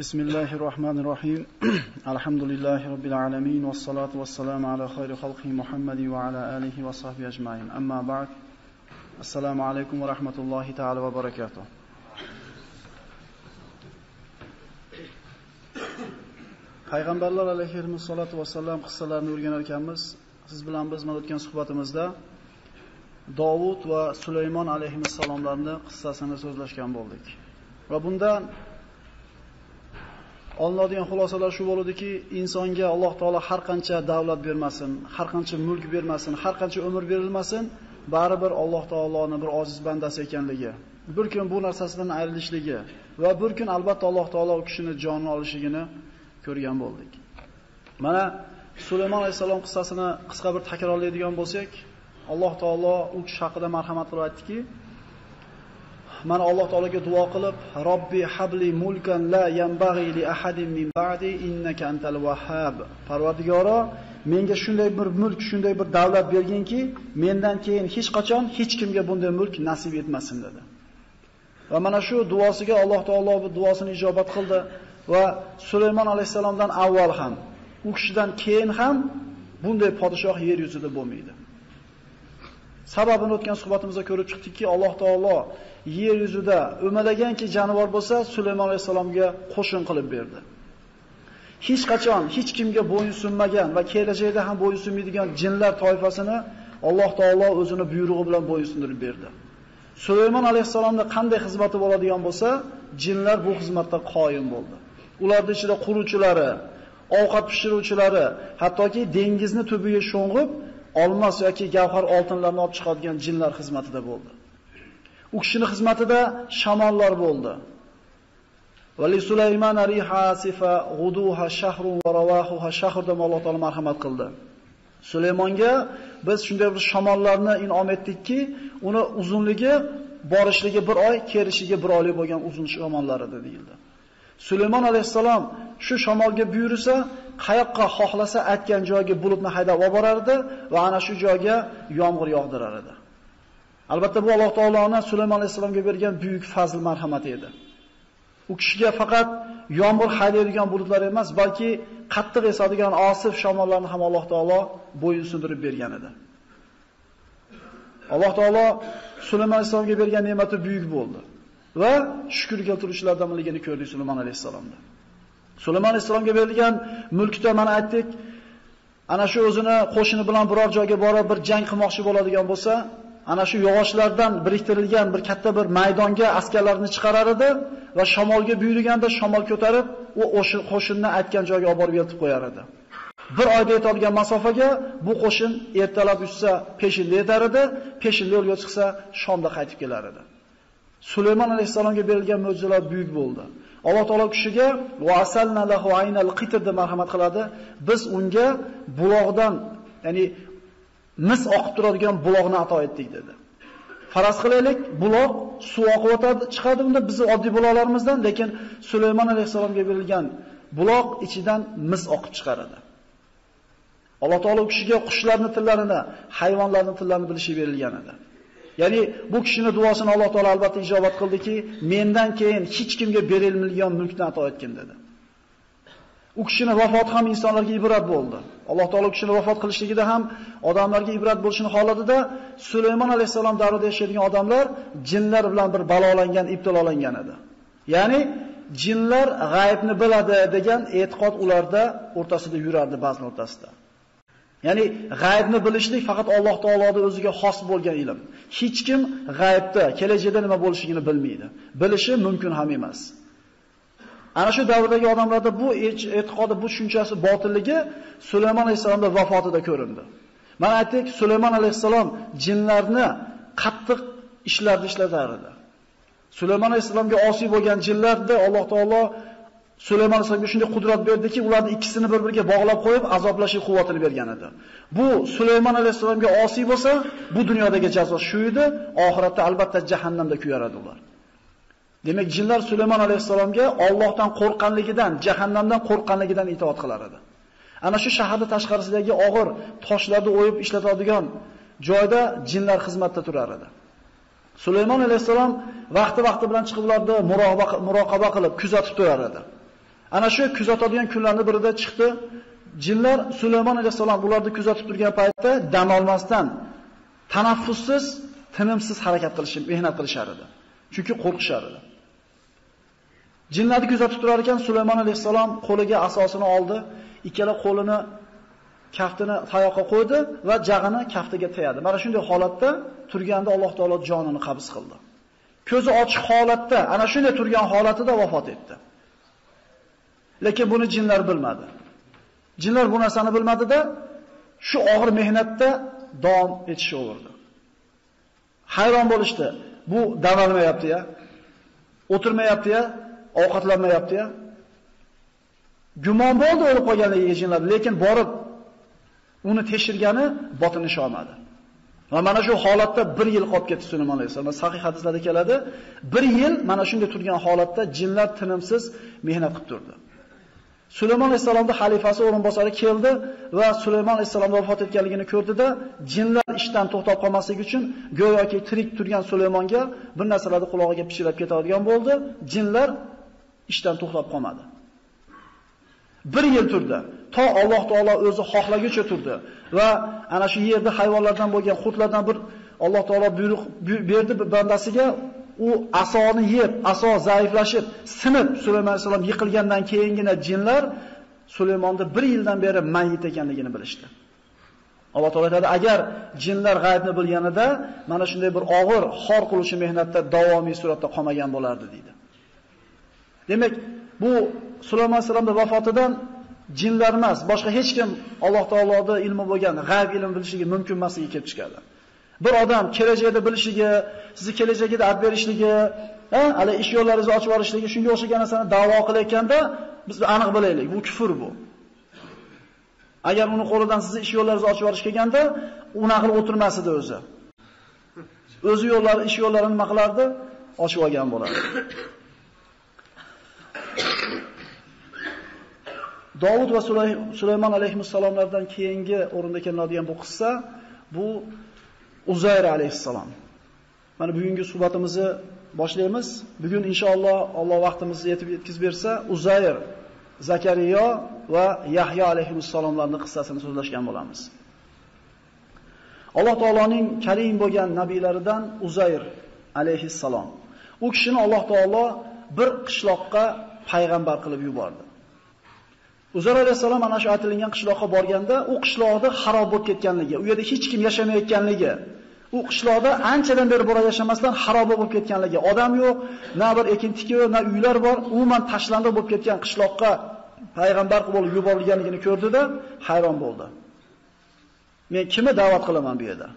Bismillahirrahmanirrahim. Elhamdülillahi Rabbil alemin. Vessalatu vesselamu ala hayri halki Muhammedi ve ala alihi ve sahbihi ecmain. Amma ba'd. Esselamu aleyküm ve rahmetullahi teala ve berekatuhu. Peygamberler aleyhissalatu vesselam kıssalarını öğrenirkenimiz, siz bilen biz mevcutken sohbetimizde Davud ve Süleyman aleyhisselamlarını kıssasını sözleşken bulduk. Ve bundan anladığın hulasalar şu oldu ki, insonga Alloh taolo har qancha davlat bermasin, har qancha mulk bermasin, har qancha ömür berilmasin, baribir Alloh taoloning bir oziz bandasi ekanligi, bir kun bu narsasidan ayrilishligi va bir kun albatta Alloh taolo u kishini jonini olishligini ko'rgan bo'ldik. Mana Süleyman alayhisalom qissasini qisqa bir takrorlaydigan bo'lsak, Alloh taolo u kishi haqida marhamat qilib aytdiki, mana Alloh taolaga duo qilib, Robbi habli mulkan la yanbaghi li ahadin min ba'di innaka antal wahhab. Parvardigoro, menga shunday bir mulk, shunday bir davlat berginki, mendan keyin hech qachon hech kimga bunday mulk nasib etmasin dedi. Va mana shu duosiga Alloh taolo bu duosini ijobat qildi va Süleyman alayhisalomdan avval ham, u kishidan keyin ham bunday podshoh yer yuzida bo'lmaydi. Sababini o'tgan suhbatimizda ko'rib chiqdikki, Alloh taolo yer yuzida o'malaganki jonivor bo'lsa, Süleyman alayhisalomga qo'shin qilib berdi. Hech qachon hech kimga bo'yinsunmagan va kelajakda ham bo'yinsunmaydigan jinlar toifasini Alloh taolo o'zini buyrug'i bilan bo'yinsundirib berdi. Süleyman alayhisalomda qanday xizmati bo'ladigan bo'lsa, jinlar bu xizmatda qoyim bo'ldi. Ularning ichida quruvchilari, ovqat pishiruvchilari, hattoki dengizni tubiga sho'ng'ib olmos yoki gavhar oltinlarni olib chiqadigan jinlar xizmatida bo'ldi. U kishining xizmatida shamollar bo'ldi. Va li Sulaymana riha asifa ghuduha shahrun wa rawahuha shahr deb Alloh taolo marhamat qildi. Sulaymonga biz shunday bir shamollarni in'om etdikki, uni uzunligi borishligi bir oy, kelishligi bir oylik bo'lgan uzun shamollar edi deyildi. Süleyman alayhissalom shu shamolga buyursa, qayoqqa xohlasa aytgan joyga bulutni haydab olib borardi va ana shu joyga yomg'ir yog'dirar edi. Albatta bu Alloh taoloning Süleyman alayhissalomga bergan buyuk fazl marhamati edi. U kishiga faqat yomg'ir haydaydigan bulutlar emas, balki qattiq esadigan osif shamollarni ham Alloh taolo bo'yinsundirib bergan edi. Alloh taolo Süleyman alayhissalomga bergan ne'mati buyuk bo'ldi. Va shukr keltiruvchilardan bo'lganini ko'rdik Süleyman alayhissalomda. Süleyman alayhissalomga berilgan mulkda mana aytdik, ana shu o'zini qo'shini bilan biror joyga borib bir jang qilmoqchi bo'ladigan bo'lsa, ana shu yog'ochlardan biriktirilgan bir katta bir maydonga askarlarni chiqarar edi va shamolga buyurganda shamol ko'tarib, u o'sha qo'shinni aytgan joyga olib borib yetib qo'yar edi. Bir oyda yetadigan masofaga bu qo'shin ertalab yutsa peshinda yetar edi, peshinda yo'lga chiqsa shomda qaytib kelar edi. Süleyman alayhissalomga berilgan mo'jizalar buyuk bo'ldi. Alloh taolo kishiga va asalna lahu aynal qitr deb marhamat qiladi. Biz unga buloqdan, ya'ni mis oqib turadigan buloqni ato etdik dedi. Faraz qilaylik, buloq suv oqib o'tadi, chiqadi unda bizning oddiy buloqlarimizdan, lekin Süleyman alayhissalomga berilgan buloq ichidan mis oqib chiqaradi. Alloh taolo kishiga qushlarning tillarini, hayvonlarning tillarini bilishi berilgan edi. Ya'ni bu kishining duosini Alloh taolo albatta ijobat qildiki, mendan keyin hech kimga berilmagan mulkni ato etgin dedi. U kishining vafoti ham insonlarga ibrat bo'ldi. Alloh taolo kishining vafot qilishligida ham odamlarga ibrat bo'lishini xohladida, Süleyman alayhissalom davrida yashaydigan odamlar jinlar bilan bir balolangan, ibtilolangan edi. Ya'ni jinlar g'aybni biladi degan e'tiqod ularda o'rtasida yurardi ba'zi o'rtasida. Ya'ni g'aybni bilishlik faqat Alloh taoloning o'ziga xos bo'lgan ilm. Hech kim g'aybda kelajakda nima bo'lishligini bilmaydi. Bilishi mumkin ham emas. Ana shu davrdagi odamlarda bu e'tiqodi, bu tushunchasi botilligi Süleyman alayhissalomning vafotida ko'rindi. Mana aytdik, Süleyman alayhissalom jinlarni qattiq ishlarda ishlatar edi. Süleyman alayhissalomga osiy bo'lgan jinlarda Alloh taolo Süleyman alayhissalomga shunday qudrat berdiki, ularni ikkisini bir-biriga bog'lab qo'yib, azoblashi quvvatini bergan edi. Bu Süleyman alayhissalomga osiy bo'lsa, bu dunyodagi jazo shu edi, oxiratda albatta jahannamda kuyaradi ular. Demak, jinlar Süleyman alayhissalomga Allohdan qo'rqqanligidan, jahannamdan qo'rqqanligidan itoat qilar edi. Ana shu shaharning tashqarisidagi og'ir toshlarni o'yib ishlatadigan joyda jinlar xizmatda turar edi. Süleyman alayhissalom vaqti-vaqti bilan chiqib ularni muroqaba qilib, kuzatib turar edi. Ana şu kuzatadigan kunlarning birida chiqdi. Jinlar Süleyman alayhissalom ularni kuzatib turgan paytda dam olmasdan, tanaffussiz, tinimsiz harakat qilishib, mehnat qilishar edi. Chunki qo'rqishar edi. Jinlarni kuzatib turar ekan, Süleyman alayhissalom qo'liga asosini oldi, ikkala qo'lini kaftini tayoqqa qo'ydi va jag'ini kaftiga tayadi. Mana shunday holatda turganda Alloh taolo jonini qabz qildi. Ko'zi ochiq holatda, ana shunday turgan holatida vafot etdi. Lekin buni jinlar bilmadi. Jinlar bu narsani bilmadi-da, shu og'ir mehnatda davom etishaverdi. Hayron bo'lishdi. Bu davolmayapti-ya, o'tirmayapti-ya, ovqatlanmayapti-ya. Gumon bo'ldi o'lib qolganligiga jinlar, lekin borib uni tekshirgani botini ishonmadi. Va mana shu holatda 1 yil qolib ketdi Süleyman alayhissalom. Sahih hadislarda keladi, 1 yil mana shunday turgan holatda jinlar tinimsiz mehnat qilib turdi. Süleyman alayhissalomning xalifasi o'rinbosari keldi va Süleyman alayhissalom vafot etganligini ko'rdida, jinlar ishdan to'xtab qolmasligi uchun go'yoki tirik turgan Süleymonga bir narsalarni quloqiga pishirib ketadigan bo'ldi. Jinlar ishdan to'xtab qolmadi. 1 yil turdi. To Alloh taolo o'zi xohlaguncha turdi va ana shu yerda hayvonlardan bo'lgan qurtlardan bir Alloh taolo buyruq berdi bandasiga. U asoni yeb, aso zaiflashib, sinib Süleyman alayhissalom yiqilgandan keyingina jinlar Süleymonda 1 yildan beri mayyit ekanligini bilishdi. Alloh taolo aytadi, agar jinlar g'aybni bilganida mana shunday bir og'ir, xor qiluvchi mehnatda davomiy suratda qolmagan bo'lardi dedi. Demak, bu Süleyman alayhissalomning vafotidan jinlar emas, boshqa hech kim Alloh taoloning ilmi bo'lgan g'ayb ilmini bilishligi mumkin emasligiga kelib chiqadi. Bir odam kelajakni bilishigi, sizni kelajakda ad berishligi, hali ish yo'llaringizni ochib olishligi, shunga o'xshagan narsani da'vo qilayotganda biz aniq bilaylik, bu kufr bu. Agar uni qo'lidan sizni ish yo'llaringizni ochib olish kelganda, uni qilib o'tirmas edi o'zi. O'zi yo'llari, ish yo'llarini nima qilardi? Ochib olgan bo'lardi. Davud va Süleyman alayhissalomlardan keyingi o'rinda kelinadigan bu qissa, bu Uzayr alayhissalom. Mana bugungi suhbatimizni boshlaymiz. Bugun inshaalloh Alloh vaqtimizni yetkazib bersa, Uzayr, Zekeriya va Yahya alayhissalomlarning qissasini so'zlashgan bo'lamiz. Alloh taoloning karim bo'lgan nabiylaridan Uzayr alayhissalom. U kishini Alloh taolo bir qishloqqa payg'ambar qilib yubordi. Uzayr alayhissalom ana shu aytilgan qishloqqa borganda, u qishloqda xarob bo'lib ketganligi, u yerda hech kim yashamayotganligi, u qishloqda anchadan beri bora yashamasdan xarob bo'lib ketganligi, odam yo'q, na bir ekin tikib, na uylar bor, umuman tashlandiq bo'lib ketgan qishloqqa payg'ambar bo'lib yuborilganligini ko'rdida, hayron bo'ldi. Men kimni da'vat qilaman bu yerda?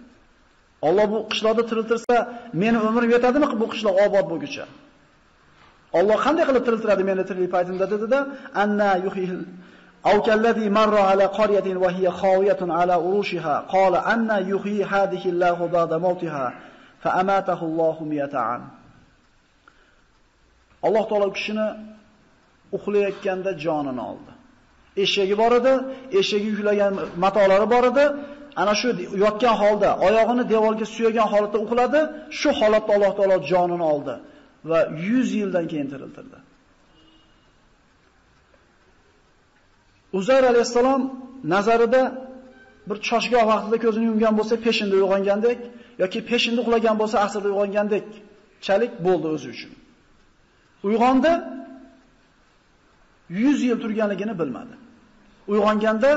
Alloh bu qishloqni tiriltirsa, meni umrim yetadimi bu qishloq obod bo'lguncha? Alloh qanday qilib tiriltiradi meni tirik paytimda dedi-da, anna yuhil awkallazi marra ala qaryatin wa hiya khawiyatun ala urushiha qala anna yuhi hadhihi Allahu ba'da mautiha fa amatahu Allahu mi'atan. Alloh taolo kishini uxlayotganda jonini oldi. Eshagi bor edi, eshagi yuklagan matolari bor edi. Ana shu yotgan holda, oyog'ini devorga suyagan holatda uxladi. Shu holatda Alloh taolo jonini oldi va 100 yildan keyin tiriltirdi. Uzayr alayhissalom nazarida bir choshgoh vaqtida ko'zini yumgan bo'lsa, peshinda uyg'ongandek yoki peshinda uxlagan bo'lsa, asrda uyg'ongandek chalik bo'ldi o'zi uchun. Uyg'ondi, 100 yil turganligini bilmadi. Uyg'onganda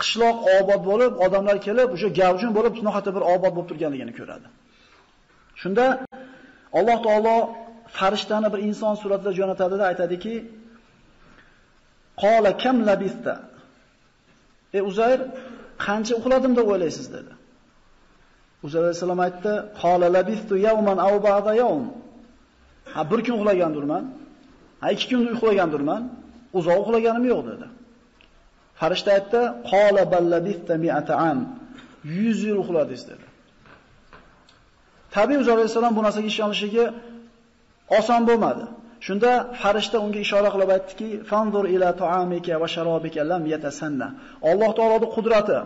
qishloq obod bo'lib, odamlar kelib, o'sha gavjun bo'lib, nohata bir obod bo'lib turganligini ko'radi. Shunda Alloh taolo farishtani bir inson suratida jo'natadida aytadiki, "Qola kam labista?" "Ey Uzayr, qancha uxladim deb o'ylaysiz?" dedi. Uzayr alayhissalom aytdi, "Qola labistu yawman aw ba'da yawm." "Ha, bir kun uxlagandirman, ha, 2 kun uxlagandirman, uzoq uxlaganim yo'q" dedi. Farishta aytdi, "Qola bal labista mi'ata an." "100 yil uxladingiz" dedi. Tabiiy Uzayr alayhissalom bu narsaga ishonishiga oson bo'lmadi. Shunda farishta unga ishora qilib aytdiki, "Fanzur ila ta'amika va sharobika lam yatasanna." Alloh taoloning qudrati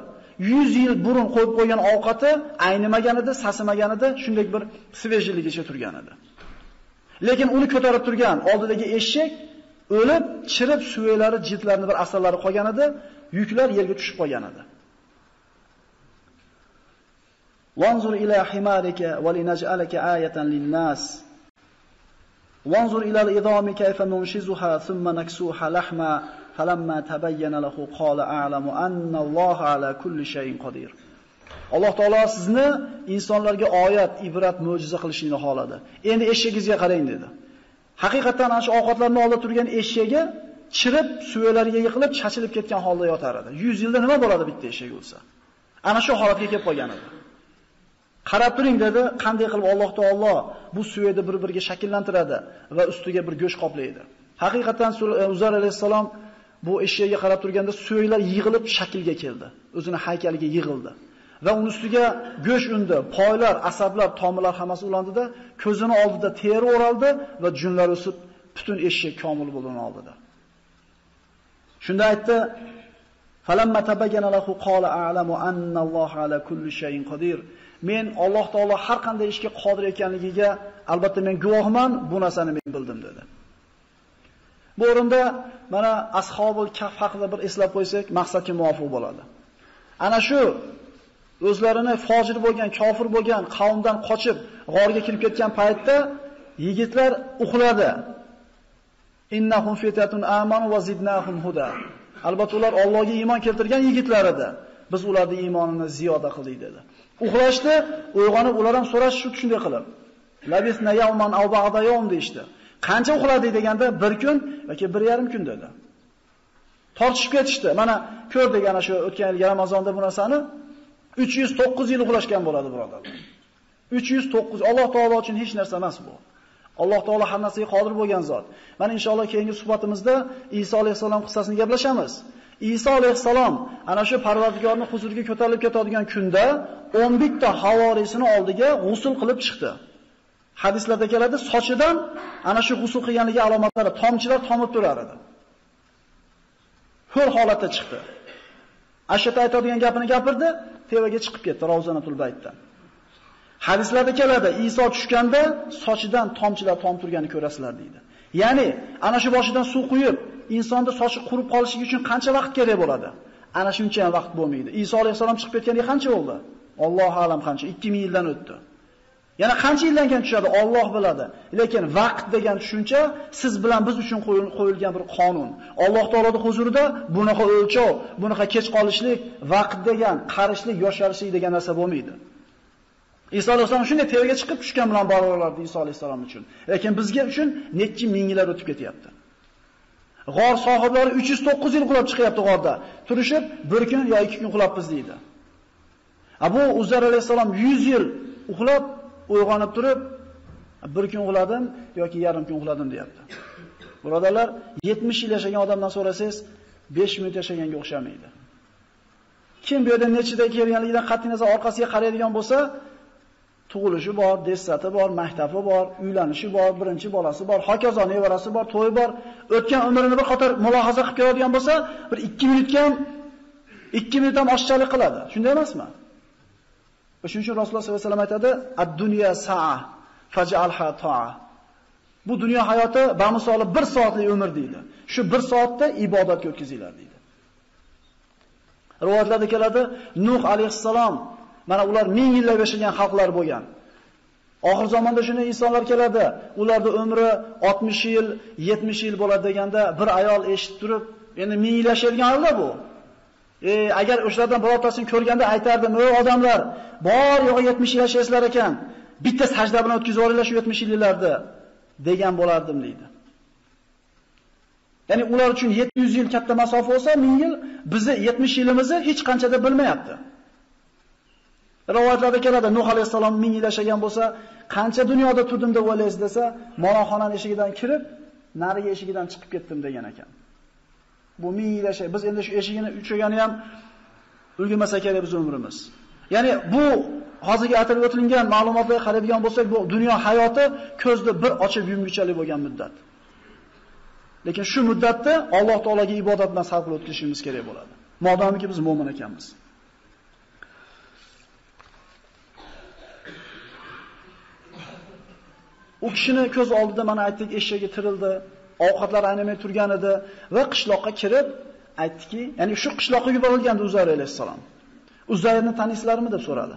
100 yil burun qo'yib qo'ygan ovqati aynimaganida, sasimaganida shunday bir svejiligicha turgan edi. Lekin uni ko'tarib turgan oldidagi eshak o'lib, chirib suvelari, jidlarni bir asalari qolgan edi, yuklar yerga tushib qolgan edi. Wanzur ila himarika wa linaj'alaka ayatan lin-nas. Wanzur ila al-idami kayfa nunshizuha thumma naksuha lahma falamma tabayyana lahu qala a'lamu anna Alloha ala kulli shay'in qodir. Alloh taolo sizni insonlarga oyat, ibrat, mo'jiza qilishni xohladi. Endi eshagingizga qarang dedi. Haqiqatan ana shu ovqatlarni olib turgan eshagiga chirib, suvalarga yiqilib, chachilib ketgan holda yotar edi. 100 yilda nima bo'ladi bitta eshak o'lsa? Ana shu holatga kelib qolgan edi. Qarab turing dedi, qanday qilib Alloh taolo bu suvni bir-biriga shakllantiradi va ustiga bir go'sht qoplaydi. Haqiqatan Uzayr alayhissalom bu eshakka qarab turganda suvlar yig'ilib shaklga keldi. O'zini haykaliga yig'ildi. Va uning ustiga go'sht undi, poylar, asablar, tomirlar hammasi ulandida, ko'zini oldida teri o'raldi va junlar o'sib butun eshak komil bo'lgan oldida. Shunda aytdi: "Falamma tabayyana lahu qala a'lamu anna Alloha ala kulli shay'in qodir." Men Alloh taolo har qanday ishga qodir ekanligiga albatta men guvohman, bu narsani men bildim dedi. Bu o'rinda mana ashabul kahf haqida bir eslab qo'ysak, maqsadga muvofiq bo'ladi. Ana shu o'zlarini fojir bo'lgan, kofir bo'lgan qavmdan qochib g'orga kirib ketgan paytda yigitlar uxladi. Innahum fitatun amanu va zidnahum huda. Albatta ular Allohga iymon keltirgan yigitlar edi. Biz ularning iymonini ziyoda qildik dedi. Uxlashdi, uyg'onib ular ham so'rash shu shunday qilib. Labisna yawman aw ba'da yawm deydi. Qancha uxladik deganda 1 kun yoki 1,5 kun dedi. Tortishib ketishdi. Mana ko'rdik ana shu o'tgan yil Ramazonda bu narsani 309 yil uxlashgan bo'ladi birodarlar. 309 Alloh taolo uchun hech narsa emas bu. Alloh taolo har narsaga qodir bo'lgan zot. Mana inshaalloh keyingi suhbatimizda İsa alayhissalom qissasini gaplashamiz. İsa alayhissalom ana shu Parvardigorning huzuriga ko'tarilib ketadigan kunda 11 ta havorisini oldiga g'usul qilib chiqdi. Hadislarda keladi, sochidan ana shu g'usul qilganligi alomatlari tomchilar tomib turar edi. Hur holatda chiqdi. Ashata aytadigan gapini gapirdi. Tevaga chiqib ketdi Ravzonatul Baytdan. Hadislarda keladi, İsa tushganda sochidan tomchilar tomib turganini ko'rasizlar deydi. Ya'ni ana shu boshidan suv quyib, insonda sochi qurib qolishi uchun qancha vaqt kerak bo'ladi? Ana shuncha vaqt bo'lmaydi. İsa alayhissalom chiqib ketganiga qancha bo'ldi? Alloh a'lam qancha? 2000 yildan o'tdi. Yana qancha yildan keyin tushadi? Alloh biladi. Lekin vaqt degan tushuncha siz bilan biz uchun qo'yilgan bir qonun. Alloh taoloning huzurida bunaqa o'lchov, bunaqa kech qolishlik, vaqt degan, qarishlik, yosharishlik degan narsa bo'lmaydi. İsa alayhissalom shunday tevaga chiqib tushgan bilan barobarlardi İsa alayhissalom uchun. Lekin bizga uchun necha ming yillar o'tib ketyapti. G'or sohiblari 309 yil qulab chiqyapti g'orda. Turishib 1 kun yoki 2 kun qulabmiz deydi. Abu Uzayr alayhissalom 100 yil uxlab uyg'onib turib, 1 kun uxladim yoki yarim kun uxladim deyapti. Birodarlar, 70 yil yashagan odamdan so'rasangiz, 5 minut yashaganga o'xshamaydi. Kim bu yerda nechida kelganligidan qat'i nazar orqasiga qaraydigan bo'lsa, tug'ilishi bor, dessati bor, maktabi bor, uylanishi bor, birinchi bolasi bor, hokazo nevarasi bor, to'yi bor, o'tgan umrini bir qator mulohaza qilib ko'radigan bo'lsa, bir 2 minutdan oshchalik qiladi. Shunday emasmi? Shuning uchun Rasululloh sollallohu alayhi vasallam aytadi: "Ad-dunya sa'a, faj'alha ta'a." Bu dunyo hayoti bamisoli 1 soatlik umr deydi. Shu 1 soatda ibodatga o'tkazinglar deydi. Rivoyatlarda keladi, Nuh alayhissalom mana ular 1000 yillab yashagan xalqlar bo'lgan. Oxir zamonda shunday insonlar keladi, ularda umri 60 yil, 70 yil bo'ladi deganda bir ayol eshitib turib, endi 1000 yil yashayotganlar bu. Agar o'shalardan birortasini ko'rganda aytardim, "Ey odamlar, bor yo'g'i 70 yil yashaysizlar ekan, bitta sajda bilan o'tkazib yuboringlar shu 70 yillarni" degan bo'lardim deydi. Ya'ni ular uchun 700 yil katta masofa bo'lsa, 1000 yil bizi 70 yilimizni hech qanchada bilmayapti. Rivoyatlarda keladi, Nuh alayhissalom 1000 yil yashagan bo'lsa, qancha dunyoda turdim deb o'ylaysiz desa, monoxonaning eshigidan kirib, nariga eshigidan chiqib ketdim degan ekan. Bu 1000 yil yashay. Biz endi shu eshigini uchgani ham ulg'imasa kerak biz umrimiz. Ya'ni bu hozirgi aytib o'tilgan ma'lumotlarga qaraydigan bo'lsak, bu dunyo hayoti ko'zda bir ochib yumgunchalik bo'lgan muddat. Lekin shu muddatda Alloh taologa ibodat bilan sarf qilib o'tkazishimiz kerak bo'ladi. Modomiki biz mu'min ekanmiz. U kishini ko'z oldida mana aytdik, eshagi tirildi. ovqatlar aynamay turgan edi va qishloqqa kirib aytdiki, ya'ni shu qishloqqa yuborilgandi Uzayr alayhisalom. Uzayrni taniysizlarmi deb so'radi.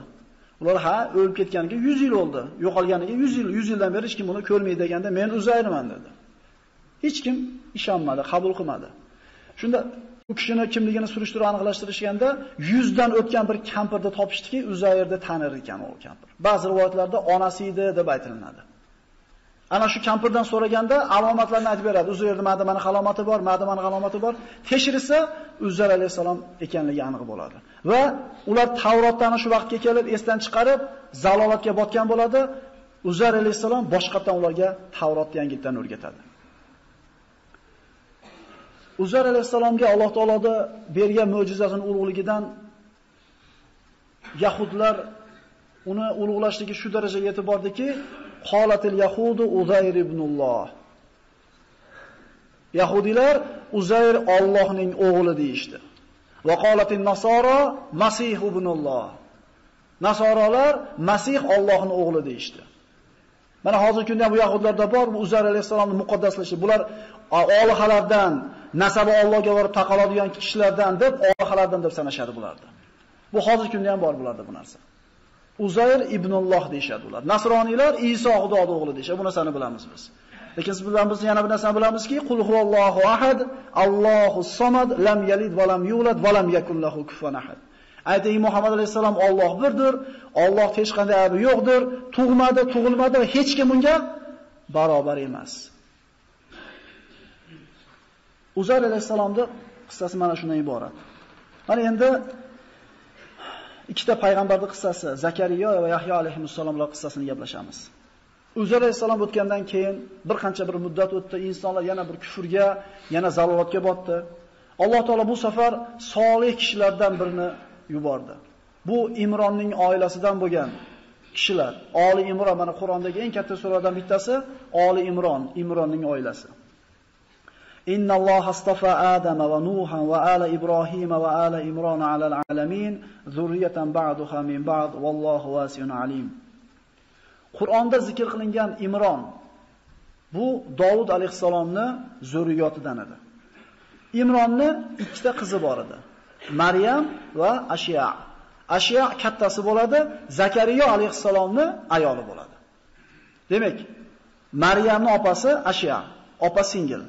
Ular ha, o'lib ketganiga 100 yil oldi. Yo'qolganiga 100 yildan beri hech kim buni ko'rmaydi deganda men Uzayrman dedi. Hech kim ishonmadi, qabul qilmadi. Shunda bu kishini kimligini surishtirib aniqlashtirishganda 100 dan o'tgan bir kampirni topishdiki, Uzayrni tanir ekan u kampir. Ba'zi rivoyatlarda onasi edi deb aytiladi. Ana shu kampirdan so'raganda alomatlarni aytib beradi. Uzayrda mana alomati bor, mana alomati bor. Tekshirsa Uzayr alayhisalom ekanligi aniq bo'ladi. Va ular Tavrotdan shu vaqtga kelib esdan chiqarib, zalolatga botgan bo'ladi. Uzayr alayhisalom boshqatdan ularga Tavrotni yangitdan o'rgatadi. Uzayr alayhisalomga Alloh taolada bergan mo'jizasining ulug'ligidan Yahudlar uni ulug'lashligi shu darajaga yetib bordiki, Qolatil Yahudu Uzayr ibnulloh. Yahudilar Uzayr Allohning o'g'li deyishdi. Va qolatin nasoro Masih ibnulloh. Nasorolar Masih Allohning o'g'li deyishdi. Mana hozirgi kunda bu Yahudlarda bor, bu Uzayr alayhisolamning muqaddaslashi. Bular olihalardan, nasabi Allohga borib taqaladigan kishilardan deb, olihalardan deb sanashadi bularni. Bu hozirgi kunda ham bor bularda bu narsa. Uzayr ibnulloh deyishadi ular. Nasroniylar İsa Xudoning o'g'li deyishadi. Bu narsani bilamiz biz. Lekin biz yana bir narsani bilamizki, Qul huvallohu ahad, Allohus somad, lam yalid va lam yulad va lam yakul lahu kufuwan ahad. Ayting Muhammad alayhisalom Alloh birdir, Alloh hech qanday abi yo'qdir, tug'madi, tug'ilmadi, hech kim unga barobar emas. Uzayr alayhisalomning qissasi mana shundan iborat. Mana endi ikkita payg'ambarning qissasi, Zekeriya va Yahya alayhissalomlar qissasini gaplashamiz. Uzayr alayhissalom o'tgandan keyin bir qancha bir muddat o'tdi, insonlar yana bir kufrga, yana zalolatga botdi. Alloh taolo bu safar solih kishilardan birini yubordi. Bu İmronning oilasidan bo'lgan kishilar. Oli İmron mana Qur'ondagi eng katta suralardan bittasi, Oli İmron, İmronning oilasi. İnnalloha astafa Adama va Nuhan va ala Ibrohima va ala Imron alal alamin zurriyatan ba'daha min ba'd vallohu vasiun alim. Qur'onda zikr qilingan İmron bu Davud alayhisalomning zurriyotidan edi. İmronning ikkita qizi bor edi. Meryem va Asiya. Asiya kattasi bo'ladi, Zekeriya alayhisalomning ayoli bo'ladi. Demak, Meryemning opasi Asiya, opa singil.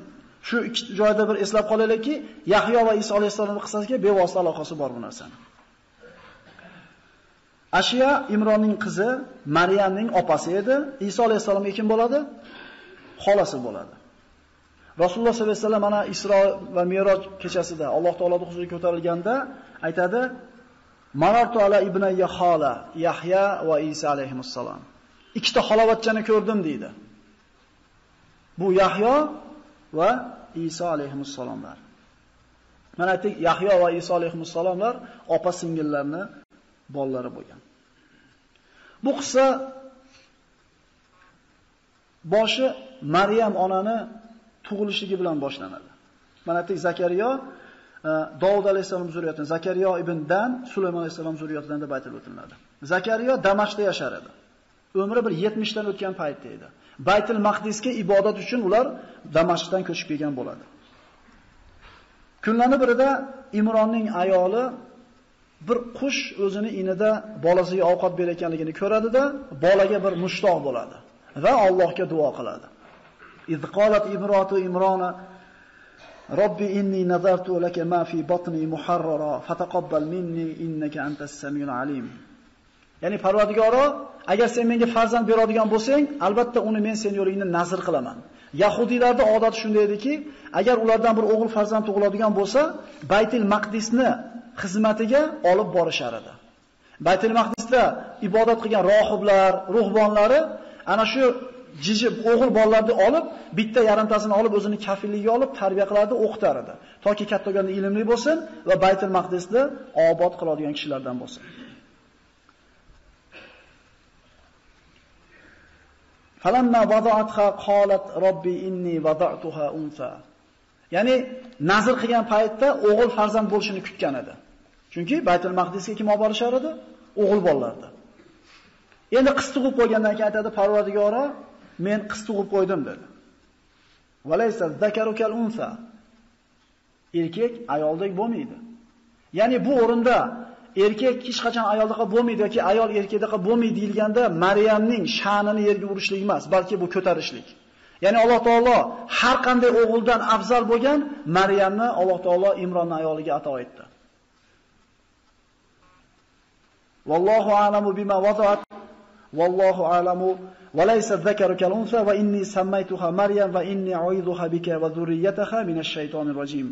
Shu ikki joyda bir eslab qolaylikki, Yahyo va İsa alayhisolamning qissasiga bevosita aloqasi bor bu narsani. Asiya İmronning qizi, Maryamning opasi edi. İsa alayhisolamga kim bo'ladi? Xolasi bo'ladi. Rasulullah sollallohu alayhi vasallam mana Isro va Miroj kechasida Alloh taoloning huzuriga ko'tarilganda aytadi: "Marartu ala ibnayya xola, Yahya va İsa alayhimussalom." Ikkita xolovatchani ko'rdim deydi. Bu Yahyo va İsa alayhissalomlar. Mana aytdik, Yahyo va İsa alayhissalomlar opa singillarni bolalari bo'lgan. Bu qissa boshi Maryam onani tug'ilishligi bilan boshlanadi. Mana aytdik, Zekeriya Davud alayhissalom zurriyatidan, Zekeriya ibndan Süleyman alayhissalom zurriyatidan deb aytilib o'tiladi. Zekeriya Damashqda yashar edi. Umri bir 70 dan o'tgan paytda edi. Baytul Maqdisga ibodat uchun ular Damashqdan ko'chib kelgan bo'ladi. Kunlarning birida İmronning ayoli bir qush o'zini inida bolasiga ovqat berayotganligini ko'radida, bolaga bir mushtoq bo'ladi va Allohga duo qiladi. Iz qolat imrotu imrona Robbi inni nazartu laka ma fi batni muharrara fataqabbal minni innaka antas samiul alim. Ya'ni Parvardigoro, agar sen menga farzand beradigan bo'lsang, albatta uni men sen yo'lingda nazr qilaman. Yahudilarda odat shunday ediki, agar ulardan bir o'g'il farzand tug'iladigan bo'lsa, Baytul Maqdisni xizmatiga olib borishar edi. Baytul Maqdisda ibodat qilgan rohiblar, ruhbonlari ana shu jiji o'g'il bolalarni olib, bitta yarimtasini olib o'zini kafilligiga olib tarbiya qilardi, o'qitar edi. Toki kattaganda ilmli bo'lsin va Baytul Maqdisni obod qiladigan kishilardan bo'lsin. Falamma vada'atha qalat robbi inni vada'tuha unsa. Ya'ni nazr qilgan paytda o'g'il farzand bo'lishini kutgan edi. Chunki Baytul Maqdisga kim olib borishar edi? O'g'il bolalarni. Endi qiz tug'ib qo'ygandan keyin aytadi, Parvardigora, men qiz tug'ib qo'ydim dedi. Veleysa zekaru kel unsa. Erkek ayoldek bo'lmaydi. Ya'ni bu o'rinda erkek hech qachon ayoldaqa bo'lmaydi yoki ayol erkakdaqa bo'lmaydi deilganda Maryamning sha'nini yerga urishlik emas, balki bu ko'tarishlik. Ya'ni Alloh taolo har qanday o'g'ildan afzal bo'lgan Maryamni Alloh taolo Imronning ayoliga ato etdi. Vallohu a'lamu bima wada'at. Vallohu a'lamu va laysa zakaru kal unsa va inni sammaytuha Maryam va inni a'idhuha bika va zurriyataha minash shaytonir rojim.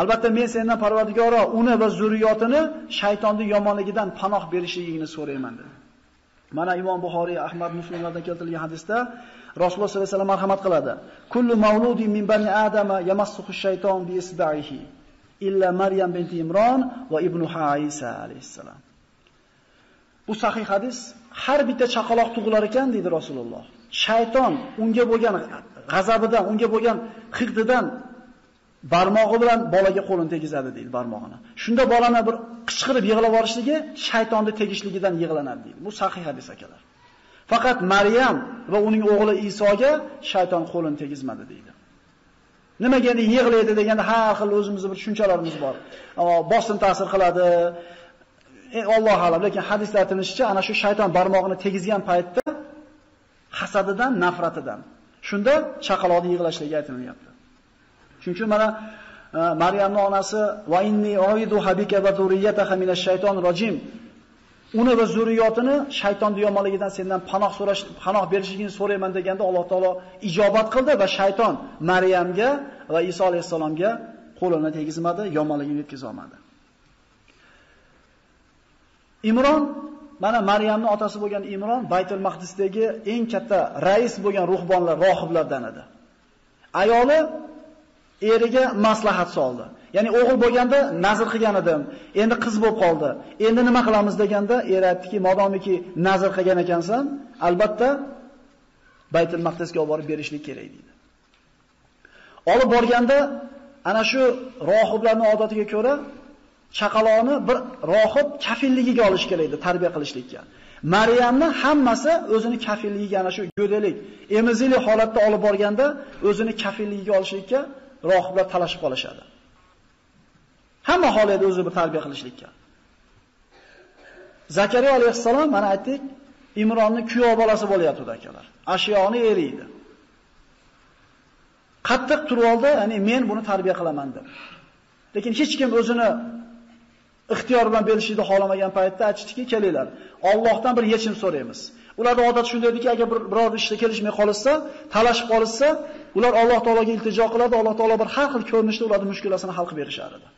Albatta men sendan Parvardigoro uni va zurriyatini shaytonning yomonligidan panoh berishingni so'rayman dedi. Mana İmam Buhari, Ahmad Müslimlardan keltirilgan hadisda Rasulullah sallallahu aleyhi ve sellem merhamet kıladı. Kullu mavludin min bani Adama yamassuhush shayton bi isba'ihi illa Maryam binti İmran ve ibnuha İsa aleyhisselam. Bu sahih hadis, her bitta chaqaloq tug'ilar ekan dedi Rasulullah. Shayton unga bo'lgan g'azabidan, unga bo'lgan hiqdidan barmog'i bilan bolaga qo'lini tegizadi deydi, barmog'ini. Shunda bolani bir qichqirib yig'lab yuborishligi shaytonni tegishligidan yig'lanadi deydi. Bu sahih hadis akalar. Faqat Maryam va uning o'g'li Isoga shayton qo'lini tegizmadi deydi. Nimaga endi yig'laydi deganda har xil o'zimizning bir tushunchalarimiz bor. Bosim ta'sir qiladi. Alloh alam, lekin hadislar aytilishicha ana shu shayton barmog'ini tegizgan paytda hasadidan, nafratidan. Shunda chaqaloqning yig'lashligi aytilyapti. Chunki mana Maryamning onasi va inni oidu habika va zurriyataha minash shaytonir rojim. Uni va zurriyatini shaytonni yomonligidan sendan panoh berishingni so'rayman deganda Alloh taolo ijobat qildi va shayton Maryamga va İsa alayhisalomga qo'lini tegizmadi, yomonligini yetkiza olmadi. İmron, mana Maryamning otasi bo'lgan İmron Baytul Maqdisdagi eng katta rais bo'lgan ruhbonlar, rohiblardan edi. Ayoli eriga maslahat soldi. Ya'ni o'g'il bo'lganda nazr qilgan edim, endi qiz bo'lib qoldi. Endi nima qilamiz deganda er aytdiki, "Modomiki nazr qilgan ekansan, albatta Baytul Maqdisga olib borib berishlik kerak" dedi. Olib borganda ana shu rohiblarning odatiga ko'ra chaqaloqni bir rohib kafilligiga olish kerak edi, tarbiya qilishlikka. Maryamni hammasi o'zini kafilligiga, ana shu go'dalik, emizikli holatda olib borganda o'zini kafilligiga olishlikka rohiblar talashib qolishadi. Hamma holatda o'zi bir tarbiya qilishlikka. Zekeriya alayhissalom, mana aytdik, Imronning kuyov bolasi bo'lyapti akalar. Ashiyoni eri edi. Qattiq turib oldi, ya'ni men buni tarbiya qilaman deb. Lekin hech kim o'zini ixtiyor bilan berishni xohlamagan paytda aytishdiki, kelinglar, Allohdan bir yechim so'raymiz. Ularda odat shunday ediki, agar biror ishda kelishmay qolsa, talashib qolsa, ular Alloh taologa iltijo qiladi, Alloh taolo bir har xil ko'rinishda ularning mushkulasini hal qilib berishar edi.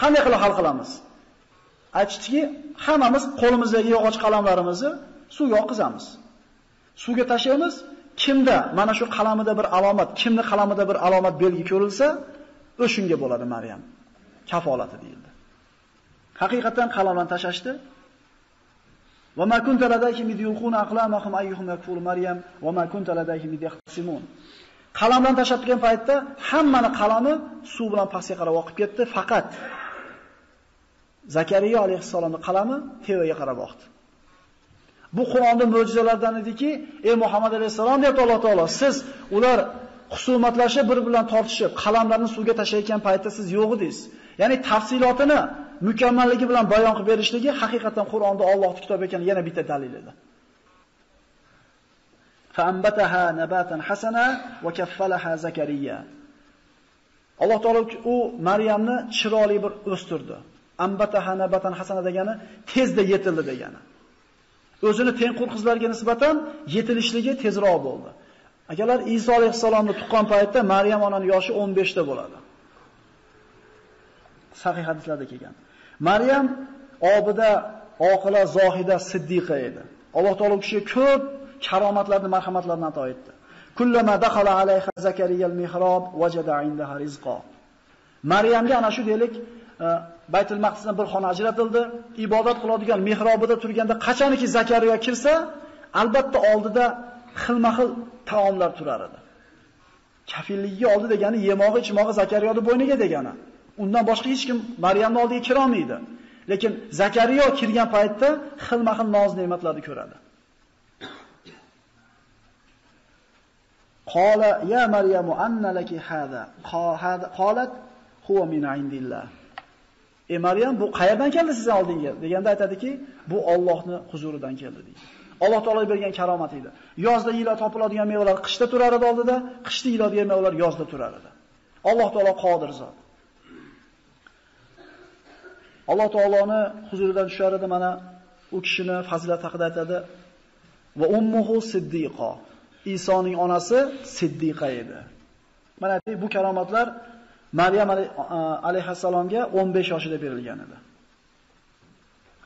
Qanday qilib hal qilamiz? Aytishdiki, hammamiz qo'limizdagi yog'och qalamlarimizni suvga oqizamiz. Suvga tashlaymiz. Kimda mana shu qalamida bir alomat, kimni qalamida bir alomat belgi ko'rilsa, o'shunga bo'ladi Maryam kafolati deyildi. Haqiqatan qalamdan tashlashdi. Va ma kunta ladayhim yulquna aqlamahum ayyuhum yakfur Maryam va ma kunta ladayhim yaqsimun. Qalamdan tashatgan paytda hammani qalami suv bilan pastga qarab oqib ketdi, faqat Zakariya alayhissalomning qalami tevaga qarab oqdi. Bu Qur'onda mo'jizalardan ediki, ey Muhammad alayhissalom deb Alloh taolo, siz ular husumatlashib, bir-bilan tortishib, qalamlarni suvga tashlayotgan paytda siz yo'q edingiz. Ya'ni tafsilotini mukammalligi bilan bayon qilib berishligi haqiqatan Qur'onda Allohning kitobi ekan, yana bitta dalil edi. فَأَنْبَتَهَا نَبَاتًا حَسَنًا وَكَفَّلَهَا زَكَرِيَّا. Alloh taolo u Maryamni chiroyli bir o'stirdi. Anbataha nabatan hasana degani tezda yetildi degani. O'zini tengqur qizlarga nisbatan yetilishligi tezroq bo'ldi. Akalar, İsa alayhissalomni tuqqan paytda Maryam onaning yoshi 15 ta bo'ladi. Sahih hadislarda kelgan. Maryam obida, oqila, zohida, siddiqa edi. Alloh taolo kishiga ko'p karomatlarni, marhamatlarni ato etdi. Kullama dakhala alayha Zakariya al-mihrab wajada indaha rizqa. Maryamga ana shu deylik Baytul Maqdisdan bir xona ajratildi. Ibodat qiladigan mihrobida turganda qachonki Zakariya kirsa, albatta oldida xilma-xil taomlar turar edi. Kafilligiga oldi degani yemog'i, ichmog'i Zakariyaning bo'yniga degani. Undan boshqa hech kim Maryamning oldiga kira olmaydi. Lekin Zakariya kirgan paytda xilma-xil noz-ne'matlarni ko'radi. Kâle ya Meryemu anna leki hâzâ. Kâlet huve min indillah. Meryem bu kayerden geldi size aldın gel. Degende aytadı ki bu Allah'ın huzurundan geldi deydi. Allah Teala bergen karamatıydı. Yazda yila topiladigan mevlar qishda turar edi oldida, qishda yiladigan mevlar yazda turar edi. Allah Teala qodir zot. Allah Teala'nın huzurundan tushar edi mana o kishini fazilat haqida aytadi. Va ummuhu siddiqa. İsa'nın anası siddiqa edi. Mana bu karamatlar Meryem aleyhisselam'a 15 yaşında verilgan edi.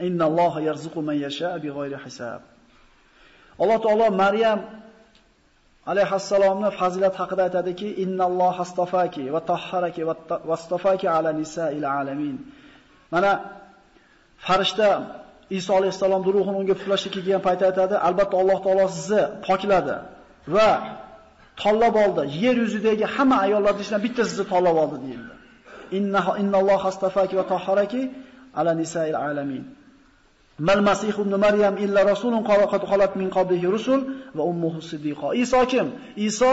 İnna Allaha yarzuqu men yasha bi g'ayri hisab. Allah Teala Meryem aleyhisselam'ın fazilet hakkında aytadi ki inna Allaha astafaki ve tahharaki ve astafaki ala nisa'il alamin. Mana farishta İsa aleyhisselam ruhini unga puflashga kelgan paytda aytadi, albatta Alloh Teala sizni pokladi va tanlab oldi. Yer yuzidagi hamma ayollarning ichidan bitta sizni tanlab oldi deyildi. Innalloha astafaki va tahharaki ala nisa'il alamin. Mal masihu ibn Maryam illa rasulun qad xalat min qablihi rusul va ummuhu siddiqa. İsa kim? İsa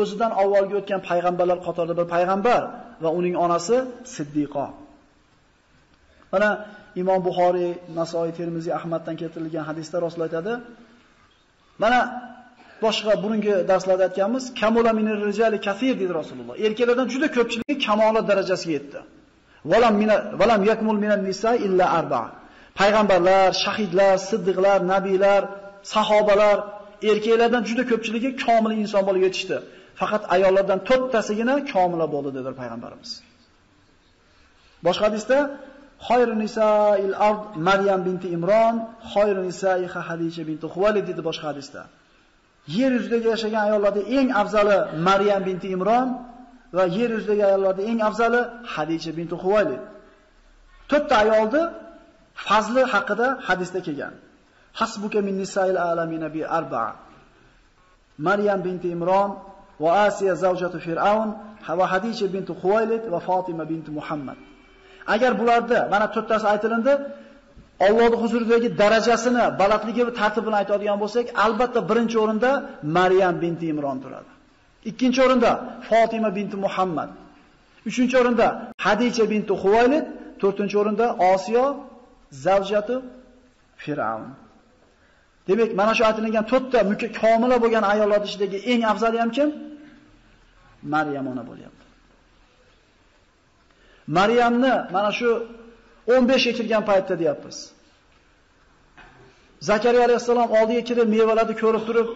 o'zidan avvalgi o'tgan payg'ambarlar qatorida bir payg'ambar va uning onasi siddiqa. Mana İmam Buhari, Nasrani, Termiziy, Ahmaddan keltirilgan hadisda Rasul aytadi. Mana boshqa buningga darslarda aytganmiz, kamola minir rijali kaseer dedi Rasululloh. Erkaklardan juda ko'pchiligi kamolat darajasiga yetdi. Valam yakmul minan nisa illa arba. Payg'ambarlar, shahidlar, siddiqlar, nabiylar, sahobalar, erkaklardan juda ko'pchiligi komil inson bo'lib yetishdi. Faqat ayollardan 4tasigina komila bo'ldi dedi payg'ambarimiz. Boshqa hadisda Hayrun nisa'il ard Maryam binti İmran, hayrun nisa'iha Khadija binti Xuvali dedi boshqa hadisda. Yer yuzidagi yashagan ayollarning eng afzali Maryam binti İmran va yer yuzidagi ayollarning eng afzali Khadija binti Xuvali. 4ta ayolni fazli haqida hadisda kelgan. Hasbuka min nisa'il alamin bi arba'a. Maryam binti İmran va Asiya zawjatu Fir'aun va Khadija binti Xuvali va Fatima binti Muhammed. Agar bularda mana 4tasi aytilindi, Allohning huzuridagi darajasini, balandligi va tartibini aytadigan bo'lsak, albatta birinchi o'rinda Maryam binti Imron turadi. Ikkinchi o'rinda Fatima binti Muhammad. Uchinchi o'rinda Hadija binti Xuvaylid, to'rtinchi o'rinda Asiya zavjati Fir'aun. Demak, mana shu aytilgan 4ta mukammal bo'lgan ayollar ichidagi eng afzali ham kim? Maryam ona bo'lyapti. Maryamni mana shu 15 ekilgan paytda deyapmiz. Zekeriya alayhissalom oldiga kirib mevalarni ko'rib turib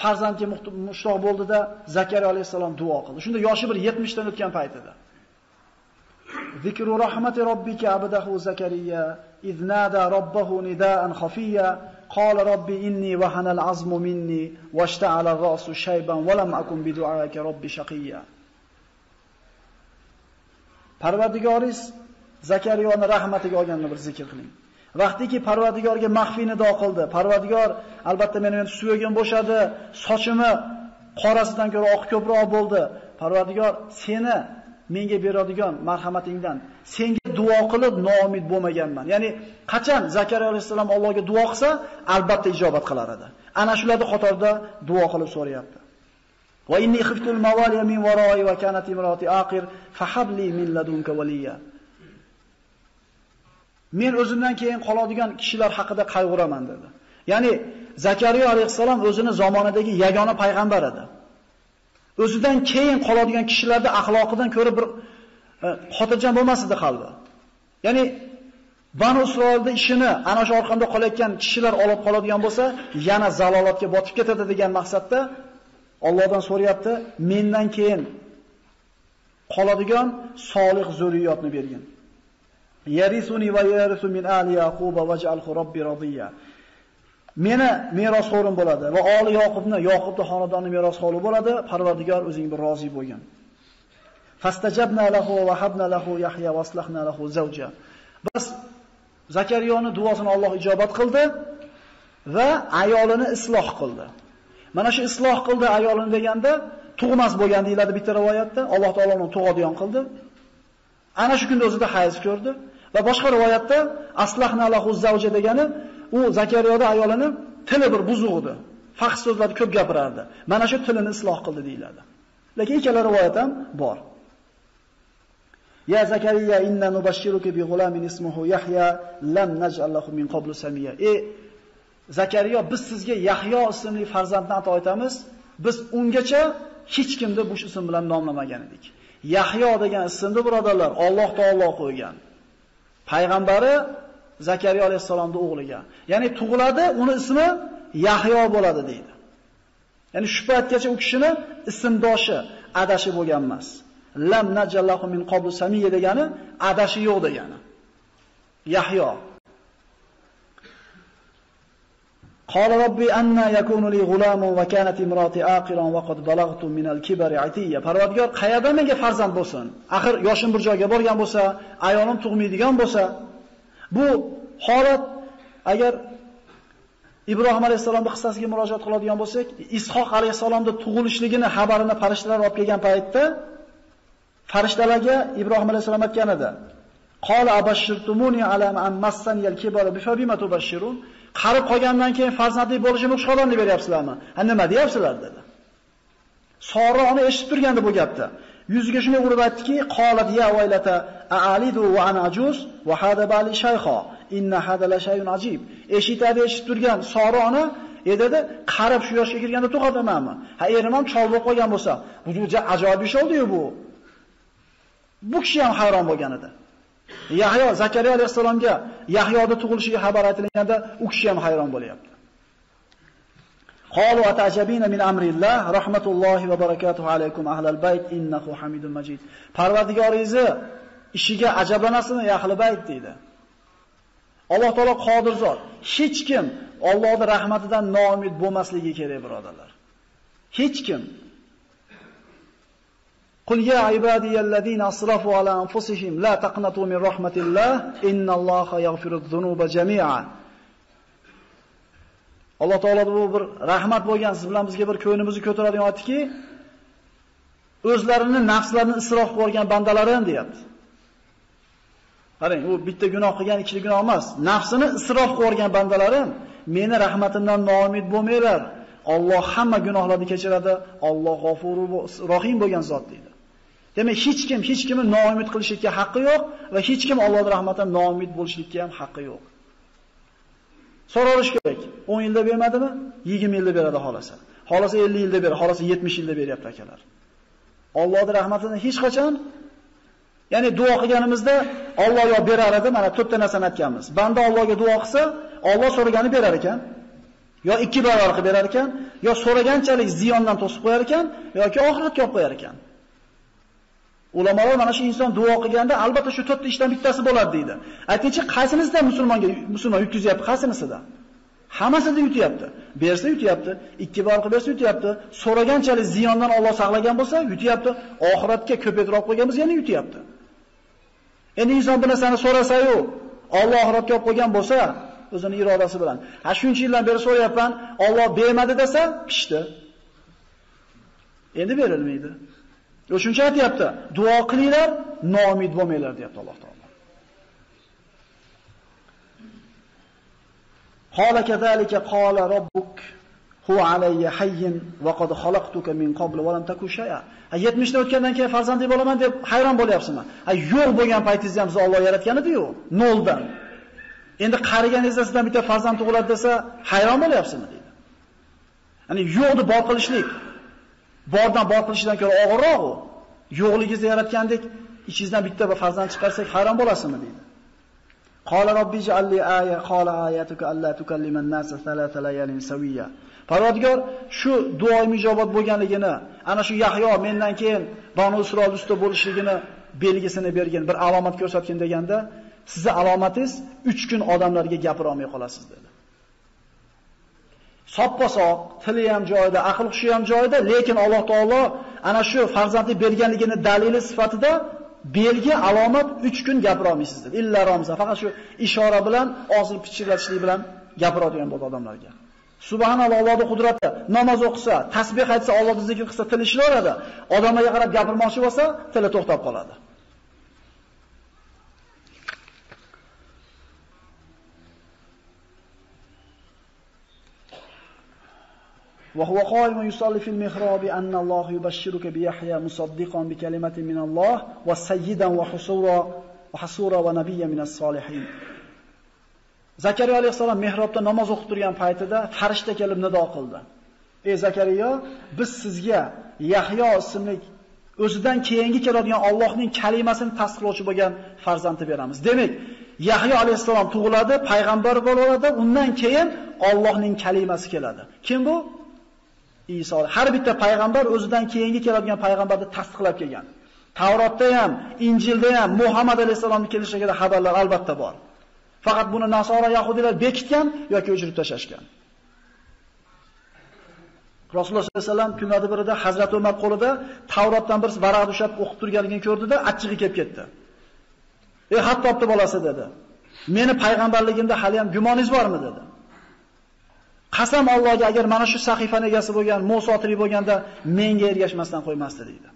farzandga mushtoq bo'ldida Zekeriya alayhissalom duo qildi. Shunda yoshi bir 70 dan o'tgan paytida. Zikru rahmati robbika abdahu Zekeriya iznada robbahu nidaan xafiya qala robbi inni wa hanal azmu minni washta'ala ra'su shayban wa lam akun bi du'aika robbi shaqiya. Parvardigoringiz Zakariyoni rahmatiga olganini bir zikr qiling. Vaqtiki Parvardigorga maxfiy nido qildi. Parvardigor albatta meni endi suyogim bo'shadi, sochimi qorasidan ko'ra oq ko'proq bo'ldi. Parvardigor seni menga beradigan marhamatingdan senga duo qilib noumid bo'lmaganman. Ya'ni qachon Zakariya alayhissalom Allohga duo qilsa, albatta ijobat qilar edi. Ana shularning qatorida duo qilib so'rayapti. Wa inni khiftul mawaliya min wara'i wa kanat imrati aqir fahabli min ladunka waliya. Men o'zimdan keyin qoladigan kishilar haqida qayg'uraman dedi. Ya'ni Zakariya alayhissalom o'zini zamonidagi yagona payg'ambar edi. O'zidan keyin qoladigan kishilarda axloqidan ko'ra bir xotirjam bo'lmasdi qalbi. Ya'ni Banu Isroilda ishini ana shu orqamda qolayotgan kishilar olib qoladigan bo'lsa, yana zalolatga botib ketadi degan maqsadda Allah'dan so'rayapti, mendan keyin qoladigan solih zurriyatni bergin. Yarisuni va yarisu min ali Yaqub va ja'alhu robbi radiya. Meni merosxo'rim bo'ladi va oli Yaqubning xonadonining merosxo'ri bo'ladi. Parvardigor o'zing bir rozi bo'lgin. Fastajabna lahu va habna lahu Yahya va aslahna lahu zawja. Biz Zakariyoni duosini Alloh ijobat qildi va ayolini isloh qildi. Mana shu isloh qildi ayolini deganda tug'mas bo'lgan deyiladi bitta rivoyatda. Alloh taoloning tug'adigan qildi. Ana shu kunda o'zida hayz ko'rdi va boshqa rivoyatda aslahna lahu zawja degani u Zakariyoda ayolini tili bir buzuq edi. Haq so'zlarni ko'p gapirardi. Mana shu tilini isloh qildi deyiladi. Lekin ikkala rivoyat ham bor. Ya Zekeriya inna nubashshiruka bi gulamin ismuhu Yahya lam naj'al lahu min qablu samiya. Zekeriya biz sizga Yahya ismli farzandni ato etamiz. Biz ungacha hech kimni bu ism bilan nomlamagan edik. Yahya degan ismni birodarlar Alloh taolo qo'ygan. Payg'ambari Zakariya alayhissalomning o'g'liga. Ya'ni tug'iladi, uni ismi Yahya bo'ladi deydi. Ya'ni shubhatgacha u kishini ismdoshi adashi bo'lgan emas. Lam najallahu min qablu samiya degani adashi yo'q degani. Yahya. Qala robbi anna yakunu li gulamun va kanat imrati aqiran va qad balagtu min al-kibri atiya. Parvardigor qayerda menga farzand bo'lsin? Axir yoshim bir joyga borgan bo'lsa, ayolim tug'maydigan bo'lsa, bu holat agar İbrahim Aleyhisselam'da qissasiga murojaat qiladigan bo'lsak, İshoq Aleyhisselam'da tug'ilishligini xabarini farishtalar olib kelgan paytda farishtalarga İbrahim Aleyhisselam aytgan edi. Qala abashshirtumuni ala an massani al-kibara bifabima tubashshirun. Qarib qolgandan keyin farzandli bo'lishimni xushxabarni beryapsizlarmi? Ha nima deyapsizlar dedi. Sora uni eshitib turganda bu gapni. Yuziga shunday urib aytdiki, qolat ya vaylata a'alidu wa ana ajuz wa hada bali shaykha. Inna hadala shayun ajib. Eshitib turgan Soroni dedi, qarib shu yoshga kirganda to'xtatamanmi? Ha erim ham cholib qolgan bo'lsa, bu juda ajoyib ish oldi-yu bu. Bu kishi ham hayron bo'lgan edi. Yahyo Zakariya alayhissalomga Yahyoda tug'ilishiga xabar aytilganda u kishi ham hayron bo'lyapti. Qalu atajabina min amrillah rahmatullohi va barakatuhu alaykum ahlal bayt innahu hamidun majid. Parvardigoringizni ishiga ajablanasizmi ahli bayt deydi. Alloh taolo qodir zot. Hech kim Allohning rahmatidan noumid bo'lmasligi kerak, birodarlar. Hech kim. Qul ya ibadiyallazina asrafu ala anfusihim la taqnatu min rahmatillah innalloha yaghfirudz zunuba jami'a. Alloh taolo bu bir rahmat bo'lgan siz bilan bizga bir ko'nglimizni ko'taradigan aytdiki, o'zlarini nafslarini isrof qilgan bandalarim deyapti. Qarang, u bitta gunoh qilgan, ikkita gunoh emas. Nafsini isrof qilgan bandalarim, meni rahmatimdan noumid bo'lmanglar. Alloh hamma gunohlarni kechiradi. Alloh g'ofurur rohim bo'lgan zot deydi. Demak, hech kim hech kimni noumid qilishga haqqi yo'q va hech kim Allohning rahmatidan noumid bo'lishga ham haqqi yo'q. So'ralish kerak. 10 yilda bermadimi? 20 yilda beradi xolasa. Xolasa 50 yilda beradi, xolasa 70 yilda beryapti akalar. Allohning rahmatidan hech qachon ya'ni duo qilganimizda Alloh yo berar edi, mana 4 ta narsani aytganmiz. Banda Allohga duo qilsa, Alloh so'ragani berar ekan, yo 2 barobar qilib berar ekan, yo so'raganchalik ziyondan to'sib qo'yar ekan, yoki oxiratga olib qo'yar ekan. Ulamolar mana shu inson duo qilganda albatta shu 4 ta ishdan bittasi bo'ladi deydi. Aytingchi, qaysinisida musulmonga musulmon yutkazyapti, qaysinisida? Hammasida yutyapti. Bersa yutyapti, 2 bor qilib bersa yutyapti, so'raganchalik ziyondan Alloh saqlagan bo'lsa yutyapti, oxiratga ko'paytirib qo'ygan bo'lsa yana yutyapti. Endi inson bir narsani so'rasa-yu, Alloh oxiratga olib qo'ygan bo'lsa, o'zining irodasi bilan, ha shuncha yildan beri so'rayapman, Alloh bermadi desa, pishdi. Endi berilmaydi. O'shuncha aytayapti, duo qilinglar, noumid bo'lmanglar deyapti Alloh taolo. Qala kadalika qala robbuk huwa alayya hayyin va qad xalaqtuka min qabl va lam taku shay'a. 70 dan o'tgandan keyin farzandli bo'laman deb hayron bo'lyapsizmi? Yo'q bo'lgan paytingizda ham sizni Alloh yaratgan edi-yu, noldan. Endi qariganingizda sizdan bitta farzand tug'iladi desa, hayron bo'lyapsizmi deydi. Ya'ni yo'qni bor qilishlik, bordan bor qilishdan ko'ra og'irroq u. Yo'qligingizni yaratgandek, ichingizdan bitta va farzand chiqarsak hayron bo'lasizmi deydi. Qala robbi ja'alli aya qala ayatuka alla tukalliman nasa thalatha layalin sawiya. Parvardigor shu duoim ijobat bo'lganligini, ana shu Yahyo mendan keyin Banu Isroil usta bo'lishligini belgisini bergan, bir alomat ko'rsatgan deganda, sizning alomatingiz 3 kun odamlarga gapira olmay qolasiz dedi. Sopposoq, tili ham joyida, aql hushi ham joyida, lekin Alloh taolo ana shu farzandni berganligini dalili sifatida belgi, alomat 3 kun gapira olmaysiz dedi. Illa ramza, faqat shu ishora bilan, og'zini pichirlatishlik bilan gapiradigan bo'ldi odamlarga. Subhanalloh, Allohning qudrati. Namoz o'qisa, tasbih aytsa, Allohni zikr qilsa, tili ishlaradi. Odamlarga qarab gapirmoqchi bo'lsa, tili to'xtab qoladi. وَهُوَ قَائِمٌ يُصَلِّي فِي الْمِحْرَابِ أَنَّ اللَّهَ يُبَشِّرُكَ بِيَحْيَى مُصَدِّقًا بِكَلِمَةٍ مِنَ اللَّهِ وَسَيِّدًا وَحَسُورًا وَنَبِيًّا مِنَ الصَّالِحِينَ. Zekeriya alayhissalom mihrobda namoz o'qitirgan paytida farishta kelib nido qildi. Ey Zekeriya, biz sizga Yahya ismli o'zidan keyingi keladigan Allohning kalimasini tasdiqlovchi bo'lgan farzandni beramiz. Demak, Yahya alayhissalom tug'iladi, payg'ambar bo'ladi, undan keyin Allohning kalimasi keladi. Kim bu? İsa. Har bitta payg'ambar o'zidan keyingi keladigan payg'ambarni tasdiqlab kelgan. Tavrotda ham, Injilda ham Muhammad alayhissalomning kelishiga dair xabarlar albatta bor. Faqat buni Nasora Yahudilar bekitgan yoki o'chirib tashlashgan. Rasulullah sallallohu alayhi vasallam kunlardan birida Hazrat Umar qo'lida Tavrotdan bir varaq ushab o'qib turganligini ko'rdida, achchig'i kelib ketdi. "Ey Hattobning bolasi," dedi. "Meni payg'ambarligimda hali ham gumoningiz bormi?" dedi. "Qasam Allohga, agar mana shu sahifaning egasi bo'lgan Musa tirik bo'lganda menga ergashmasdan qo'ymasdi," dedi.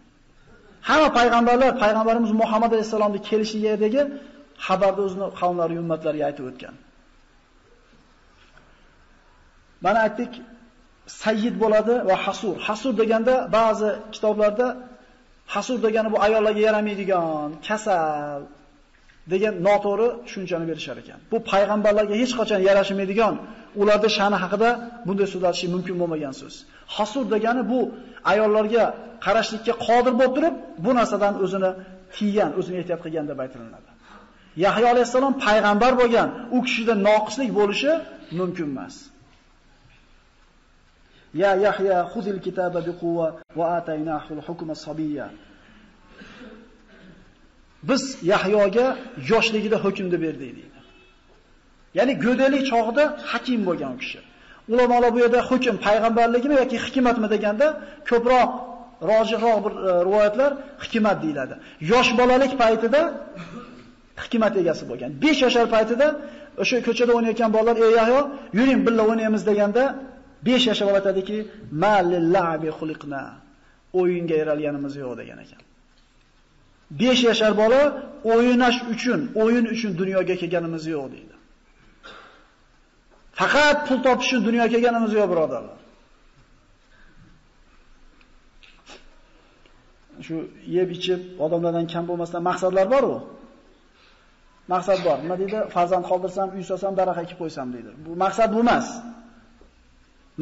Hamma payg'ambarlar payg'ambarimiz Muhammad alayhisolamning kelishidagi xabarda o'zini qavmlari, ummatlariga aytib o'tgan. Mana aytdik, sayyid bo'ladi va hasur. Hasur deganda ba'zi kitoblarda hasur degani bu ayollarga yaramaydigan, kasal degan noto'g'ri tushunchani berishar ekan. Bu payg'ambarlarga hech qachon yarashmaydigan, ularning sha'ni haqida bunday so'z aytish mumkin bo'lmagan so'z. Hasur degani bu ayollarga qarashlikka qodir bo'lib turib, bu narsadan o'zini tiygan, o'zini ehtiyot qilgan deb aytiladi. Yahya alayhissalom payg'ambar bo'lgan, u kishida noqislik bo'lishi mumkin emas. Ya Yahya xudil kitoba biquvva va ataynahul hukma sabiyya. Biz Yahyoga yoshligida hukmni berdik deydi. Ya'ni go'dalik chog'ida hakim bo'lgan u kishi. Ulamolar bu yerda hukm payg'ambarligimi yoki hikmatmi deganda ko'proq rojihroq bir rivoyatlar hikmat deyiladi. Yosh bolalik paytida hikmat egasi bo'lgan. 5 yoshar paytida o'sha ko'chada o'ynayotgan bolalar "Ey Yahyo, yuring birga o'ynaymiz" deganda 5 yoshga aytadiki, "Ma'lillabi xuliqna", o'yinga yaralganimiz yo'q degan ekan. 5 yoshar bola o'ynash uchun, o'yin uchun dunyoga kelganimiz yo'q deydi. Faqat pul topish uchun dunyoga kelganimiz yo'q, birodarlar. Shu yeb ichib odamlardan kam bo'lmasdan maqsadlar bor-ku. Maqsad bor. Nima deydi? Farzand qoldirsam, uy solsam, daraxt ekib qo'ysam deydi. Bu maqsad bu emas.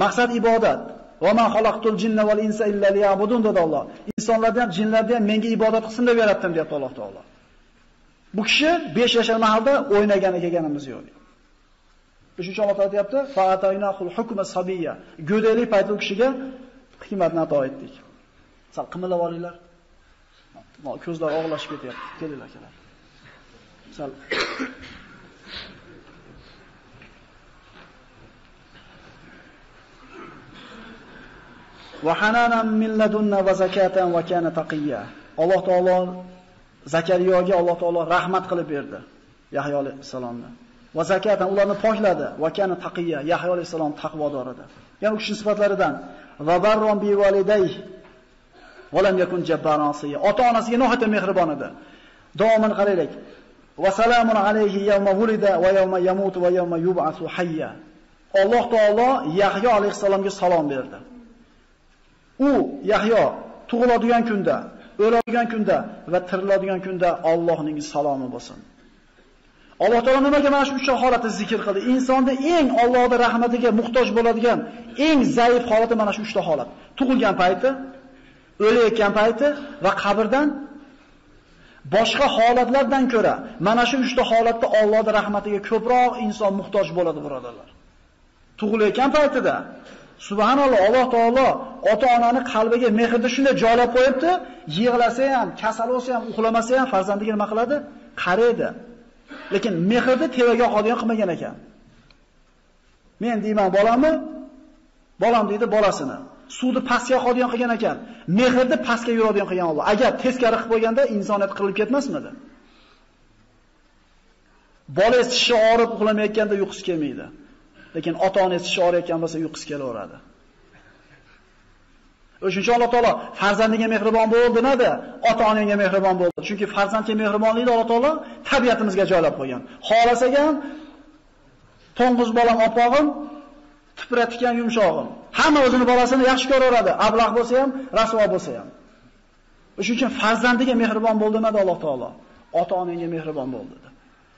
Maqsad ibodat. Va ma xalaqtul jinna val insa illa liya'budun, dedi Alloh. Insonlarni ham, jinlarni ham menga ibodat qilsin deb yaratdim, deyapti Alloh taolo. Bu kishi 5 yoshar mahalda o'ynagani kelganimiz yo'q. Shuncha Alloh taolo deyapti, "Fa ataynahul hukma sabiyya." Go'daylik paytida u kishiga hikmatni ato etdik. Sal qimillab olinglar. Ko'zlar og'lashib ketyapti. Kelinglar, kelinglar. Sal va hananan min ladunna va zakatan va kana taqiyya. Alloh taolo Zakariyoga Alloh taolo rahmat qilib berdi, Yahyo alayhisalomni. Va zakatan, ularni pokladi. Va kana taqiyya, Yahyo alayhisalom taqvodor edi. Ya'ni o'sha sifatlaridan. Va barron bi validayhi va lam yakun jabbaran asiya. Ota-onasiga nohayta mehribon edi. Davomini qaraylik. Va salamun alayhi yawma wulida va yawma yamutu va yawma yub'asu hayya. Alloh taolo Yahyo alayhisalomga salom berdi. U Yahyo tug'iladigan kunda, o'ladigan kunda va tiriladigan kunda Allohning salomi bo'lsin. Alloh taolo nimaga mana shu 3 holatni zikr qildi? Insonda eng Allohning rahmatiga muhtoj bo'ladigan eng zaif holati mana shu 3 ta holat. Tug'ilgan payti, o'layotgan payti va qabrdan. Boshqa holatlardan ko'ra mana shu 3 ta holatda Allohning rahmatiga ko'proq inson muhtoj bo'ladi, birodarlar. Tug'ilayotgan paytida Subhanalloh, Alloh taolo ota-onani qalbiga mehrni shunday joylab qo'yibdi, yig'lasa ham, kasal bo'lsa ham, uxlamasa ham farzandiga nima qiladi? Qaraydi. Lekin mehrni tevaga qolgan qilmagan ekan. Men deyman bolamni, bolam deydi bolasini. Suvni pastga qolgan qilgan ekan. Mehrni pastga yuradigan qilgan Alloh. Agar teskari qilib qo'yganda insoniyat qirilib ketmasmidi? Bola tishi og'rib uxlamayotganda uyqusi kelmaydi. Lekin ota-onasi shorayotgan bo'lsa uyqusi kelaveradi. O'shuncha Alloh taolo farzandiga mehribon bo'ldi, nada ota-onaga mehribon bo'ldi. Chunki farzandga mehribonlikni Alloh taolo tabiatimizga joylab qo'ygan. Xohlasak ham to'ng'iz bolam opog'im, tipratgan yumshog'im. Hamma o'zini bolasini yaxshi ko'raveradi, ablah bo'lsa ham, rasvo bo'lsa ham. O'shuning uchun farzandiga mehribon bo'l demadi Alloh taolo. Ota-onangga mehribon bo'l dedi.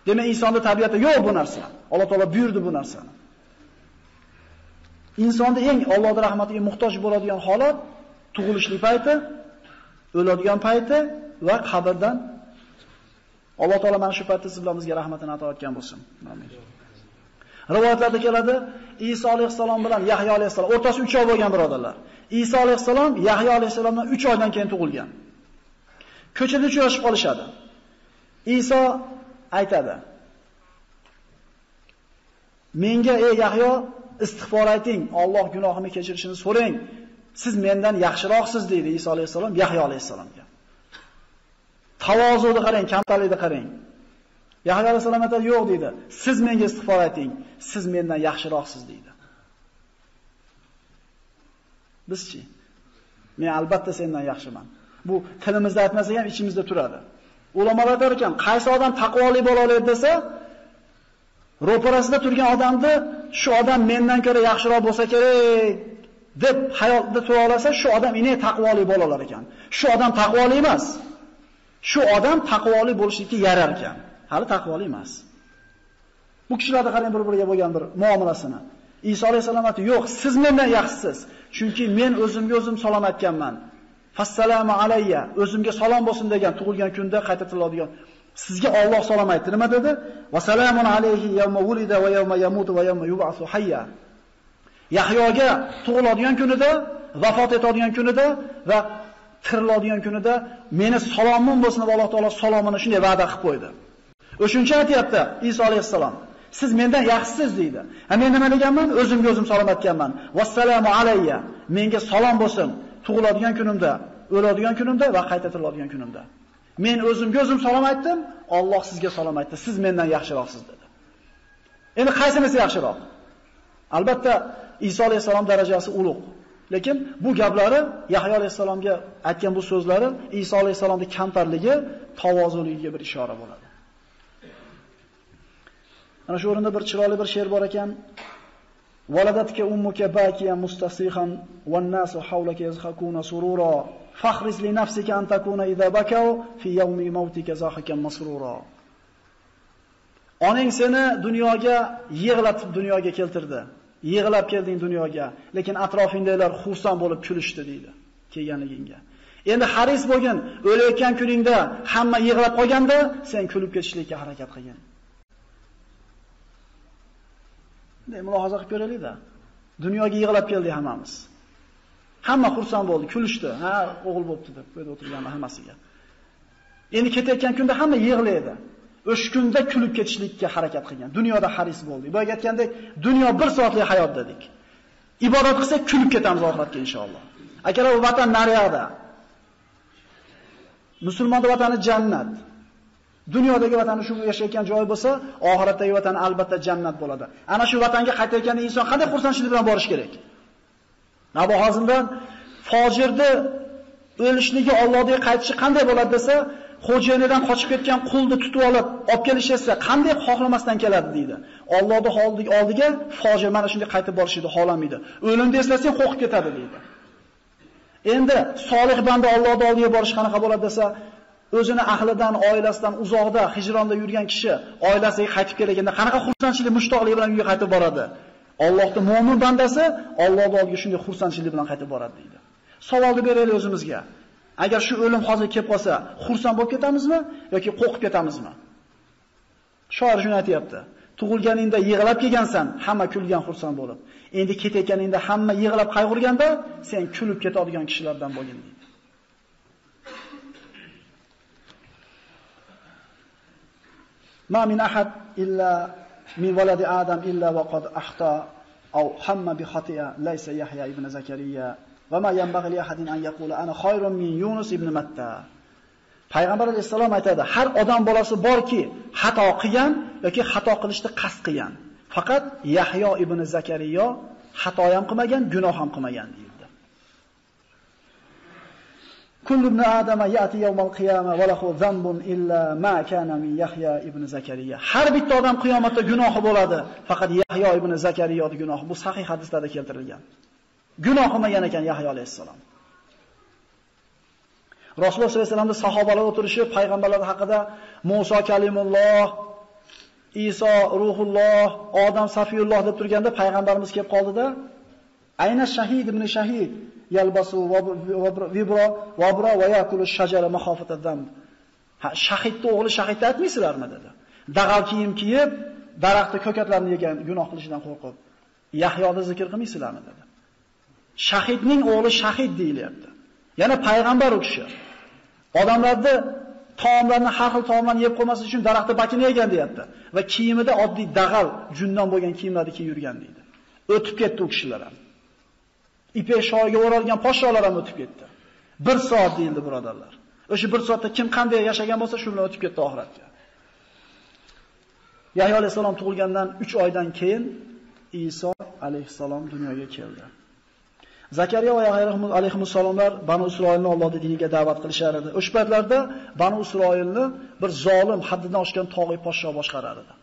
Demak, insonda tabiatda yo'q bu narsa. Alloh taolo buyurdi bu narsani. Insonda eng Allohning rahmatiga muhtoj bo'ladigan holat tug'ilishlik payti, o'ladigan payti va qabrdan Alloh taolo mana shu paytda siz bilan bizga rahmatini ato etgan bo'lsin. Amin. Rivoyatlarda keladi, İsa alayhissalom bilan Yahya alayhissalom o'rtasi 3 oy bo'lgan birodarlar. İsa alayhissalom Yahya alayhissalomdan 3 oydan keyin tug'ilgan. Ko'chada uchrashib qolishadi. İsa aytadi: "Menga ey Yahyo, istig'for ayting, Alloh gunohimni kechirishini so'rang. Siz mendan yaxshiroqsiz" dedi İsa alayhissalom Yahya alayhissalomga. Tavozuni qarang, kamtalikni qarang. Yahya alayhissalom aytadi, yo'q dedi. Siz menga istig'for ayting, siz mendan yaxshiroqsiz dedi. Bizchi? Men albatta sendan yaxshiman. Bu tilimizda aytmasak ham ichimizda turadi. Ulamolar aytar ekan, qaysi odam taqvoli bo'la oladi desa, ro'parasida turgan odamni shu odam mendan ko'ra yaxshiroq bo'lsa kerak deb hayolda tura olsa, shu odam inay taqvoli bo'la olar ekan. Shu odam taqvoli emas. Shu odam taqvoli bo'lishlikka yarar ekan. Hali taqvoli emas. Bu kishilarga qarang, bir-biriga bo'lgan bir muomalasini. İsa alayhissalom aytdi, yo'q, siz mendan yaxshisiz. Chunki men o'zimga o'zim salom aytganman. Fassalamu alayya, o'zimga salom bo'lsin degan, tug'ilgan kunda qayta tiladigan. Sizga Alloh salom aytdi. Nima dedi? Va salamun alayhi yawma wulida va yawma yamutu va yawma yub'asu hayya. Yahyoga tug'iladigan kunida, vafot etadigan kunida va tiriladigan kunida meni salomim bo'lsin deb Alloh taolo salomini shunday va'da qilib qo'ydi. O'shuncha aytayapti İsa alayhissalom, siz mendan yaxshisiz deydi. Men nima deganman? O'zimga o'zim salom aytganman. Vassalamu alayya, menga salom bo'lsin, tug'iladigan kunimda, o'ladigan kunimda va qayta tiriladigan kunimda. Men o'zimga o'zim salom aytdim, Alloh sizga salom aytdi. Siz mendan yaxshiroqsiz dedi. Endi qaysinisi yaxshiroq? Albatta İsa alayhissalom darajasi ulug'. Lekin bu gaplari Yahyo alayhissalomga aytgan bu so'zlari İsa alayhissalomning kamtarligi, tavozuligiga bir ishora bo'ladi. Ana shu o'rinda bir chiroyli bir she'r bor ekan. Valadatka ummuka bakiyan mustasihan wan nasu hawlaka yazhakuna surura fakhris li nafsika an takuna idha bakaw fi yawmi mautika zahakan masrura. Onang seni dunyoga yig'latib dunyoga keltirdi. Yig'lab kelding dunyoga, lekin atrofingdagilar xursand bo'lib kulishdi deydi kelganligingga. Endi haris bo'lgin, o'layotgan kuningda hamma yig'lab qolganda sen kulib ketishlikka harakat qilgin. Bunday mulohaza qilib ko'raylik-da. Dunyoga yig'lab keldik hammamiz. Hamma xursand bo'ldi, kulishdi. Ha, o'g'il bo'pti deb qo'yib o'tirgan hammasiga. Endi ketayotgan kunda hamma yig'laydi. O'sha kunda kulib ketishlikka harakat qilgan. Dunyoda haris bo'ldik. Boya aytgandek, dunyo bir soatlik hayot dedik. Ibodat qilsak kulib ketamiz oxiratga inshaalloh. Akalar, bu vatan nariyoqda. Musulmonning vatani jannat. Dunyodagi vatani shu yashayotgan joy bo'lsa, oxiratdagi vatani albatta jannat bo'ladi. Ana shu vatanga qaytayotganda inson qanday xursandchilik bilan borish kerak? Nabo hozirdan fojirni o'lishligi Allohga qaytishi qanday bo'ladi desa, xo'jayinidan qochib ketgan qulni tutib olib, olib kelishsa qanday xohlamasdan keladi deydi. Allohning oldiga fojir mana shunday qaytib borishni xohlamaydi. O'limni eslasang qo'rqib ketadi deydi. Endi solih banda Allohning oldiga borish qanaqa bo'ladi desa, o'zini ahlidan, oilasidan uzoqda hijronda yurgan kishi oilasiga qaytib kelganda qanaqa xursandchilik, mushtoqlik bilan uyga qaytib boradi. Allohning mo'min bandasi Allohning oldiga shunday xursandchilik bilan qaytib boradi deydi. Savolni beraylik o'zimizga. Agar shu o'lim hozir kelib qolsa, xursand bo'lib ketamizmi yoki qo'rqib ketamizmi? Shoir shuni aytayapti. Tug'ilganingda yig'lab kelgansan, hamma kulgan xursand bo'lib. Endi ketayotganingda hamma yig'lab qayg'urganda, sen kulib ketadigan kishilardan bo'lgin deydi. Ma min ahad illa min waladi adam illa wa qad ahta aw hamma bi khati'a laysa Yahya ibn Zakariya. Va ma yanbaghi li ahadin an yaqula ana khayrun min Yunus ibn Matta. Payg'ambar alayhissalom aytadi, har odam bolasi borki xato qilgan yoki xato qilishni qasd qilgan. Faqat Yahyo ibn Zakariya xato ham qilmagan, gunoh ham qilmagan deydi. Kullu ibn Adem'e yati yevmel kıyame ve lehu zanbun illa ma kana min Yahya ibn Zekeriya. Her bitta odam qiyomatda gunohi bo'ladi. Faqat Yahya ibn Zekeriya'ning gunohi. Bu sahih hadislarda keltirilgan. Gunoh qilmagan ekan Yahya alayhissalom. Rasulullah sallallohu alayhi vasallamning sahobalar o'tirishi, payg'ambarlar haqida Musa kalimulloh, İsa ruhulloh, Odam safiyulloh deb turganda payg'ambarimiz kelib qoldi-da, ayna shahid ibn shahid yalbasu vibra vabra va yakulu shajara mahofatadan. Ha, shahidning o'g'li shahid aytmaysizlarmi dedi. Dag'al kiyim kiyib, daraxtda ko'katlarni yegan gunoh qilishidan qo'rqib, Yahyoni zikr qilmaysizlarmi dedi. Shahidning o'g'li shahid deyilyapti. Yana payg'ambar u kishi. Odamlarni taomlarni, har xil taomlarni yeb qo'ymas uchun daraxtda bakini yegan deyapti va kiyimida oddiy dag'al, jundan bo'lgan kiyimlarni kiyib yurgan deydi. O'tib ketdi u kishilar ham. Ipek shoyiga o'ralgan podsholar ham o'tib ketdi. 1 soat deyildi birodarlar. O'sha 1 soatda kim qanday yashagan bo'lsa shu bilan o'tib ketdi oxiratga. Yahyo alayhissalom tug'ilgandan 3 oydan keyin İsa alayhissalom dunyoga keldi. Zakariya va Yahya alayhissalomlar Banu Isroilni Allohning diniga da'vat qilishar edi. O'sha paytlarda Banu Isroilni bir zolim, haddidan oshgan tog'iy podsho boshqarar edi.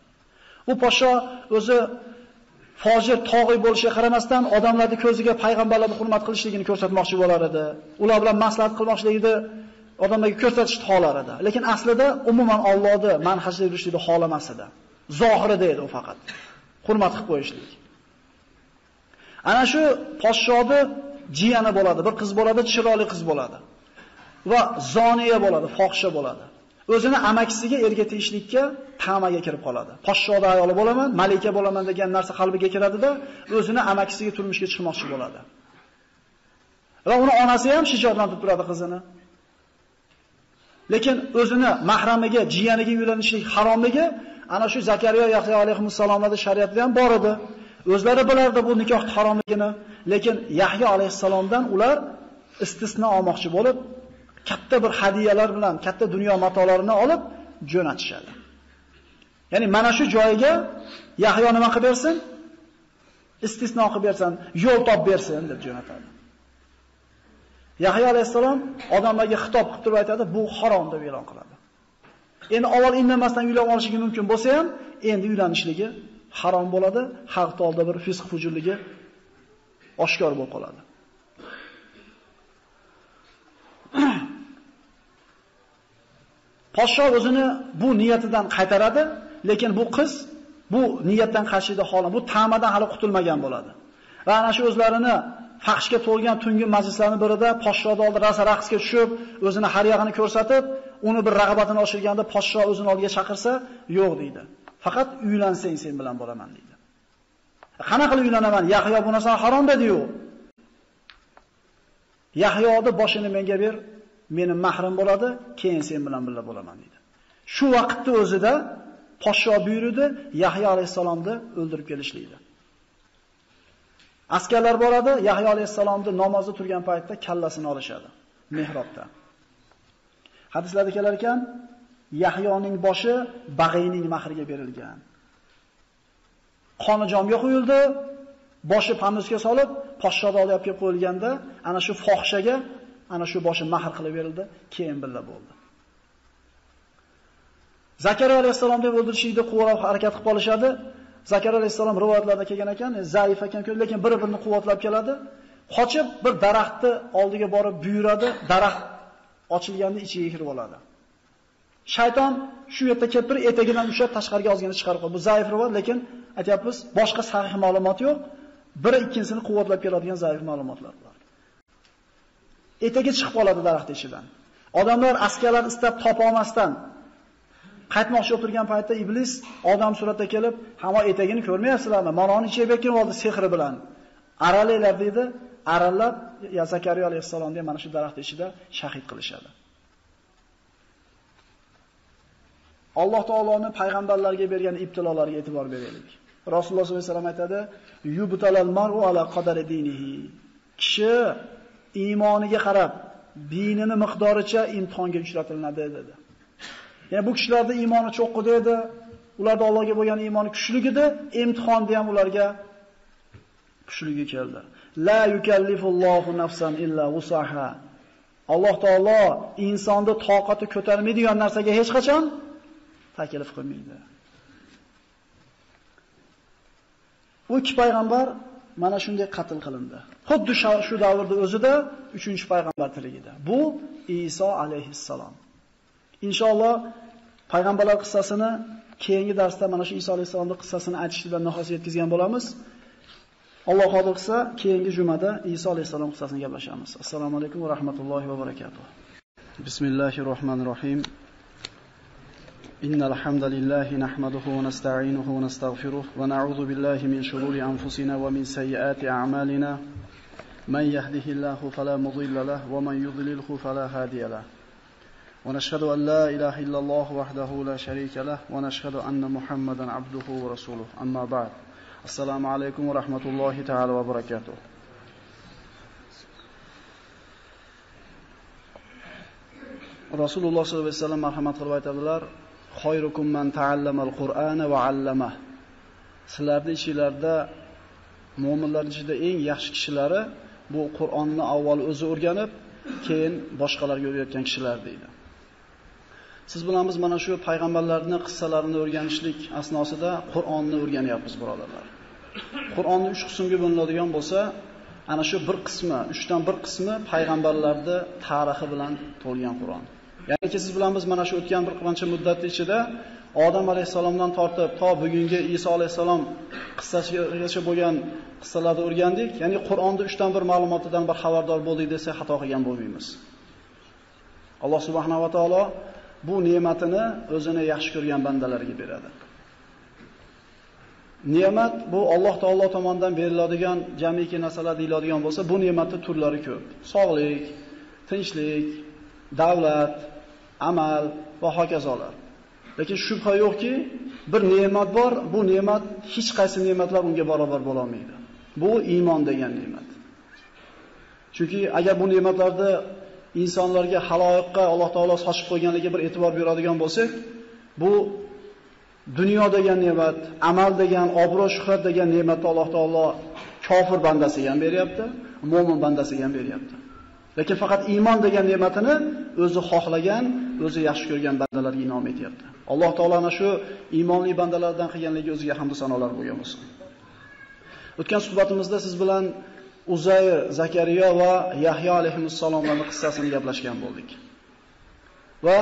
Bu podsho o'zi fojir tog'iy bo'lishiga qaramasdan odamlarning ko'ziga payg'ambarlarni hurmat qilishligini ko'rsatmoqchi bo'lar edi. Ular bilan maslahat qilmoqchiligini odamlarga ko'rsatishni xohlar edi. Lekin aslida umuman Allohning manhajida yurishni xohlamas edi. Zohirida edi u faqat. Hurmat qilib qo'yishlik. Ana shu podshoda jiyani bo'ladi, bir qiz bo'ladi, chiroyli qiz bo'ladi. Va zoniya bo'ladi, fohisha bo'ladi. O'zini amakisiga erga tegishlikka ta'maga kirib qoladi. Podshoda ayoli bo'laman, malika bo'laman degan narsa qalbiga kiradida, o'zini amakisiga turmushga chiqmoqchi bo'ladi. Va uni onasi ham shijoatlantib turadi qizini. Lekin o'zini mahramiga, jiyaniga uylanishlik haromligi ana shu Zakariya Yahya alayhissalomning shariatida ham bor edi. O'zlari bilardi bu nikoh haromligini, lekin Yahyo alayhissalomdan ular istisno olmoqchi bo'lib, katta bir hadiyalar bilan, katta dunyo matolarini olib jo'natishadi. Ya'ni mana shu joyiga Yahyo nima qilib bersin? Istisno qilib bersin, yo'l top bersin deb jo'natadi. Yahyo alayhissalom odamlarga xitob qilib turib aytadi, bu harom deb e'lon qiladi. Endi avval indamasdan uylanib olishingiz mumkin bo'lsa ham, endi uylanishligi harom bo'ladi, haq to'lda bir fisq fujurligi oshkor bo'lib qoladi. Podsho o'zini bu niyatidan qaytaradi, lekin bu qiz bu niyatdan qashida xola, bu ta'madan hali qutulmagan bo'ladi. Va ana shu o'zlarini faxshga to'lgan tungi majlislarning birida podshoning oldi raqsga tushib, o'zini har yog'ini ko'rsatib, uni bir rag'batini oshirganda podsho o'zini oldiga chaqirsa, yo'q deydi. Faqat uylansang sen bilan bo'laman deydi. Qana qilib uylanaman? Yahyo bu narsa harom dedi-yu. Yahyoni boshini menga ber, mening mahrim bo'ladi, keyin sen bilan birga bo'laman dedi. Shu vaqtda o'zida podsho buyurdi, Yahyo alayhissalomni o'ldirib kelishlikdi. Askarlar boradi, Yahyo alayhissalomni namozda turgan paytda kallasini olishadi mihrobda. Hadislarda kelar ekan, Yahyoning boshi bag'iyning mahriga berilgan. Qoni jomga quyildi, boshi pamuzga solib, podshoda olib kelib qo'yilganda, ana shu fohishaga ana shu boshi mahr qilib berildi, keyin billa bo'ldi. Zakariya alayhissalom deb o'ldirishdi, quvvat harakat qilib qolishadi. Zakariya alayhissalom rivoyatlarda kelgan ekan, zaif ekan, lekin bir-birini quvvatlab keladi. Qochib bir daraxtni oldiga borib buyuradi, daraxt ochilganda ichiga kirib oladi. Shayton shu yerda kelib turib, etagidan ushlab tashqariga ozgina chiqarib qo'ydi. Bu zaif rivoyat, lekin aytayapmiz, boshqa sahih ma'lumot yo'q. Biri ikkinchisini quvvatlab keladigan zaif ma'lumotlar bor. Etagi chiqib qoladi daraxt ichidan. Odamlar askarlar istab topa olmasdan qaytmoqchi o'tirgan paytda iblis odam suratida kelib, "Hamma etagini ko'rmayapsizlarmi? Manoni ichiga bekirib oldi sehri bilan. Aralanglar" dedi. Aralab Zakariya alayhissalomni mana shu daraxt ichida shahid qilishadi. Alloh taoloning payg'ambarlarga bergan ibtilolarga e'tibor beraylik. Rasululloh sollallohu alayhi vasallam aytadi: "Yubtalal mar'u ala qadari dinihi." Kishi iymoniga qarab, dinini miqdoricha imtihonga uchratiladi dedi. Ya'ni bu kishilarning iymoni cho'qqida edi, ularda Allohga bo'lgan iymoni kuchlik edi, imtihonda ham ularga kuchligi keldi. La yukallifullohu nafsan illa wusaha. Allah Teala insonda toqati ko'tarmaydigan narsaga hech qachon taklif qilmaydi. Bu ikki payg'ambar mana shunday qatl qilindi. Xuddi shu davrda o'zida 3-payg'ambar tiligida. Bu İsa alayhissalom. İnşallah payg'ambarlar qissasini keyingi darsda mana shu İsa alayhissalomning qissasini aytishni bilan nihoyasi yetkazgan bo'lamiz. Allah kabul kısa, keyingi cümada İsa Aleyhisselam kısasını yapışalımız. Esselamu Aleyküm ve Rahmetullahi ve Berekatuhu. Bismillahirrahmanirrahim. İnnelhamdülillahi nehmaduhu ve nesta'inuhu ve nestağfiruhu ve na'udhu billahi min şururi anfusina ve min seyyiati a'malina. Men yehdihillahu fela mudille lehu ve men yudlilhu fela hadiye lehu. Ve neşhedü en la ilahe illallah vahdehu la şerike lehu ve neşhedü enne Muhammeden abduhu ve resuluhu. Amma ba'd. Assalamu alaykum va rahmatullohi ta'ala va barakatuh. Rasulullah sollallohu alayhi vasallam marhamat qilib aytadilar: "Khayrukum man ta'allamal Qur'ana va 'allamahu." Sizlarning ichingizda mu'minlarning ichida eng yaxshi kishilari bu Qur'onni avval o'zi o'rganib, keyin boshqalarga o'rgatgan kishilar deydi. Siz bilan biz mana shu payg'ambarlarning qissalarini o'rganishlik asnosida Qur'onni o'rganyapmiz, birodarlar. Qur'onni 3 qismga bo'linadigan bo'lsa, ana shu bir qismi, 3dan bir qismi payg'ambarlarning tarixi bilan to'lgan Qur'on. Ya'niki siz bilan biz mana shu o'tgan bir qancha muddat ichida Odam alayhisalomdan tortib to bugungi İsa alayhisalom qissasigacha bo'lgan qissalarni o'rgandik. Ya'ni Qur'onda 3dan bir ma'lumotidan bir xabardor bo'ldik desa xato qilgan bo'lmaymiz. Alloh subhanahu va taolo bu ne'matini o'zini yaxshi ko'rgan bandalarga beradi. Ne'mat bu Alloh taolo tomonidan beriladigan jamiki narsalar deyiladigan bo'lsa, bu ne'matning turlari ko'p. Sog'lik, tinchlik, davlat, amal va hokazolar. Lekin shubha yo'qki, bir ne'mat bor, bu ne'mat hech qaysi ne'matlar unga barobar bo'la olmaydi. Bu iymon degan ne'mat. Chunki agar bu ne'matlarni insonlarga, haloyiqqa Alloh taolo sochib qo'yganiga bir e'tibor beradigan bo'lsak, bu dunyo degan ne'mat, amal degan, obro' shuhrat degan ne'matni Alloh taolo kofir bandasiga ham beryapti, mu'min bandasiga ham beryapti. Lekin faqat iymon degan ne'matini o'zi xohlagan, o'zi yaxshi ko'rgan bandalarga inom etyapti. Alloh taolo ana shu iymonli bandalardan qilganligi o'ziga hamd va sanolar bo'lgan bo'lsin. O'tgan suhbatimizda siz bilan Uzayr, Zekeriya va Yahya alayhissalomlarning qissasini gaplashgan bo'ldik. Va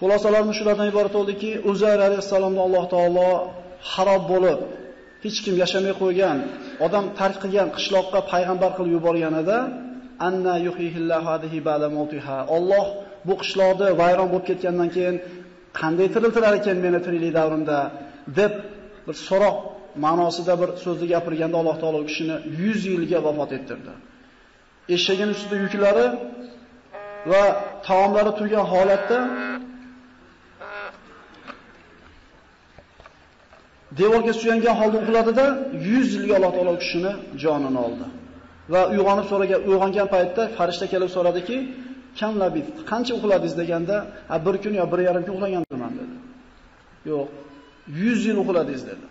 xulosalarimiz shulardan iborat bo'ldiki, Uzayr alayhissalomni Alloh taolo xarob bo'lib, hech kim yashamay qo'ygan, odam tark qilgan qishloqqa payg'ambar qilib yuborganida, anna yuhyihillahu hadihi ba'da mautiha. Alloh bu qishloqni vayron bo'lib ketgandan keyin qanday tiriltirar ekan meni tiriklik davrimda deb bir so'roq ma'nosida bir so'zni gapirganda Alloh taolo u kishini 100 yilga vafot ettirdi. Eshagining ustida yuklari va taomlari turgan holatda devorga suyangan holda uxladida 100 yilga Alloh taolo u kishini jonini oldi. Va uyg'onib so'ragan, uyg'ongan paytda farishta kelib so'radiki, "Kam labid, qancha uxladingiz?" deganda, "Bir kun yo 1,5 kun uxlaganman" dedi. "Yo'q, 100 yil uxladingiz" dedi.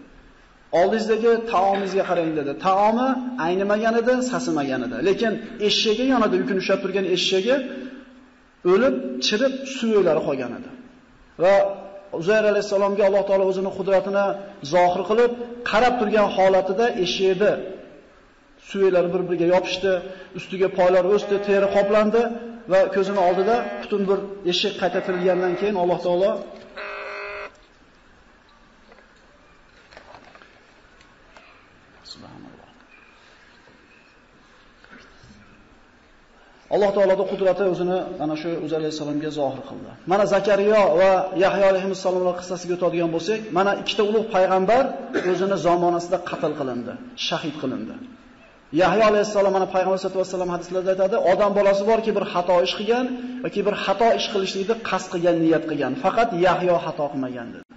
Oldingizdagi taomingizga qarang dedi. Taomi aynimagan edi, sasimagan edi. Lekin eshagi yonida yukini ushlab turgan eshagi o'lib, chirib, suyaklari qolgan edi. Va Uzayr alayhisalomga Alloh taolo o'zining qudratini zohir qilib, qarab turgan holatida eshagi suyaklari bir-biriga yopishdi, ustiga poylar o'sdi, teri qoplandi va ko'zini oldida butun bir eshak qayta tirilgandan keyin Alloh taolo Alloh taoloning qudrati o'zini ana shu Uzayr alayhisalomga zohir qildi. Mana Zakariya va Yahya alayhissalomlar qissasiga o'tadigan bo'lsak, mana ikkita ulug' payg'ambar o'zini zamonasida qatl qilindi, shahid qilindi. Yahya alayhissalom mana payg'ambar sollallohu alayhi vasallam hadislarida aytadi, odam bolasi borki, bir xato ish qilgan yoki bir xato ish qilishlikni qasd qilgan, niyat qilgan, faqat Yahya xato qilmagan dedi.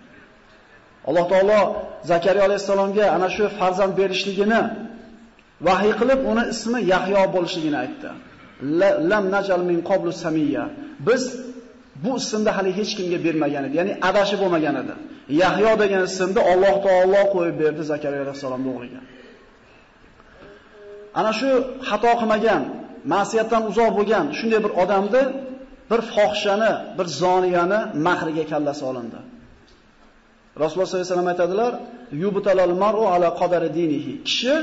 Alloh taolo Zakariya alayhissalomga ana shu farzand berishligini vahiy qilib, uni ismi Yahya bo'lishligini aytdi. Lam najal min qablu samiyya. Biz bu ismni hali hech kimga bermagan edi. Ya'ni adashib bo'lmagan edi. Yahyo degan ismni Alloh taolo qo'yib berdi Zakariya alayhisalomning o'g'liga. Ana shu xato qilmagan, ma'siyatdan uzoq bo'lgan shunday bir odamni, bir fohishani, bir zoniyani mahriga kallasi olindi. Rasulullah sallallohu alayhi vasallam aytadilar: "Yubtalal mar'u ala qadari dinihi." Kishi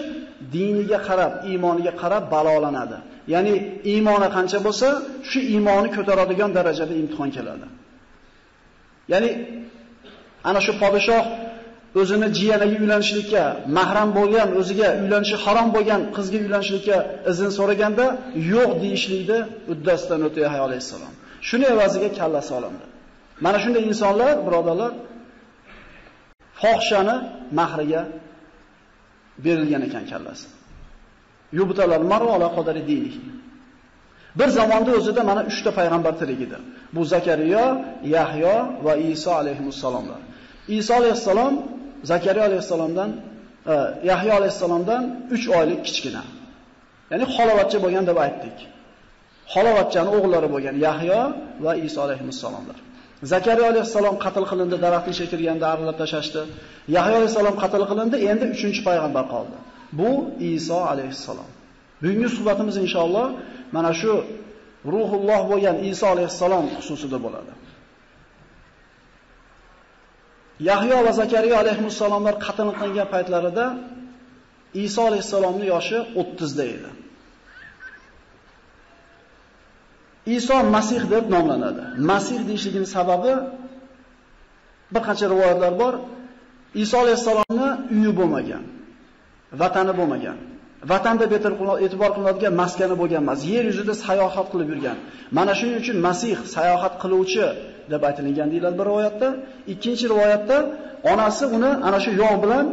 diniga qarab, iymoniga qarab balolanadi. Ya'ni iymoni qancha bo'lsa, shu iymoni ko'taradigan darajada imtihon keladi. Ya'ni ana shu podshoh o'zini jiyaniga uylanishlikka mahram bo'lgan, o'ziga uylanishi harom bo'lgan qizga uylanishlikka izin so'raganda yo'q deyishlikni uddasidan o'tdi Yahya alayhissalom. Shuni evaziga kallasi olindi. Mana shunday insonlar, birodarlar, fohishani mahriga berilgan ekan kallasi. Yubtalar maru ala qadari dinih. Bir zamonda o'zida mana 3 ta payg'ambar tiligida. Bu Zekeriya, Yahya va İsa alayhissalomlar. İsa alayhissalom Zekeriya alayhissalomdan, Yahya alayhissalomdan 3 oylik kichkina. Ya'ni xolovatcha bo'lgan deb aytdik. Xolovatchaning o'g'illari bo'lgan Yahya va İsa alayhissalomlar. Zekeriya alayhissalom qatl qilindi, daraxtni shekirganda arilib tashlashdi. Yahya alayhissalom qatl qilindi, endi 3-chi payg'ambar qoldi. Bu İsa alayhissalom. Bugungi suhbatimiz inshaalloh mana shu ruhulloh bo'lgan İsa alayhissalom xususida bo'ladi. Yahya va Zekeriya alayhissalomlar qatl qilingan paytlarida İsa alayhissalomning yoshi 30 da edi. İsa Masih deb nomlanadi. Masih deyishligining sababi bir qancha rivoyatlar bor. İsa alayhissalomning uyi bo'lmagan, vatani bo'lmagan. Vatanda e'tibor qilinadigan maskani bo'lgan emas. Yer yuzida sayohat qilib yurgan. Mana shuning uchun Masih sayohat qiluvchi deb aytilgan deyiladi bir rivoyatda. Ikkinchi rivoyatda onasi uni ana shu yog' bilan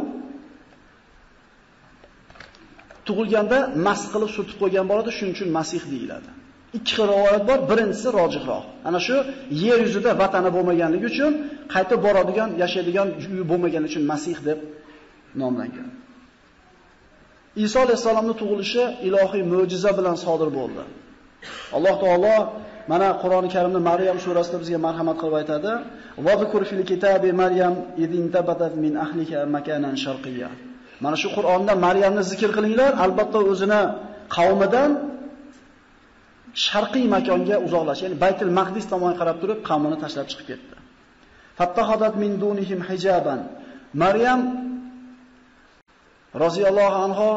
tug'ilganda mast qilib sutib qo'ygan bo'ladi, shuning uchun Masih deyiladi. Ikki xil rivoyat bor, birinchisi rojihroq. Ana shu yer yuzida vatani bo'lmaganligi uchun, qaytib boradigan, yashaydigan uyi bo'lmagani uchun Masih deb nomlangan. İsa alayhissalomning tug'ilishi ilohiy mo'jiza bilan sodir bo'ldi. Alloh taolo mana Qur'oni Karimda Maryam surasida bizga marhamat qilib aytadi: "Va zikur fil kitabi Maryam idintabadat min ahliha makanan sharqiyya." Mana shu Qur'onda Maryamni zikr qilinglar, albatta o'zini qavmidan sharqiy makonga uzoqlashdi. Ya'ni Baytul Maqdis tomonga qarab turib qavmini tashlab chiqib ketdi. Fattahadat min dunihim hijaban. Maryam roziyallohu anha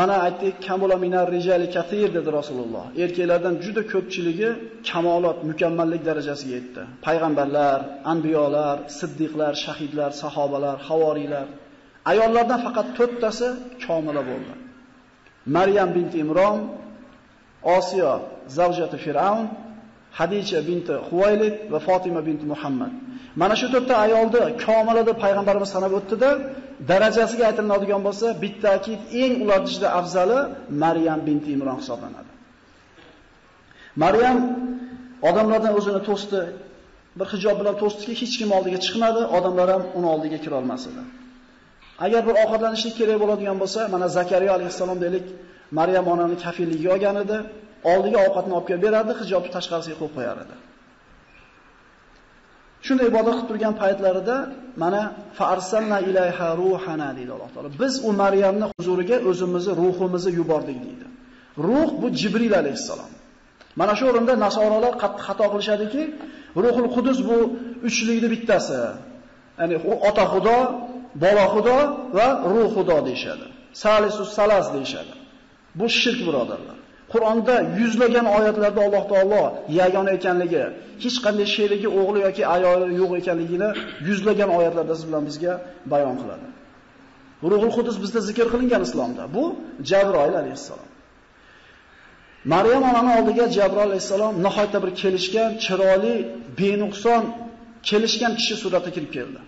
mana aytdik, kamula minar rijali katir dedi Rasululloh. Erkaklardan juda ko'pchiligi kamolot, mukammallik darajasiga yetdi. Payg'ambarlar, anbiyolar, siddiqlar, shahidlar, sahobalar, havarilar. Ayollardan faqat 4tasi komila bo'ldi. Maryam binti İmran, Asiya zavjati Firavun, Khadija binti Huvaylid va Fatima binti Muhammed. Mana shu 4ta ayolni komila deb payg'ambarimiz sanab o'tdi-da, darajasiga aytiladigan bo'lsa, bitta'kid eng ular ichida afzali Maryam binti İmran hisoblanadi. Maryam odamlardan o'zini to'sdi, bir hijob bilan to'sdiki, hech kim oldiga chiqmadi, odamlar ham uning oldiga kira olmas edi. Agar bir ovqatlanishlik kerak bo'ladigan bo'lsa, mana Zekeriya alayhissalomdek Maryam onani kafilligiga olgan edi, oldiga ovqatni olib kelib berardi, hijobni tashqarisiga qo'yib qo'yar edi. Shunday ibodat qilib turgan paytlarida mana farsalna ilayha ruhana deydi Alloh taolo. Biz u Maryamni huzuriga o'zimizni ruhimizni yubordik deydi. Ruh bu Jibril alayhissalom. Mana shu o'rinda nasorolar qattiq xato qilishadiki, Ruhul Qudus bu uchlikni bittasi. Ya'ni Ota Xudo, Bola Xudo va Ruh Xudo deyshadi. Salisus salas deyshadi. Bu shirk, birodarlar. Qur'onda yuzlagan oyatlarda Alloh taolo yagona ekanligi, hech qanday sherigi, o'g'li yoki ayoli yo'q ekanligini yuzlagan oyatlarda siz bilan bizga bayon qiladi. Ruhul Qudus bizda zikr qilingan islomda. Bu Jabroil alayhissalom. Maryam onaning oldiga Jabroil alayhissalom nihoyatda bir kelishgan, chiroyli, benuqson kelishgan kishi suratida kirib keldi.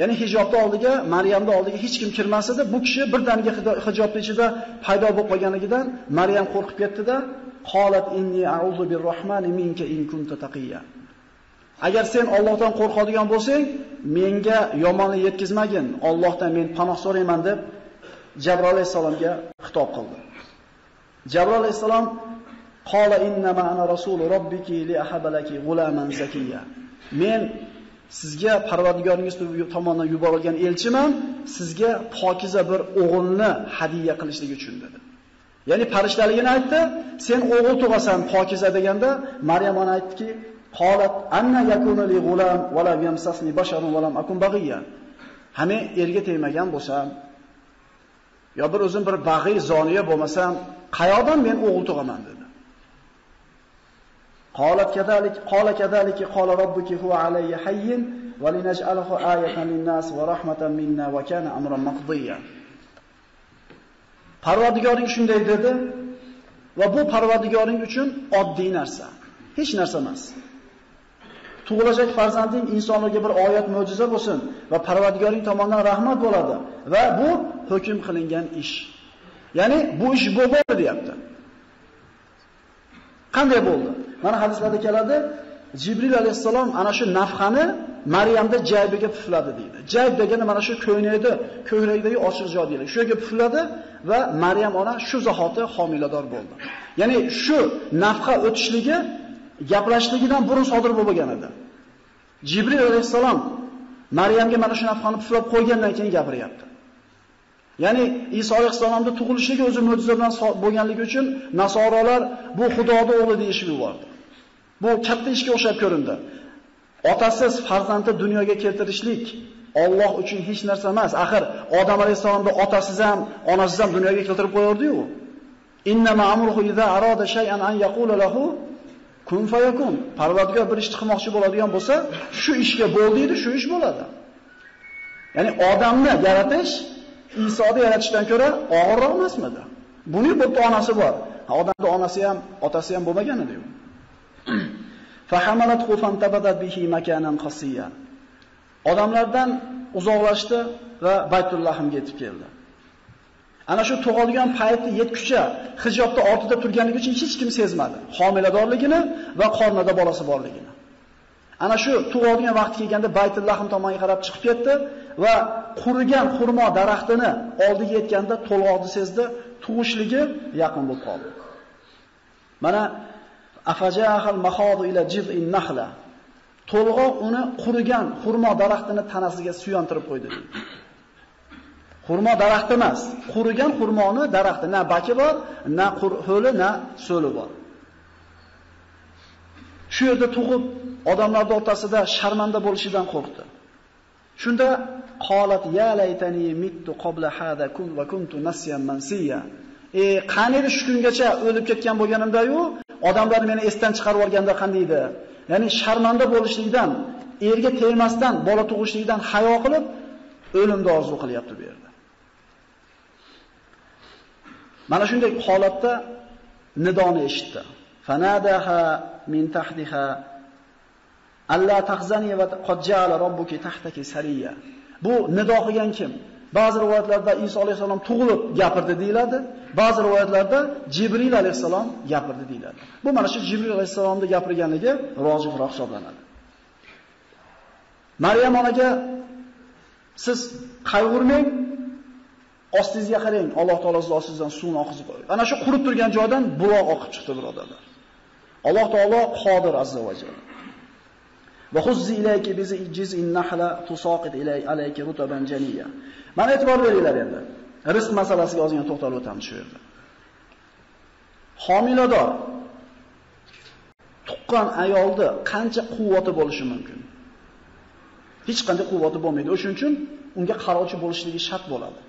Ya'ni hijobni oldiga, Maryamning oldiga hech kim kirmas edi. Bu kishi birdaniga hijobni ichida paydo bo'lib qolganligidan Maryam qo'rqib ketdi-da, "Qolat inni a'udhu birrohmani minka in kunta taqiyya." Agar sen Allohdan qo'rqadigan bo'lsang, menga yomonlik yetkazmagin, Allohdan men panoh so'rayman deb Jabroil alayhissalomga xitob qildi. Jabroil alayhissalom "Qola inna ma ana rasulu robbiki li ahabalaki gulaman zakiyya." Men sizga Parvardigoringiz tomonidan yuborilgan elchiman, sizga pokiza bir o'g'ilni hadiya qilishlik uchun dedi. Yani parishtaligini aytdi, sen o'g'il tug'asan, pokiza deganda Maryam ona aytdiki, "Qolat anna yakuna li g'ulam va la yamsasni basharun va lam akun baghiya." Hani erga tegmagan bo'lsam, yo bir o'zim bir bag'iy zoniya bo'lmasam, qayoqdan men o'g'il tug'aman dedi. Qolat kadalik, qola kadaliki, qola robbuki huwa alayhi hayyin va linaj'alahu ayatan lin-nas va rahmatan minna va kana amran maqdiya. Parvardigoring shunday dedi va bu parvardigoring uchun oddiy narsa, hech narsa emas. Tug'ilajak farzanding insonlarga bir oyat mo'jiza bo'lsin va parvardigoring tomonidan rahmat bo'ladi va bu hukm qilingan ish. Ya'ni bu ish bo'ldi deyapti. Qanday bo'ldi? Mana hadislarda keladi, Jibril alayhissalom ana shu nafxani Maryamda jaybiga pufladi deydi. Jayb degani mana shu ko'ynakda, ko'krakdagi ochiq joy deydi. Shu yerga pufladi va Maryam ona shu zahoti homilador bo'ldi. Ya'ni shu nafqa o'tishligi gaplashligidan burun sodir bo'lgan edi. Jibril alayhissalom Maryamga mana shu nafqani puflab qo'ygandan keyin gapiryapti. Ya'ni İsa alayhissalomning tug'ilishiga o'zi mo'jiza bilan bo'lganligi uchun nasorolar bu Xudoning o'g'li deyishib yubordi. Bu katta ishga o'xshab ko'rindi. Otasiz farzandni dunyoga keltirishlik Alloh uchun hech narsa emas. Axir Odam alayhissalomni otasiz ham, onasiz ham dunyoga keltirib qo'yardi-ku. Inna ma'muruhu idza arada shay'an an yaqula lahu kun fayakun. Parvardigor bir ishni qilmoqchi bo'ladigan bo'lsa, shu ishga bo'l deydi, shu ish bo'ladi. Ya'ni odamni yaratish Isoni yaratishdan ko'ra og'irroq emasmidi? Buni bitta onasi bor. Odamda onasi ham, otasi ham bo'lmagan edi-ku. Fahamalat khufan tabada bihi makanan qasiya. Odamlardan uzoqlashdi va Baytullohimga yetib keldi. Ana shu tug'ilgan payti yetguncha hijobda ortida turganligi uchun hech kim sezmadi homiladorligini va qornida bolasi borligini. Ana shu tug'ilgan vaqt kelganda Baytullohim tomoniga qarab chiqib ketdi va qurigan xurmo daraxtini oldiga yetganda to'lg'oqni sezdi, tug'ishligi yaqin bo'lib qoldi. Mana afajahal mahadu ila jiz'in nahla. To'lg'oq uni qurigan xurmo daraxtini tanasiga suyantirib qo'ydi. Xurmo daraxti emas, qurigan xurmoni daraxti, na baki bor, na ho'li, na so'li bor. Shu yerda tug'ib odamlar o'rtasida sharmanda bo'lishidan qo'rqdi. Shunda qolat ya laytani mittu qabla hada kun va kuntu nasyan mansiya. Qani edi shu kungacha o'lib ketgan bo'lganimda-yu, odamlar meni esdan chiqarib olganda qanday edi? Ya'ni sharmanda bo'lishlikdan, erga tegmasdan, bola tug'ishlikdan hayo qilib o'limni orzu qilyapti bu yerda. Mana shunday holatda nidoni eshitdi. Fanadaha min tahtiha alla tahzani va qad ja'ala robbuki tahtaki sariya. Bu nido qilgan kim? Ba'zi rivoyatlarda İsa alayhissalom tug'ilib gapirdi deyiladi, ba'zi rivoyatlarda Jibril alayhissalom gapirdi deyiladi. Bu mana shu Jibril alayhissalomning gapirganligi rojihroq hisoblanadi. Maryam onaga siz qayg'urmang, ostingizga qarang, Alloh taolo sizdan suvni oqizib qo'yadi. Ana shu qurib turgan joydan buloq oqib chiqdi birodarlar. Alloh taolo qodir azza va jalla. Va huzzi ilayki bizi jiz'in nahla tusaqit ilay alayki rutaban janiya. Mana e'tibor beringlar endi. Rizq masalasiga ozgina to'xtalib o'tamiz shu yerda. Homilador tuqqan ayolda qancha quvvati bo'lishi mumkin? Hech qanday quvvati bo'lmaydi. O'shuning uchun unga qarovchi bo'lishligi shart bo'ladi.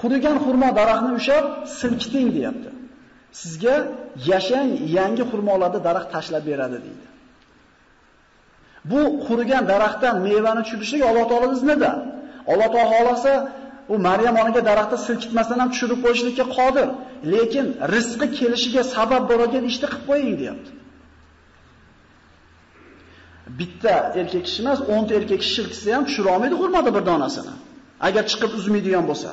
Qurigan xurmo daraxtni ushab silkiting deyapti. Sizga yashang yangi xurmolarni daraxt tashlab beradi deydi. Bu qurigan daraxtdan mevani tushirishga Alloh taoloning iznida. Alloh taolasi u Maryam onaga daraxtni silkitmasdan ham tushirib qo'yishlikka qodir, lekin rizqi kelishiga sabab bo'lgan ishni qilib qo'ying deyapti. Bitta erkak kishi emas, 10 ta erkak kishi silkitsa ham tushira olmaydi xurmoda bir donasini. Agar chiqib uzmaydigan bo'lsa.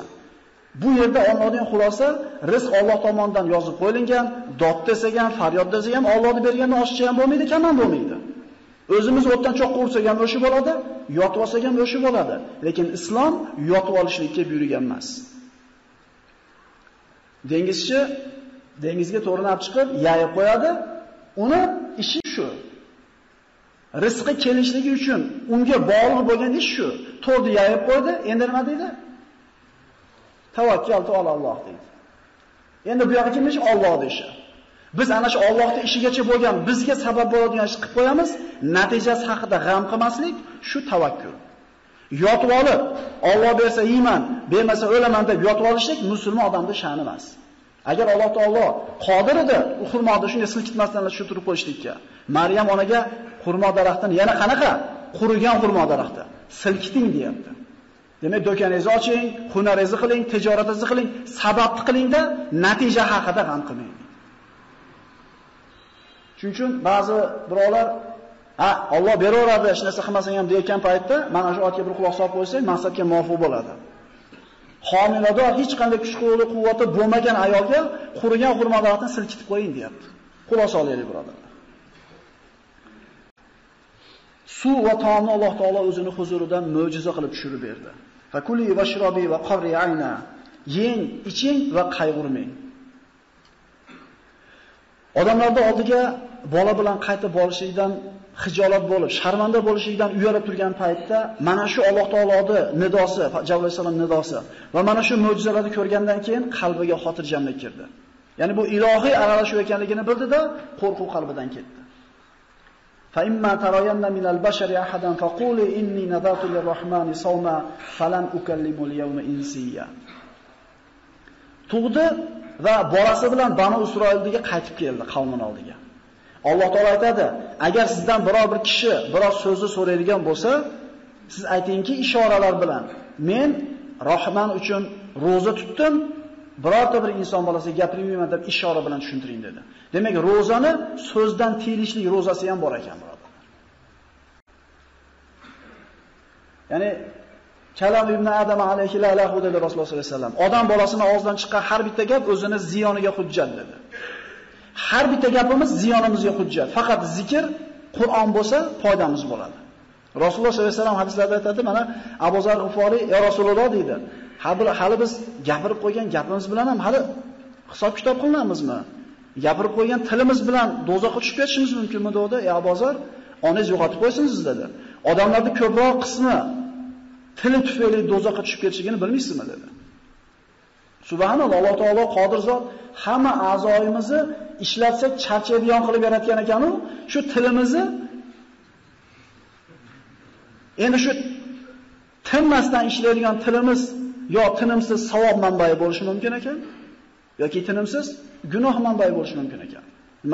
Bu yerda Allohning xulosa rizq Alloh tomonidan yozib qo'yilgan, dod desak ham, faryod desak ham Allohning berganidan oshiqcha ham bo'lmaydi, kam ham bo'lmaydi. O'zimiz o'tdan choq qo'rsak ham o'shib oladi, yotib olsak ham o'shib oladi. Lekin islom yotib olishlikka buyurgan emas. Dengizchi dengizga to'rinab chiqib yayib qo'yadi. Uni ishi shu. Rizqi kelishligi uchun unga bog'liq bo'lgan ish shu. To'rni yayib qo'ydi, endi nima deydi? Tavakkal to Alloh deydi. Endi bu yoqqa kimmish? Allohning ishi. Biz ana shu Allohning ishigacha bo'lgan, bizga sabab bo'ladigan ishni qilib qo'yamiz. Natijasi haqida g'am qilmaslik shu tavakkul. Yotib olib, Alloh bersa iymon, bermasa o'laman deb yotib olishlik musulmon odamning sha'ni emas. Agar Alloh taolo qodir edi, xurmoda shunday silkitmasdan tushirib qo'yishlikka. Maryam onaga xurmo daraxtini yana qanaqa? Qurigan xurmo daraxti. Silkiting deyapti. Demak, do'koningizni oching, hunaringizni qiling, tijoratingizni qiling, sababni qilingda natija haqida g'am qilmang. Shuning uchun ba'zi birovlar, "Ha, Alloh beraveradi, hech narsa qilmasang ham" deyotgan paytda, mana shu otga bir quloq solib qo'ysak, maqsadga muvofiq bo'ladi. Homilador hech qanday kuch-quvvati bo'lmagan ayolga qurigan xurmo daraxtini silkitib qo'ying deyapti. Xulosa olaylik, birodarlar. Suv va taomni Alloh taolo o'zining huzuridan mo'jiza qilib tushirib berdi. Fakuli va shirobi va qarri ayna. Yeng, iching va qayg'urmang. Odamlarning oldiga bola bilan qaytib borishidan hijolat bo'lib, sharmanda bo'lishidan uyalib turgan paytda mana shu Alloh taoloning nidosi, Javlol sallam nidosi va mana shu mo'jizalarni ko'rgandan keyin qalbiga xotirjamlik kirdi. Ya'ni bu ilohiy aralashuv ekanligini bildida, qo'rquv qalbidan ketdi. فإما ترين من البشر أحدا فقولي إني نذرت للرحمن صوما فلن أكلم اليوم إنسيا. Tug'di va bolasi bilan Banu Isroilga qaytib keldi, qavmini oldiga. Alloh taolay aytadi: "Agar sizdan biror bir kishi biror so'zni so'raydigan bo'lsa, siz aytingki, ishoralar bilan men Rahman uchun roza tutdim, birorta bir inson bolasiga gapirmayman" deb ishora bilan tushuntiring dedi. Demak, ro'zani so'zdan tiyilishlik ro'zasi ham bor ekan, birodarlar. Ya'ni kalam ibn Adam alayhi la ilaha illallah Rasululloh sollallohu alayhi vasallam. Odam bolasini og'zidan chiqqan har bitta gap o'zini ziyoniga hujjat dedi. Har bitta gapimiz ziyonimizga hujjat. Faqat zikr, Qur'on bo'lsa foydamiz bo'ladi. Rasululloh sollallohu alayhi vasallam hadislarda aytadi, mana Abuzar g'ufori ya Rasululloh deydi. Hali biz gapirib qo'ygan gapimiz bilan ham hali hisob-kitob qilinamizmi? Gapirib qo'ygan tilimiz bilan dozoqqa tushib ketishimiz mumkinmi dedi. Ey Abuzar, onangiz yo'qotib qo'ysingiz dedi. Odamlarning ko'proq qismi tili tufayli dozoqqa tushib ketishligini bilmaysizmi dedi. Subhanalloh, Alloh taolo qodir zot, hamma a'zoyimizni ishlatsak charchaydigan qilib yaratgan ekan-ku, shu tilimizni endi shu tinmasdan ishlaydigan tilimiz yo tinimsiz savob manbai bo'lishi mumkin ekan, yoki tinimsiz gunoh manbai bo'lishi mumkin ekan.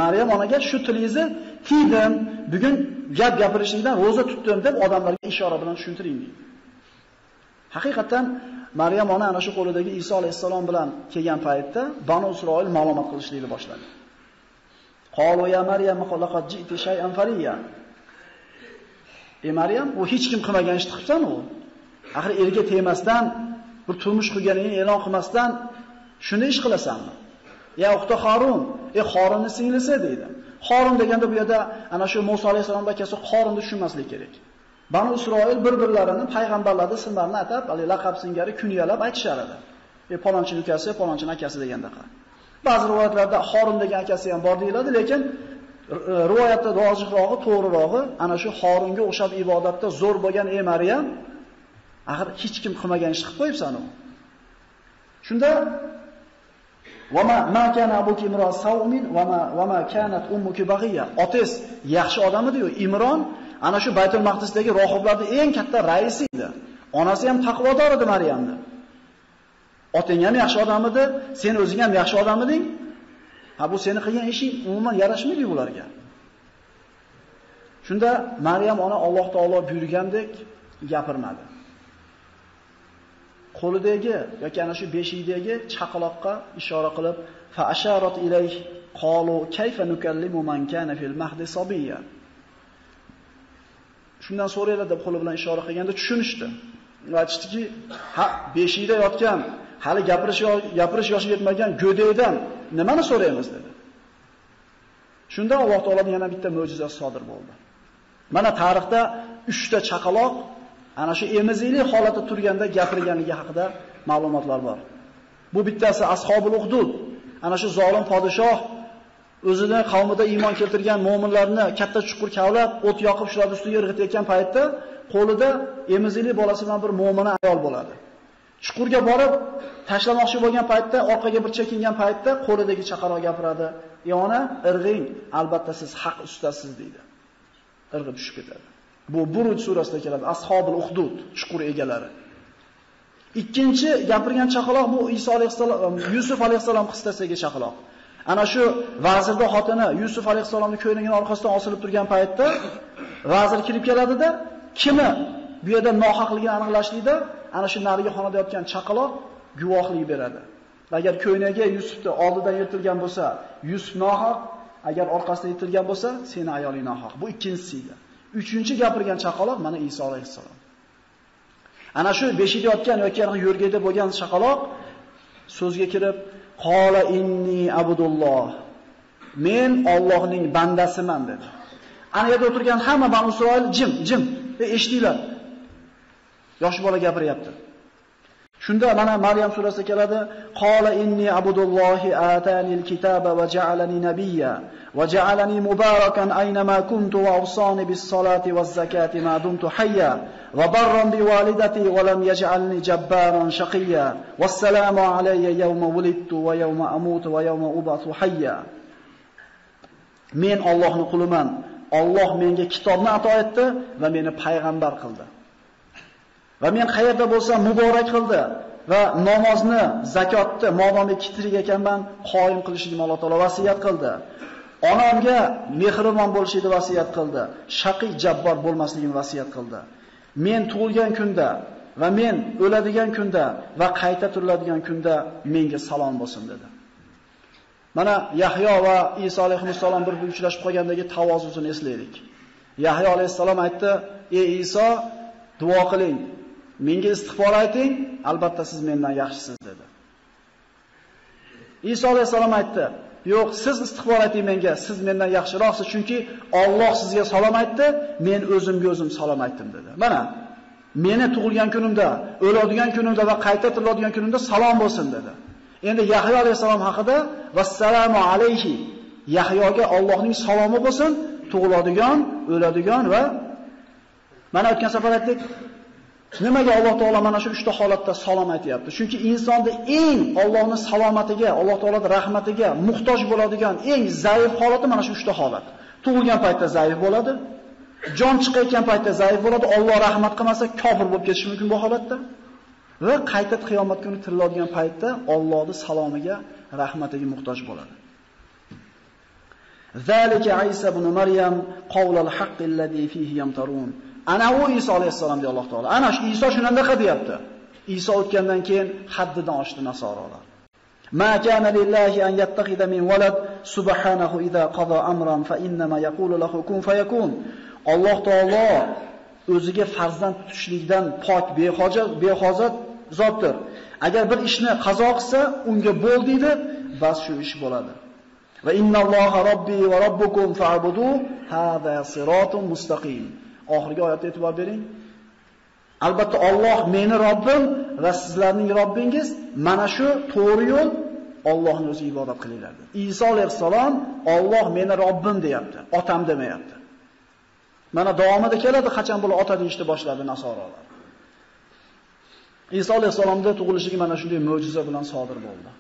Maryam onaga shu tilingizni tiydim, bugun gap gapirishingdan roza tutdim deb odamlarga ishora bilan tushuntiring deydi. Haqiqatan Maryam ona ana shu qo'lidagi İsa alayhissalom bilan kelgan paytda Banu Isroil ma'lumot qilishlikni boshladi. Qolu ya Maryam laqad ji'ti shay'an fariyya. Ey Maryam, u hech kim qilmagan ishni qilsan u. Axir erga tegmasdan, bir turmush qilganingni e'lon qilmasdan shuni ish qilasanmi? Ya uxta Xorun, ey Xorunning singlisi deydi. Xorun deganda bu yerda ana shu Musa alayhisolamning akasi Xorunni tushunmaslik kerak. Banu Isroil bir-birlarini payg'ambarlarning ismlarini atab, hali laqab singari kunyalab aytishar edi. Ey palonchining ukasi, palonchining akasi degandaqa. Ba'zi rivoyatlarda Xorun degan akasi ham bor deyiladi, lekin rivoyatda rojixrog'i, to'g'rirog'i ana shu Xorunga o'xshab ibodatda zo'r bo'lgan ey Maryam, axir hech kim qilmagan ishni qilib qo'yibsan u. Shunda "Vama kana abuki imron saumin vama kanat ummuki baghiya." Otangiz yaxshi odam edi-ku, Imron ana shu Baytul Maqdisdagi rohiblarning eng katta raisi edi. Onasi ham taqvodor edi Maryamni. Otang ham yaxshi odam edi, sen o'zing ham yaxshi odam eding. Ha, bu seni qilgan ishing umuman yarashmaydi ularga. Shunda Maryam ona Alloh taolo buyurgandek gapirmadi. Qo'lidagi yoki ana shu beshikdagi chaqaloqqa ishora qilib fa asharat ilay qalu kayfa nukallimu man kana fil mahdi sabiya. Shundan so'raylar deb qo'li bilan ishora qilganda tushunishdi. Va aytishdiki, ha, beshikda yotgan, hali gapirish yoshi yetmagan go'daydan nimani so'raymiz dedi. Shunda Alloh taolaning yana bitta mo'jizasi sodir bo'ldi. Mana tarixda 3 ta chaqaloq ana shu emizikli holatda turganda gapirganligi haqida ma'lumotlar bor. Bu bittasi Ashobul Uhdud, ana shu zolim podshoh o'zini qavmida iymon keltirgan mu'minlarni katta chuqur kavlab, o't yoqib shular ustiga irg'itayotgan paytda qo'lida emizikli bolasi bilan bir mu'mina ayol bo'ladi. Chuqurga borib tashlamoqchi bo'lgan paytda, orqaga bir chekingan paytda qo'lidagi chaqaloq gapiradi. Yona irg'ing, albatta siz haq ustasiz deydi. Irg'i tushib ketadi. Bu Buruj surasida keladi, ashabul uhdud, chuqur egalari. Ikkinchi gapirgan chaqaloq bu İsa alayhissalom, Yusuf alayhissalom qistasidagi chaqaloq. Ana shu vazirda xotini Yusuf alayhissalomning ko'ynigining orqasidan osilib turgan paytda vazir kirib keladi-da, kimi bu yerda nohaqligini aniqlashlikda ana shu nariga xonada yotgan chaqaloq guvohlik beradi. Agar ko'yniga Yusufni oldidan yetilgan bo'lsa, Yusuf nohaq, agar orqasidan yetilgan bo'lsa, seni ayoling nohaq. Bu ikkinchisi edi. Uchinchi gapirgan chaqaloq mana İsa alayhissalom. Ana shu beshida yotgan yoki yo'rgada bo'lgan chaqaloq so'zga kirib, "Qola inni abudulloh. Men Allohning bandasiman" dedi. Ana yerda o'tirgan hamma Banu Isroil jim, eshitinglar. Yosh bola gapiryapti. Shunda mana Maryam surasida keladi, "Qola inni abudullohi atanil kitaba va ja'alani nabiyya va ja'alani mubarakan aynama kuntu va usani bis salati va zakati ma dumtu hayya va barran bi validati va lam yaj'alni jabbaran shaqiyya va assalamu alayya yawma wulidtu va yawma amutu va yawma ub'athu hayya." Men Allohning quliman. Alloh menga kitobni ato etdi va meni payg'ambar qildi. Va men qayerda bo'lsam muborak qildi va namozni, zakotni modomga kitirik ekanman qoyim qilishni Alloh taolo vasiyat qildi. Onamga mehribon bo'lishni vasiyat qildi. Shaqiy jabbor bo'lmasligini vasiyat qildi. Men tug'ilgan kunda va men o'ladigan kunda va qayta tiriladigan kunda menga salom bo'lsin dedi. Mana Yahya va İsa alayhissalom bir-biriga uchrashib qolgandagi tavozusini eslaylik. Yahya alayhissalom aytdi: "Ey İsa, duo qiling. Menga istig'for ayting, albatta siz mendan yaxshisiz" dedi. İsa alayhissalom aytdi: "Yo'q, siz istig'for ayting menga, siz mendan yaxshiroqsiz, chunki Alloh sizga salom aytdi, men o'zimga o'zim salom aytdim" dedi. Mana meni tug'ilgan kunimda, o'ladigan kunimda va qayta tiriladigan kunimda salom bo'lsin dedi. Endi Yahya alayhissalom haqida "Vassalamu alayhi", Yahyoga Allohning salomi bo'lsin, tug'iladigan, o'ladigan va mana o'tgan safar aytdik, nimaga Alloh taolo mana shu 3 ta holatda salom aytayapti? Chunki insonda eng Allohning salomatiga, Alloh taolaning rahmatiga muhtoj bo'ladigan eng zaif holati mana shu 3 ta holat. Tug'ilgan paytda zaif bo'ladi, jon chiqayotgan paytda zaif bo'ladi, Alloh rahmat qilmasa kofir bo'lib ketishi mumkin bu holatda. Va qayta qiyomat kuni tiriladigan paytda Allohning salomiga, rahmatiga muhtoj bo'ladi. Zalika Isa ibn Maryam qawlal haqqi allazi fihi yamtarun. Ana u İsa alayhissalom deya Alloh taolo. Ana shu İsa shunday deyapti. İsa o'tgandan keyin haddidan oshdi nasorolar. Ma kana lillahi an yattakhida min walad subhanahu idza qada amran fa innama yaqulu lahu kun fayakun. Alloh taolo o'ziga farzand tutishlikdan pok, behojat zotdir. Agar bir ishni qazo qilsa, unga bo'l deydi, bas shu ish bo'ladi. Va innalloha robbi va robbukum fa'budu hada siratun mustaqim. Oxirgi oyatga e'tibor bering. Albatta Alloh meni Robbim va sizlarning Robbingiz, mana shu to'g'ri yo'l, Allohni o'ziga ibodat qilinglar dedi. İsa alayhissalom Alloh meni Robbim deyapti, otam demayapti. Mana davomida keladi, qachon bular ota deyishni boshladi nasorolar. İsa alayhissalomda tug'ilishligi mana shunday mo'jiza bilan sodir bo'ldi.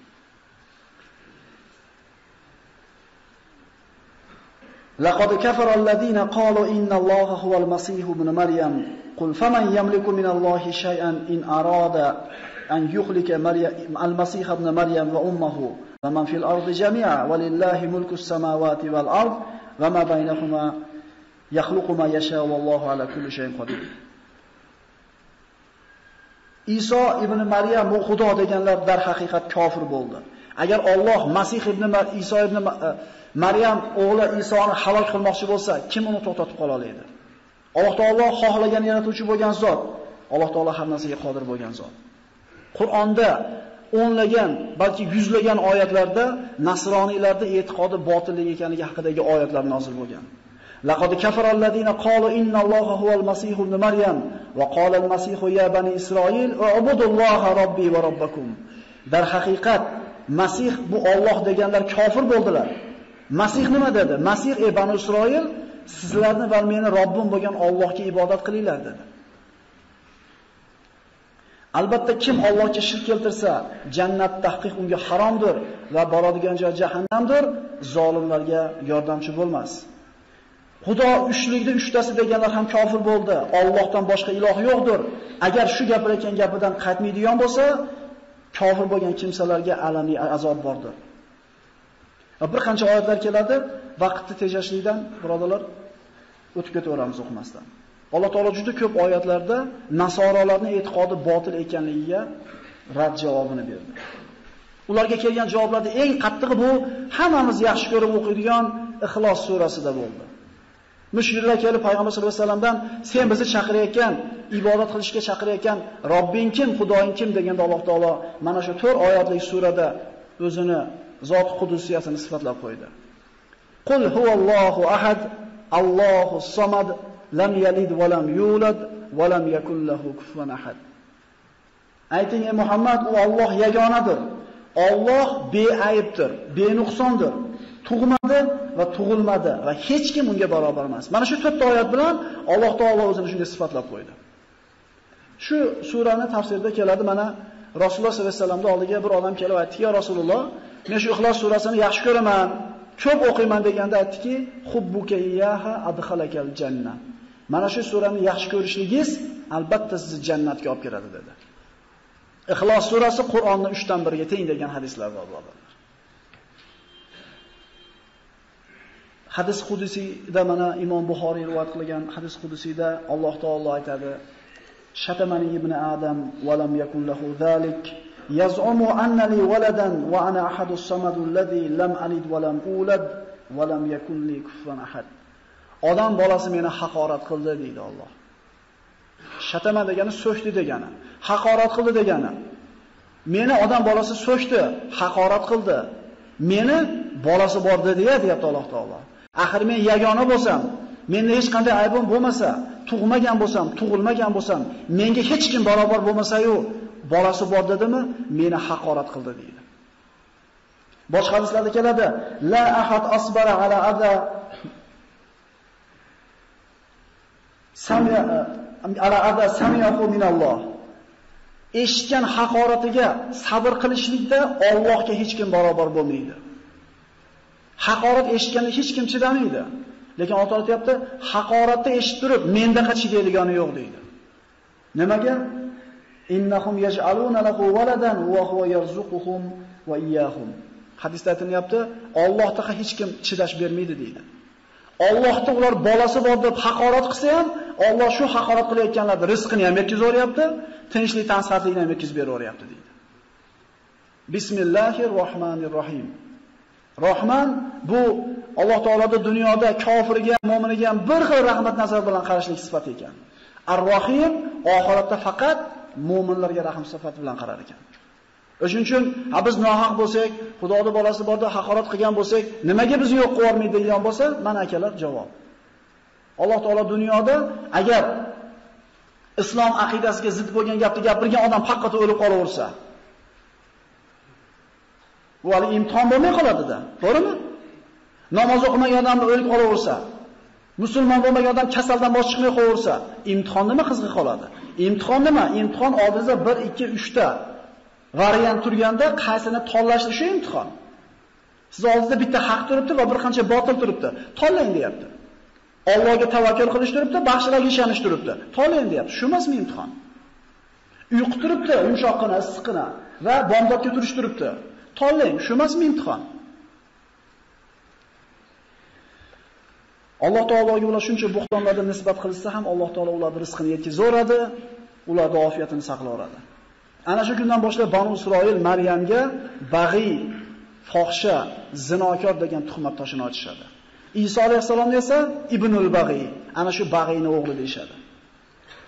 Laqad kafara alladhina qalu inna Allaha huval masih ibn Maryam qul faman yamliku min Allahi shay'an in arada an yuhlika Maryam al-masih ibn Maryam wa ummuhu wa man fil ardi jami'a walillahi mulku as-samawati wal ard wa ma baynahuma yakhluqu ma yasha wallahu ala kulli shay'in qadir. İsa ibn Maryam bu xudo deganlar darhaqiqat kofir bo'ldi. Agar Alloh Masih ibn İsa ibn Maryam o'g'li Isoni halol qilmoqchi bo'lsa, kim uni to'xtatib qola oladi? Alloh taolo xohlagan yaratuvchi bo'lgan zot, Alloh taolo har narsaga qodir bo'lgan zot. Qur'onda o'nlagan, balki yuzlagan oyatlarda nasroniylarning e'tiqodi botillik ekanligi haqidagi oyatlar nozil bo'lgan. Laqad kafarallazina qalu innalloha huval masih ibn Maryam va qala al-masih ya bani Isroil u'budulloha robbi va robbakum. Darhaqiqat Masih bu Alloh deganlar kofir bo'ldilar. Masih nima dedi? Masih ey Banu Isroil, sizlarni va meni Robbim bo'lgan Allohga ibodat qilinglar dedi. Albatta kim Allohga shirk keltirsa, jannat tahqiq unga haromdir va boradigan joy jahannamdir. Zolimlarga yordamchi bo'lmas. Xudo uchligida uchtasi deganlar ham kofir bo'ldi. Allohdan boshqa iloh yo'qdir. Agar shu gapirayotgan gapidan qaytmaydigan bo'lsa, kofir bo'lgan kimsalarga alamli azob bordir. Bir qancha oyatlar keladi. Vaqtni tejashlikdan birodalar o'tib ketaveramiz o'qimasdan. Alloh taolo juda ko'p oyatlarda nasoralarning e'tiqodi botil ekanligiga rad javobini berdi. Ularga kelgan javoblarda eng qattiqi bu hammamiz yaxshi ko'rib o'qiydigan İhlas surasida bo'ldi. Mushriklar kelib payg'ambar sollallohu alayhi vasallamdan sen bizni chaqirayotgan, ibodat qilishga chaqirayotgan Robbing kim, Xudoing kim deganda Alloh taolo mana shu 4 oyatlik surada o'zini zot qudusiyatini sifatlab qo'ydi. Qul huvallohu ahad, Allohus samad. Lam yalid va lam yulad va lam yakul lahu kufuwan ahad. Ayting ey Muhammad, u Alloh yagonadir. Alloh beaybdir, benuqsondir. Tug'madi va tug'ilmadi va hech kim unga barobar emas. Mana shu 4 oyat bilan Alloh taolo o'zini shunday sifatlab qo'ydi. Shu surani tafsirida keladi, mana Rasululloh sollallohu alayhi vasallamning oldiga bir odam kelib aytdi: "Ya Rasululloh, men shu Ihlos surasini yaxshi ko'raman, ko'p o'qiyman" deganda aytdiki: "Hubbuka iyaha adkhalakal jannah." Mana shu surani yaxshi ko'rishligingiz albatta sizni jannatga olib kiradi dedi. Ihlos surasi Qur'onning 1/3 teng degan hadislar bor, birodarlar. Hadis qudusiyda mana İmam Buhari rivoyat qilgan hadis qudusiyda Alloh taolo aytadi: "Shatamani ibn Adam va lam yakun lahu zalik yaz'umu annani waladan wa ana ahadus samadu allazi lam alid wa lam ulad wa lam yakun li kufuwan ahad." Odam bolasi meni haqorat qildi deydi Alloh. Shatama degani so'kdi degani, haqorat qildi degani. Meni odam bolasi so'kdi, haqorat qildi. Meni bolasi bor dedi-ya, deyapti Alloh taolo. Axir men yagona bo'lsam, menda hech qanday aybim bo'lmasa, tug'magan bo'lsam, tug'ilmagan bo'lsam, menga hech kim barobar bo'lmasa-yu, bolasi bor dedimi, meni haqorat qildi deydi. Boshqa hadislarda keladi: "La ahad asbara ala adha Samiyahu minalloh." Eshitgan haqoratiga sabr qilishlikda Allohga hech kim barobar bo'lmaydi. Haqorat eshitganda hech kim chidamaydi. Lekin Alloh aytayapti, haqoratni eshitib turib menda qachidaydigani yo'q deydi. Nimaga? Innahum yaj'aluna lahu waladan wa huwa yarzuquhum wa iyyahum. Hadisda aytilyapti, Allohga hech kim chidash bermaydi deydi. Allohda ular bolasi bor deb haqorat qilsa ham, Alloh shu haqorat qilayotganlarning rizqini ham yetkazib beryapti, tinchlik tanqidlikni ham yetkazib beraveryapti deydi. Bismillahir rohmanir rohim. Rahman bu Alloh taoloda dunyoda kofirga, mu'miniga ham bir xil rahmat nazari bilan qarashlik sifati ekan. Ar-Rohim oxiratda faqat mu'minlarga rahmat sifati bilan qarar ekan. O'shuning uchun biz nohaq bo'lsak, Xudoning bolasi bor deb haqorat qilgan bo'lsak, nimaga bizni yo'q qilib yubormaydi degan bo'lsa, mana akalar javob. Alloh taolo dunyoda agar islom aqidasiga zid bo'lgan gapni gapirgan odam faqat o'lib qolaversa, bu hali imtihon bo'lmay qoladi-da, to'g'rimi? Namoz o'qimagan odam o'lib qolaversa, musulmon bo'lmagan odam kasaldan bosh chiqmay qolaversa, imtihon nima qizg'i qoladi? Imtihon nima? Imtihon oldingizda 1 2 3 ta variant turganda qaysini tanlashni shu imtihon. Siz oldingizda bitta haq turibdi va bir qancha botil turibdi. Tanlang deyapti. Allohga tavakkul qilish turibdi, baxshilarga ishonish turibdi. Tanlang deyapti. Shu emasmi imtihon? Uyqu turibdi, yumshoqqina, issiqqina va bomdodga turish turibdi. Tanlang, shu emasmi imtihon? Alloh taologa ular shuncha buxtonlarda nisbat qilsa ham Alloh taolo ularning rizqini yetkazaveradi, ularning afiyatini saqlaveradi. Ana shu kundan boshlab Banu Isroil Maryamga bag'iy, fohsha, zinokor degan tuhmat toshini otishadi. İsa alayhissalom esa ibnul bag'iy, ana shu bag'iyning o'g'li deyshadi.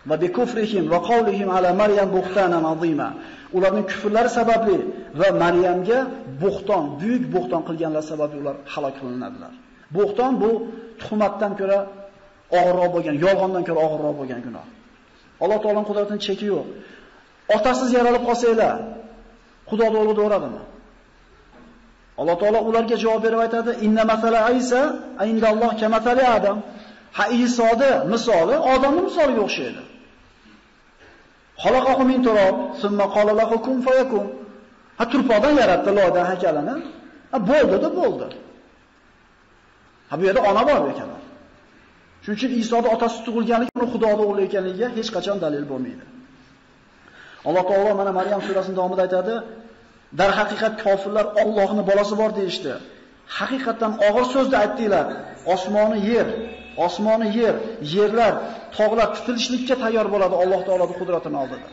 Va bi kufrihim va qawlihim ala Maryam buxtanan azima. Ularning kufrlari sababli va Maryamga buxton, buyuk buxton qilganlar sababli ular halok qilinadilar. Buxton bu tuhmatdan ko'ra og'irroq bo'lgan, yolg'ondan ko'ra og'irroq bo'lgan gunoh. Alloh taolaning qudratining cheki yo'q. Otasiz yaralib qolsanglar, Xudo yo'lida o'radimi? Alloh taolo ularga javob berib aytadi: "Inna masala Isa indalloh kamatali Adam." Ha, Isoning misoli Odamning misoliga o'xshaydi. Halakakum min turab, summa qala lahu kun fayakun. Ha turpoqdan yaratdi lodan hakalini. Ha bo'ldi. Ha bu yerda ona bor ekanlar. Shuning uchun Isoning otasi tug'ilganligi, uni Xudoning o'g'li ekanligiga hech qachon dalil bo'lmaydi. Alloh taolo mana Maryam surasining davomida aytadi: "Dar haqiqat kofirlar Allohning bolasi bor" deyishdi. Haqiqatan og'ir so'zda aytdilar. Osmoni yer, yerlar, tog'lar tutilishlikka tayyor bo'ladi Alloh taoloning qudratining oldida.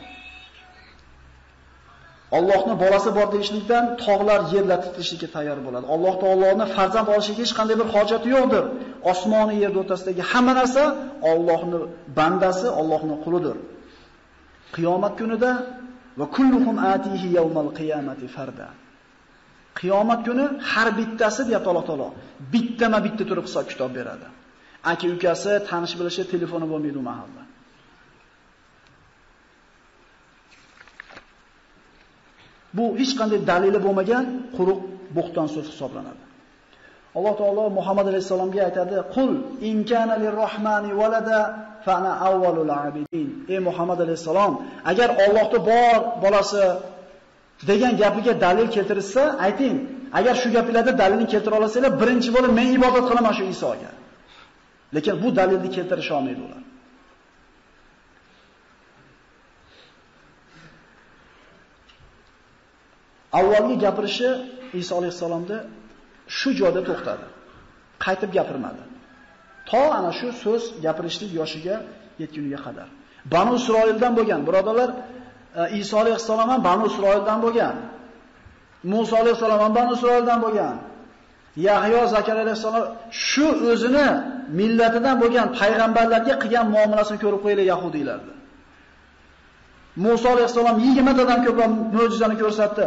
Allohning bolasi bor deyishlikdan tog'lar, yerlar tutilishlikka tayyor bo'ladi. Alloh taoloning farzand olishiga hech qanday bir hojati yo'qdir. Osmoni yer o'rtasidagi hamma narsa Allohning bandasi, Allohning qulidir. Qiyomat kunida va kulluhum atihi yawmal qiyamati farda. Qiyomat kuni har bittasi deyapti Alloh taolo, bittama-bitta turib hisob kitob beradi. Aka ukasi, tanish bilishi, telefoni bo'lmaydi u mahalda. Bu hech qanday dalili bo'lmagan quruq bo'xton so'z hisoblanadi. Alloh taolo Muhammad alayhisolamga aytadi: "Qul in kana lirrohmani walada fa ana awwalul abidin." Ey Muhammad alayhisolam, agar Allohda bor bolasi degan gapiga dalil keltirsa, ayting. Agar shu gaplarda dalilni keltira olsanglar, birinchi bo'lib men ibodat qilaman shu Isoga. Lekin bu dalilni keltirisha olmaydi ular. Avvalgi gapirishi İsa alayhissalomda shu joyda to'xtadi. Qaytib gapirmadi. To ana shu so'z gapirishlik yoshiga yetguniga qadar. Banu Isroildan bo'lgan birodalar, İsa alayhissalom ham Banu Isroildan bo'lgan. Musa alayhissalom ham Banu Isroildan bo'lgan. Yahya, Zekeriya alayhissalom shu o'zini millatidan bo'lgan payg'ambarlarga qilgan muomalasini ko'rib qo'yinglar yahudiylarni. Musa alayhissalom 20 tadan ko'proq mo'jizani ko'rsatdi.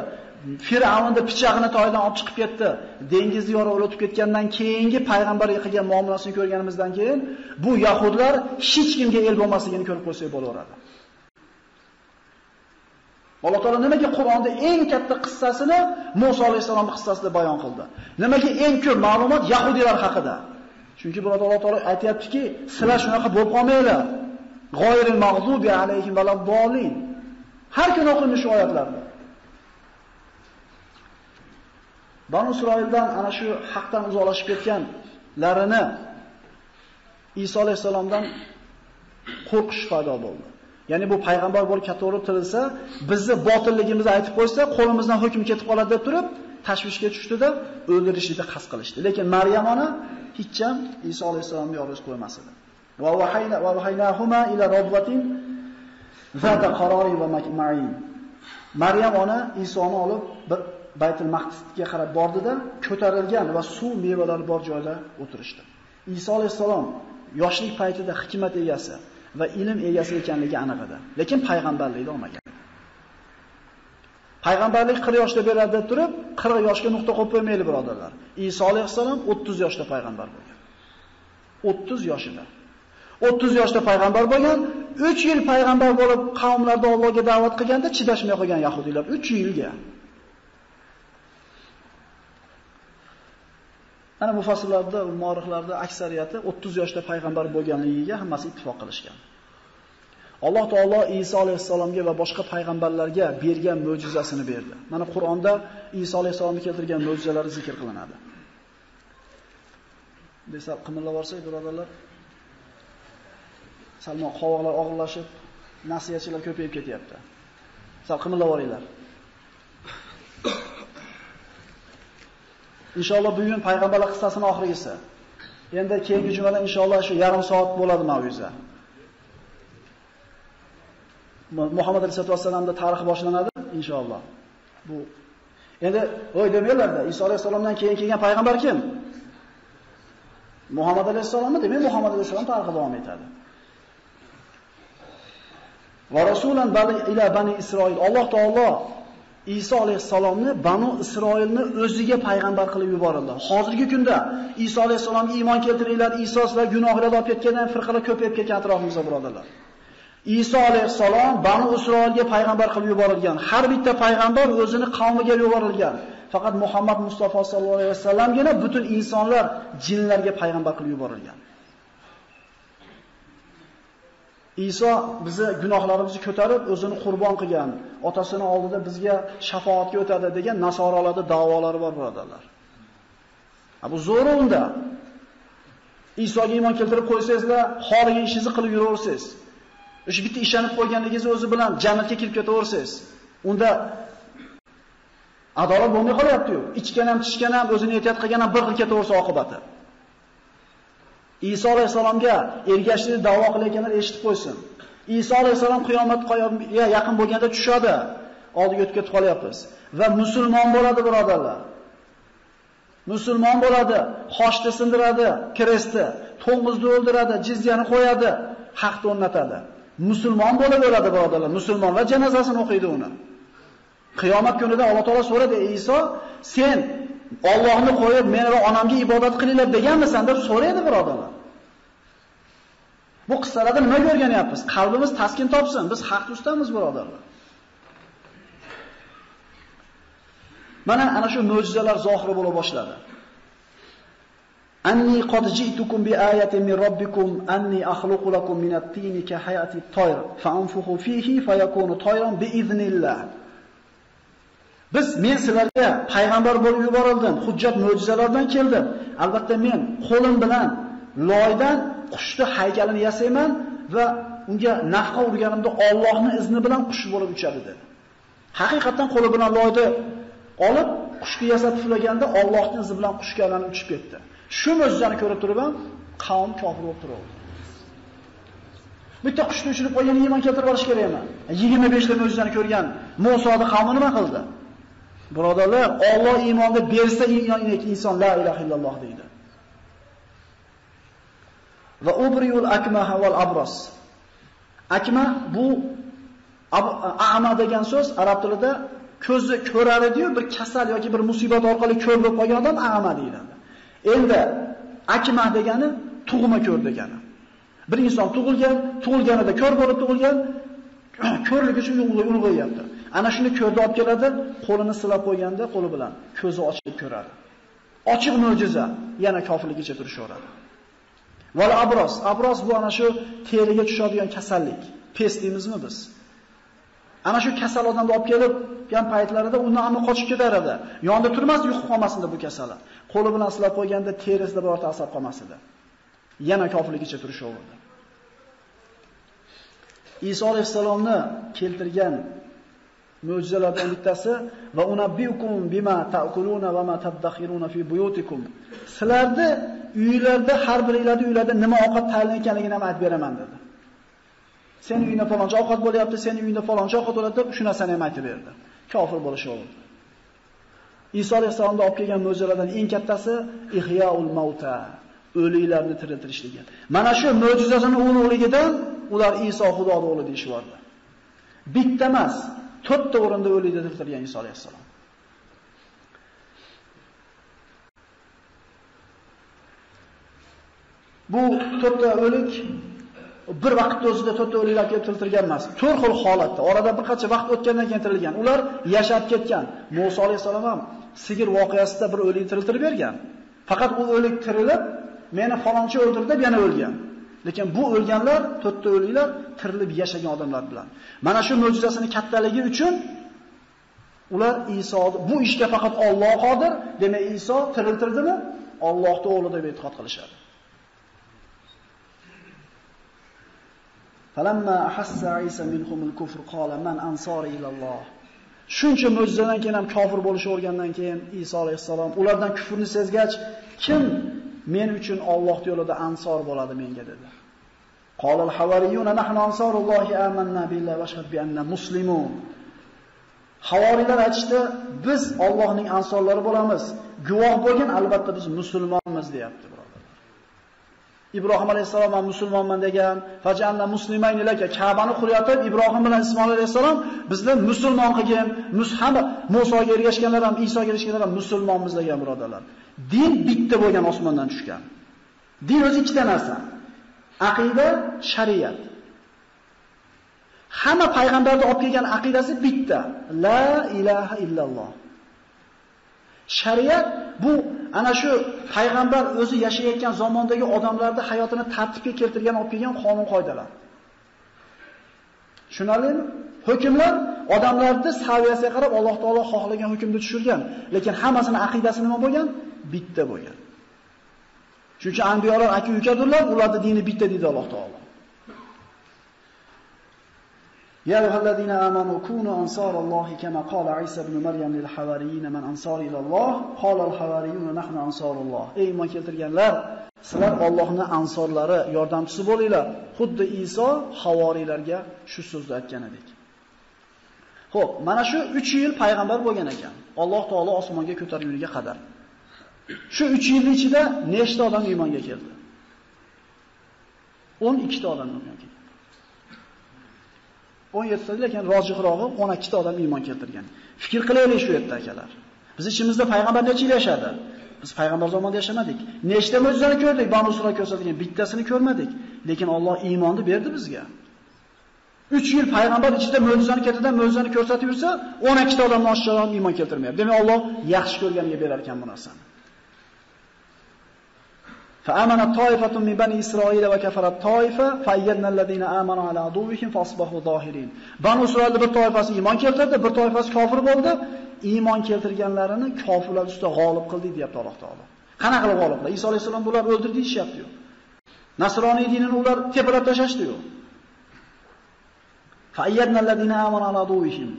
Firavunning pichog'ini toydan olib chiqib ketdi. Dengizni yorib o'tib ketgandan keyingi payg'ambarga qilgan muomalasini ko'rganimizdan keyin bu yahudlar hech kimga el bo'lmasligini ko'rib qo'ysak bo'laveradi. Alloh taolo nimaga Qur'onda eng katta qissasini Musa alayhissalom qissasida bayon qildi? Nimaga eng ko'p ma'lumot yahudiylar haqida? Chunki burada Alloh taolo aytayaptiki, sizlar shunaqa bo'lib qolmanglar. G'oyril mag'zubi alayhim valaddolin. Har kuni o'qilmish oyatlarni. Banu Isroildan ana shu haqdan uzoqlashib ketganlarini İsa alayhissalomdan qo'rqish paydo bo'ldi. Ya'ni bu payg'ambar bo'lib kato'rib tirilsa, bizni botilligimizni aytib qo'ysa, qo'limizdan hukm ketib qoladi deb turib tashvishga tushdi-da, o'ldirishni qasd qilishdi. Lekin Maryam ona hech ham İsa alayhissalomni yolg'iz qo'ymas edi. Va wahaynahuma ila rabbatin zata qarori va ma'in. Maryam ona İsoni olib bir Baytul Maqdisga qarab bordi-da, ko'tarilgan va suv mevalari bor joyda o'tirishdi. İsa alayhissalom yoshlik paytida hikmat egasi va ilm egasi ekanligi aniq edi. Lekin payg'ambarlikni olmagan. Payg'ambarlik 40 yoshda beradi deb turib, 40 yoshga nuqta qo'yib qo'ymaydi birodarlar. İsa alayhissalom 30 yoshda payg'ambar bo'lgan. 30 yoshida. 30 yoshda payg'ambar bo'lgan, 3 yil payg'ambar bo'lib qavmlarni Allohga da'vat qilganda chidashmay qolgan yahudiylar 3 yilga. Ana mufassirlarda, muarrixlarda aksariyati 30 yoshda payg'ambar bo'lganligiga hammasi ittifoq qilishgan. Alloh taolo İsa alayhissalomga va boshqa payg'ambarlarga bergan mo'jizasini berdi. Mana Qur'onda İsa alayhissalomga keltirgan mo'jizalar zikr qilinadi. Desa qimillab borsak, birodarlar, salmoq qovoqlar og'irlashib, nasihatchilar ko'payib ketyapti. Sal qimillab boringlar. Inshaalloh bugun payg'ambarlar qissasining oxirgisi. Endi keyingi jumadan inshaalloh shu yarim soat bo'ladi mavzuga. Muhammad alayhissalomda tarix boshlanadi inshaalloh. Bu endi o'y demanglarda, İsa alayhissalomdan keyin kelgan payg'ambar kim? Muhammad alayhissalommi? Demak, Muhammad alayhissalom tarixi davom etadi. Va rasulan ila bani Isroil. Alloh taolo İsa alayhissalomni Banu Isroilni o'ziga payg'ambar qilib yuborildi. Hozirgi kunda İsa alayhissalomga iymon keltiringlar, İsa sizlar gunohlardan olib ketgandan firqalar ko'payib ketgan atrofimizda birodarlar. İsa alayhissalom Banu Isroilga payg'ambar qilib yuborilgan. Har bitta payg'ambar o'zini qavmiga yuborilgan. Faqat Muhammad Mustafa sallallohu alayhi vasallamgina butun insonlar, jinlarga payg'ambar qilib yuborilgan. İsa bize günahlarımızı kötərib, özünü qurban qıyan, atasını aldı da bizə şəfaətə ötədi deyən nasaralarda davaları var buradalar. Bu zor onda. İsa'ya iman keltirib qoysazlar, xoriga işinizi qilib yuraversiz. O'sha bitta ishonib qo'yganingizni o'zi bilan jannatga kirib ketaversiz. Unda adolat bo'lmay qolyapti-ku. Ichgan ham, tishgan ham, o'zini ehtiyot qilgan ham bir xil ketaversa oqibati. İsa Aleyhisselam'a ergeçliği dava kılıyorkenler eşit koysun. İsa Aleyhisselam kıyametiye yakın bölgede düşüyordu. Aldı götüke tuhalı yapız. Ve Müslüman boladı buradarlar. Müslüman boladı. Haçlı sındırdı, keresti. Tomuzlu öldürdü, cizyeni koyadı. Haktı onun atadı. Müslüman boladı buradarlar. Müslüman ve cenazasını okuydu onu. Kıyamet günü de Allah Teala soradı. İsa sen Allah'ını qo'yib, men va onamga ibodat qilinglar deganmisan deb so'raydi birodarlar. Bu qissalarda nima o'rganyapmiz? Qalbimiz taskin topsin. Biz haqda ustamiz birodarlar. Mana ana shu mo'jizalar zohir bo'la boshladi. Anni qad ji'tukum bi ayatin min robbikum anni akhluqu lakum min at-tini ka hayati at-toyr fa anfuhu fihi fayakunu toyran bi iznillah. Biz men sizlarga payg'ambar bo'lib yuborildim, hujjat mo'jizalardan keldim. Albatta men qo'lim bilan loydan qushni haykalini yasayman va unga nafqa urganimda Allohning izni bilan qush bo'lib uchadi dedi. Haqiqatan qo'li bilan loyni olib qushni yasab tuflaganda Allohning izni bilan qushga aylanib tushib ketdi. Shu mo'jizani ko'rib turib ham qavm kofir bo'lib turdi. Bitta qushni uchirib qo'ygan iymon keltirib olish kerak emas. 25 ta mo'jizani ko'rgan Musoning qavmi nima qildi? Birodarlar, Alloh iymonni bersa inson la ilaha illalloh deydi. Va ubriyul akmaha val abros. Akma bu a'ma degan so'z arab tilida ko'zi ko'radi-yu, bir kasal yoki bir musibat orqali ko'rib qolgan odam a'ma deyiladi. Endi akma degani tug'ma ko'r degani. Bir inson tug'ilganida ko'r bo'lib tug'ilgan, ko'rligi uchun ulg'ayapti. Ana shuni ko'rda olib keladi, qo'lini silab qo'yganda qo'li bilan ko'zi ochilib ko'radi. Ochiq mo'jiza, yana kofirligicha turishi o'radi. Val abros, abros bu ana shu teriga tushadigan kasallik. Pes deymizmi biz? Ana shu kasal odamni olib kelib, yan paytlarida undan hamma qochib ketar edi. Yonda turmas, yuqib qolmasin deb bu kasallar. Qo'li bilan silab qo'yganda terisida birorta asab qolmas edi. Yana kofirligicha turishi o'radi. İsa Aleyhisselam'ni keltirgan mo'jizalardan bittasi va unabbiukum bima ta'kuluna va ma tadakhiruna fi buyutikum. Sizlarni uylarda har biringizning uylarda nima ovqat tayyorlangan ekanligini ham aytib beraman dedi. Sen uyingda faloncha ovqat bo'lyapti, sen uyingda faloncha ovqat bo'ladi deb shu narsani ham aytib berdi. Kofir bo'lishi oldi. İsa Aleyhisselam'da olib kelgan mo'jizalardan eng kattasi ihyaul mauta, o'liklarni tiriltirishligi. Mana shu mo'jizasining ulug'ligidan ular İsa Xudoning o'g'li deyishvardi. Bitta emas, 4 ta o'rinda o'likni tiriltirgan İsa Aleyhisselam. Bu 4 ta o'lik bir vaqtda o'zida 4 ta o'liklar kelib tiriltirgan emas, 4 xil holatda, orada bir qancha vaqt o'tgandan keyin tirilgan. Ular yashab ketgan. Musa Aleyhisselam ham sigir voqeasida bir o'likni tiriltirib bergan. Faqat u o'lik tirilib, meni falonchi o'ldirdi deb yana o'lgan. Lekin bu o'lganlar, 4 ta o'liklar tirilib yashagan odamlar bilan. Mana shu mo'jizasining kattaligi uchun ular İsa bu ishga faqat Alloh qodir, demak İsa tiriltirdimi? Allohning o'g'li deb e'tiqod qilishadi. Falamma ahassa Isa minhumul kufr qala man ansari ilalloh. Shuncha mo'jizadan keyin ham kofir bo'lishi o'rgandan keyin İsa Aleyhissalom ulardan kufrni sezgach, kim men uchun Alloh yo'lida ansor bo'ladi menga dedi. Qolal havariyuna nahnu ansarullohi amanna billahi va shahid bi anna muslimun. Havariler aytishdi, biz Allohning ansorlari bo'lamiz. Guvoh bo'lgan albatta biz musulmonmiz deyapti birodarlar. İbrahim Aleyhisselam ham musulmonman degan, fajanna muslimayni laka Ka'bani quryotib İbrahim bilan İsmoil Aleyhisselam bizni musulmon qilgan, mushab Musoga ergashganlar ham Isoga ergashganlar ham musulmonmiz degan birodarlar. Din bitta bo'lgan osmondan tushgan. Din o'zi ikkita narsa. Aqida, shariat. Hamma payg'ambarni olib kelgan aqidasi bitta. La ilaha illalloh. Shariat bu ana shu payg'ambar o'zi yashayotgan zamondagi odamlarning hayotini tartibga keltirgan olib kelgan qonun qoidalar. Tushunarlimi? Hukmlar odamlarning saviyasiga qarab Alloh taolo xohlagan hukmni tushirgan, lekin hammasini aqidasi nima bo'lgan? Bitta bo'lgan. Chunki anbiyolar aka-ukadirlar, ularning dini bitta deydi Alloh taolo. Ya ayyuhallazina amanu kunu ansarallohi kama qala Isa ibn Maryam lil havariyin man ansari ilalloh qala al havariyun nahnu ansarulloh. Ey iymon keltirganlar, sizlar Allohning ansorlari, yordamchisi bo'linglar. Xuddi İsa havarilarga shu so'zni aytgan edik. Xo'p, mana shu 3 yil payg'ambar bo'lgan ekan. Alloh taolo osmonga ko'tarilganiga qadar. Shu 3 yil ichida nechta odam iymonga keldi? 12 ta odam iymonga keldi. 17 lekin rojixrog'i 12 ta odam iymon keltirgan. Fikr qilaylik shu yerda akalar. Biz ichimizda payg'ambar necha yil yashadi? Biz payg'ambar zamonida yashamadik. Nechta mo'jizani ko'rdik? Banu İsrail ko'rsatgan bittasini ko'rmadik. Lekin Alloh iymonni berdi bizga. 3 yil payg'ambar ichida mo'jizani ketidan mo'jizani ko'rsatib yursa, 12 ta odamdan oshiqroq iymon keltirmayapti. Demak, Alloh yaxshi ko'rganiga berar ekan bu narsani. فآمنت طائفة من بني إسرائيل وكفرت طائفة فأيدنا الذين آمنوا على عدوهم فأصبحوا ظاهرين. Banu İsrail'de bir toifasi iymon keltirdi, bir toifasi kofir bo'ldi. Iymon keltirganlarini kofirlar ustida g'olib qildi deyapti Alloh taolo. Qana qilib g'oliblar? Iso alayhissalom bular o'ldirdi deyapti. Nasrani dinini ular tepalab tashlashdi. Fa'ayyadna allazina amanu ala aduwihim.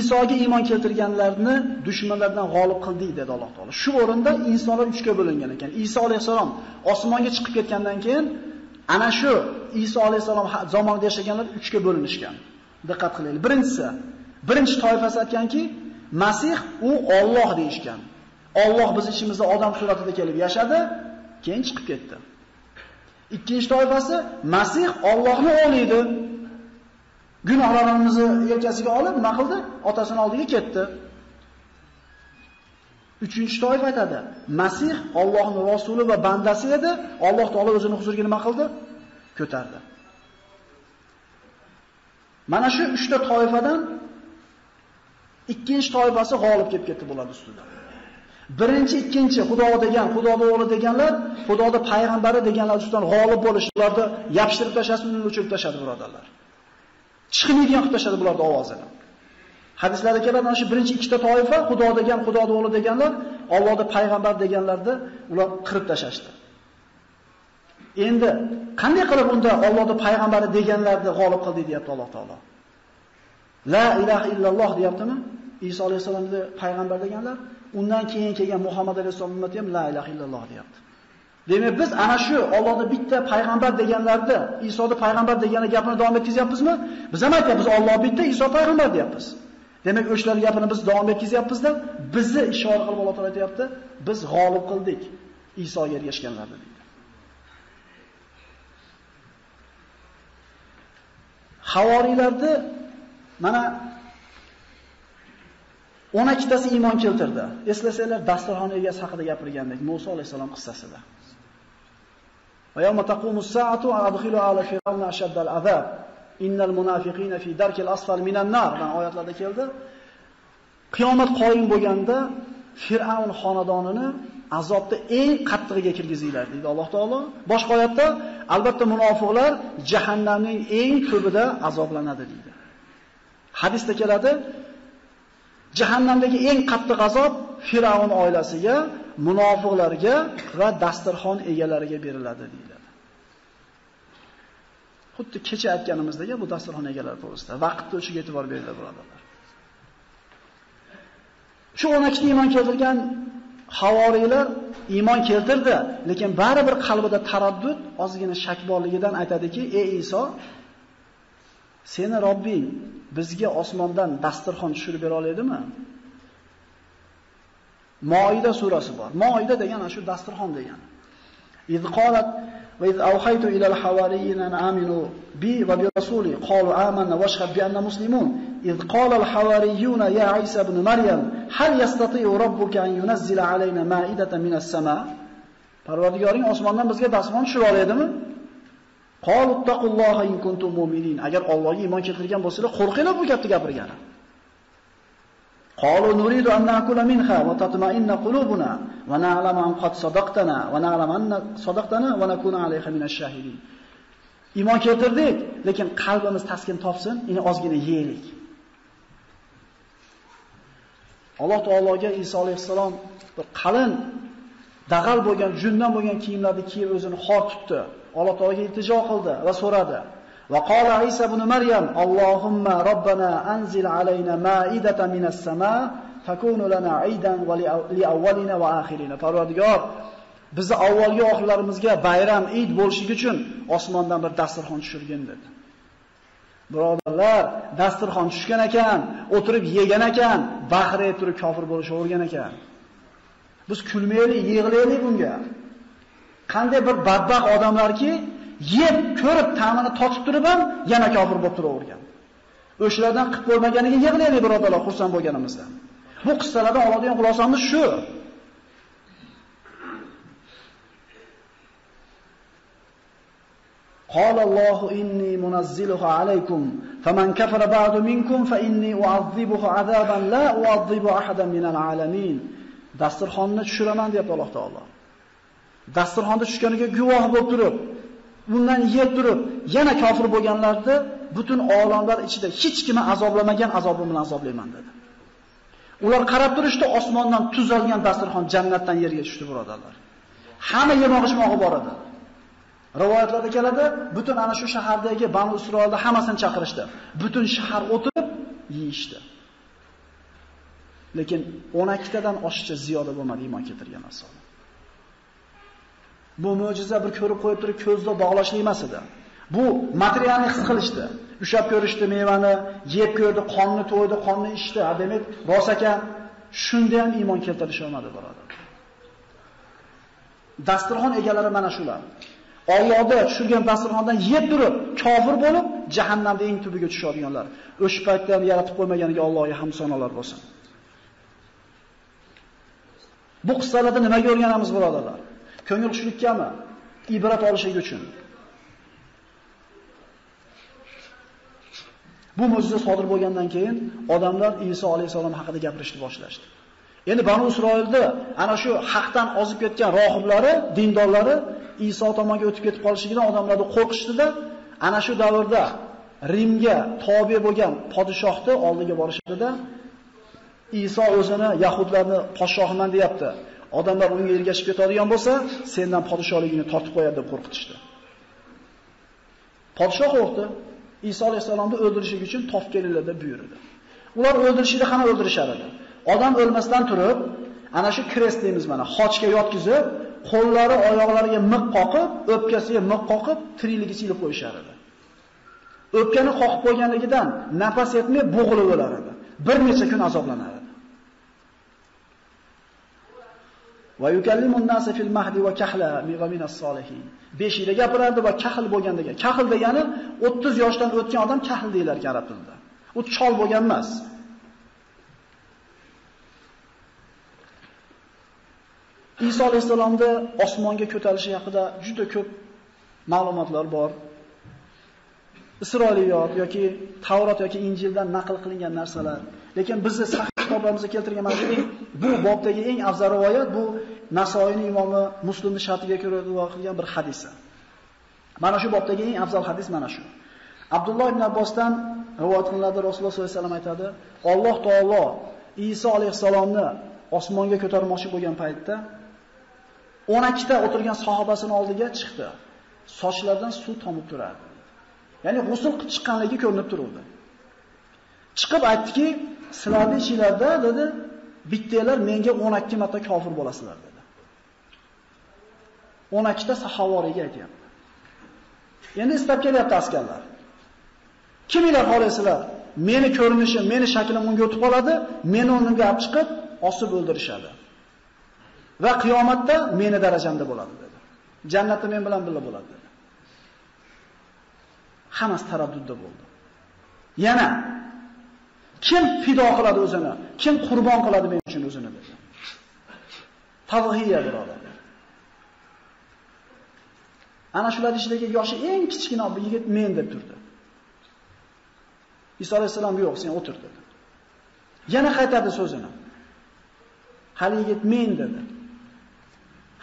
Isoga iymon keltirganlarni dushmanlardan g'olib qildik dedi Alloh taolo. Shu o'rinda insonlar 3 ga bo'lingan ekan. Iso alayhisalom osmonga chiqib ketgandan keyin ana shu Iso alayhisalom zamonida yashaganlar 3 ga bo'linishgan. Diqqat qiling. Birinchisi, birinchi toifasi aytganki, Masih u Alloh deyishgan. Alloh biz ichimizda odam suratida kelib yashadi, keyin chiqib ketdi. Ikkinchi toifasi, Masih Allohning o'g'li edi. Gunohlarimizni yelkasiga olib, nima qildi? Otasini oldiga ketdi. 3-chi toifa aytadi. Masih Allohning rasuli va bandasi edi. Alloh taolo o'zini huzuriga nima qildi? Ko'tardi. Mana shu 3 ta toifadan 2-chi toifasi g'olib kelib ketdi bular ustida. Birinchi, ikkinchi Xudo degan, Xudoda o'g'li deganlar, Xudoda payg'ambari deganlar ustidan g'olib bo'lishlarni yapishtirib tashlashni uchirib tashladi birodarlar. Chiqmaydigan qilib tashladi bularni ovozini. Hadislarda keladi mana shu birinchi 2 ta toifa Xudo degan, Xudoda o'g'li deganlar, Allohda payg'ambar deganlarni ular qirib tashlashdi. Endi qanday qilib unda Allohda payg'ambari deganlarni g'olib qildi deyapti Alloh taolo. La ilaha illalloh deyaptimi? İsa alayhissalomni payg'ambar deganlar, undan keyin kelgan Muhammad alayhissalom ummati ham la ilaha illalloh deyapti. Demak, biz ana shu Allohda bitta payg'ambar deganlarda, Isoda payg'ambar degani gapini davom etkazyapmizmi? Biz ham aytayapmiz, Alloh bitta, Iso payg'ambar deyapmiz. Demak, o'shalar gapini biz davom etkazyapmiz-da, bizni ishora qilib Alloh taolay aytayapti, biz g'olib qildik Isoga ergashganlarni deydi. Havorilarni mana 12 tasi iymon keltirdi. Eslasanglar, dasturxon egasi haqida gapirgandik, Musa alayhisalom qissasida. Va yawma taqumus sa'atu adkhilu ala fir'auna ashaddal azab innal munafiqina fi darkil asfal minan nar degan oyatlarda keldi. Qiyomat qoyim bo'lganda Fir'aun xonadonini azobda eng qattig'iga kirgizinglar dedi Alloh taolo. Boshqa oyatda albatta munofiqlar jahannamning eng ko'bida azoblanadi dedi. Hadisda keladi, jahannamdagi eng qattiq azob Firavun oilasiga, munofiqlarga va dasturxon egalariga beriladi deyiladi. Xuddi kecha aytganimizdagi bu dasturxon egalari to'g'risida vaqtni o'chiga e'tibor beringlar birodarlar. Shu 12 ta iymon keltirgan havorilar iymon keltirdi, lekin baribir qalbida taraddud, ozgina shak borligidan aytadiki, ey İso, seni Robbing bizga osmondan dasturxon tushirib bera oladimi? Maaide surasi bor. Maaide degan ana shu dasturxon degan. Iz qolat va iz auhaytu ila al-hawariyina an aminu bi va bi rasuli qalu amanna wa ashhadu bi anna muslimun. Iz qala al-hawariyuna ya Isa ibn Maryam hal yastati'u rabbuka an yunzila alayna ma'idatan min as-sama? Parvardigoring osmondan bizga dasturxon tushira oladimi? Qalu taqulloha in kuntum mu'minin. Agar Allohga iymon keltirgan bo'lsanglar, qo'rqinglar bu gapni gapirgani. Qalu nuridu an na'kula minha wa tatma'inna qulubuna wa na'lamu an qad sadaqtana wa na'lamu anna sadaqtana wa nakuna 'alayha min ash-shahidin. İmon keltirdik, lekin qalbimiz taskin topsin, uni ozgina yeylik. Alloh taologa Iso alayhissalom bir qalin dag'al bo'lgan, jundan bo'lgan kiyimlarni kiyib o'zini xor tutdi. Alloh taologa iltijo qildi va so'radi. Va qola Isa ibn Maryam, Allohumma robbana anzil alayna ma'idatan minas samaa takunu lana aidan li awwalina va akhirina. Parvardigor, bizni avvalgi oxirlarimizga bayram, id bo'lishi uchun osmondan bir dasturxon tushirgin dedi. Birodarlar, dasturxon tushgan ekan, o'tirib yegan ekan, bahray turib kofir bo'lish o'rgan ekan. Biz kulmaylik, yig'laylik bunga. Qanday bir badbaxt odamlarki, yeb, ko'rib, ta'mini totib turib ham yana kofir bo'lib turavergan. O'shalardan qilib bo'lmaganiga yig'laylik birodarlar, xursand bo'lganimizdan. Bu qissalardan oladigan xulosamiz shu. قال الله إني منزله عليكم فمن كفر بعد منكم فإني أعذبه عذابا لا أعذب أحدا من العالمين. Dasturxonni tushiraman deyapti Alloh taolo. Dasturxonda tushganiga guvoh bo'lib turib, bundan yeb turib, yana kofir bo'lganlarni butun olamlar ichida hech kim azoblamagan azobim bilan azoblayman dedi. Ular qarab turishdi, osmondan tuzalgan dasturxon jannatdan yerga tushdi birodarlar. Hamma yemoq-ichmoqi bor edi. Rivoyatlarda keladi, butun ana shu shahardagi Banu Isroilda hammasini chaqirishdi. Butun shahar o'tirib yeyishdi. Lekin 12 tadan oshiqcha ziyoda bo'lmadi iymon keltirgan insonlar. Bu mo'jiza bir ko'rib qo'yib turib ko'zda bog'lashlik emas edi. Bu materialni his qilishdi. Ushab ko'rishdi mevani, yeb ko'rdi, qonni to'ydi, qonni ichdi. Demak, rosa ekan, shunda ham iymon keltirish olmadi birodar. Dasturxon egalari mana shular. Allohda tushirgan dasturxondan yeb turib, kofir bo'lib, jahannamda eng tubiga tushadiganlar. O'sha paytdan yaratib qo'ymaganiga Allohga hamsonalar bo'lsin. Bu qissalarni nimaga o'rganamiz birodarlar? Ko'ngil xushlikmi? Ibrat olish uchun. Bu mo'jiza sodir bo'lgandan keyin odamlar Iso alayhisalom haqida gapirishni boshlashdi. Endi Banu Isroilda ana shu haqdan ozib ketgan rohiblari, dindorlari Iso tomonga o'tib ketib qolishidan odamlarni qo'rqishdida, ana shu davrda Rimga tobe bo'lgan podshohni oldiga borishadida, Iso o'zini yahudlarni podshohiman deyapti. Odamlar unga ergashib ketadigan bo'lsa, sendan podshohligini tortib qo'yadi deb qo'rqitishdi. Podshoh qo'rqdi. Iso alayhisalomni o'ldirishi uchun tofkelinglar deb buyurdi. Ular o'ldirishida qana o'ldirishar edi. Odam o'lmasdan turib, ana shu krest deymiz mana, xochga yotkizib, qo'llari oyoqlariga miq qoqib, o'pkasiga miq qoqib, tiriligi silib qo'yishar edi. O'pkani qoqib qo'yganligidan nafas yetmay bo'g'ilib o'lar edi. Bir necha kun azoblanar edi. Va yukallimun nasa fil mahdi va kahla minas solihin. 5 yilda gapirardi va kahl bo'lgandagi. Kahl degani 30 yoshdan o'tgan odam kahl deylar arab tilida. U chol bo'lgan emas. Iso alayhisalomda osmonga ko'tarilishi haqida juda ko'p ma'lumotlar bor. Isroiliyot yoki Tavrot yoki Injildan naql qilingan narsalar. Lekin bizni Sahih kitobimizga keltirgan mazkur bu bobdagi eng afzal rivoyat bu Nasroniy imomi Muslimning shartiga ko'ra rivoyat qilingan bir hadis. Mana shu bobdagi eng afzal hadis mana shu. Abdulloh ibn Abbosdan rivoyat qilinadi, Rasululloh sollallohu alayhi vasallam aytadi: Alloh taolo Iso alayhisalomni osmonga ko'tarmoqchi bo'lgan paytda 12 ta o'tirgan sahobasini oldiga chiqdi. Sochlaridan suv tomib turardi. Ya'ni g'usl qilib chiqqanligi ko'rinib turdi. Chiqib aytdiki, sizlarning ishingizda dedi, bittalar menga 12 marta kofir bo'lasizlar dedi. 12 ta sahovoriga aytayapti. Endi istab kelyapti askarlar. Kimlar xohlaysizlar? Meni ko'rinishim, meni shaklim unga o'tib qoladi, meni unga olib chiqib osib o'ldirishadi. Va qiyomatda meni darajamda bo'ladi dedi. Jannatda men bilan birga bo'ladi dedi. Hamas taraddudda bo'ldi. Yana kim fido qiladi o'zini? Kim qurbon qiladi men uchun o'zini dedi. Tavhiya birodarlar. Ana shular ichidagi yoshi eng kichkina bir yigit men deb turdi. Iso alayhisalom yo'q, sen o'tir dedi. Yana qaytardi so'zini. Hali yigit men dedi.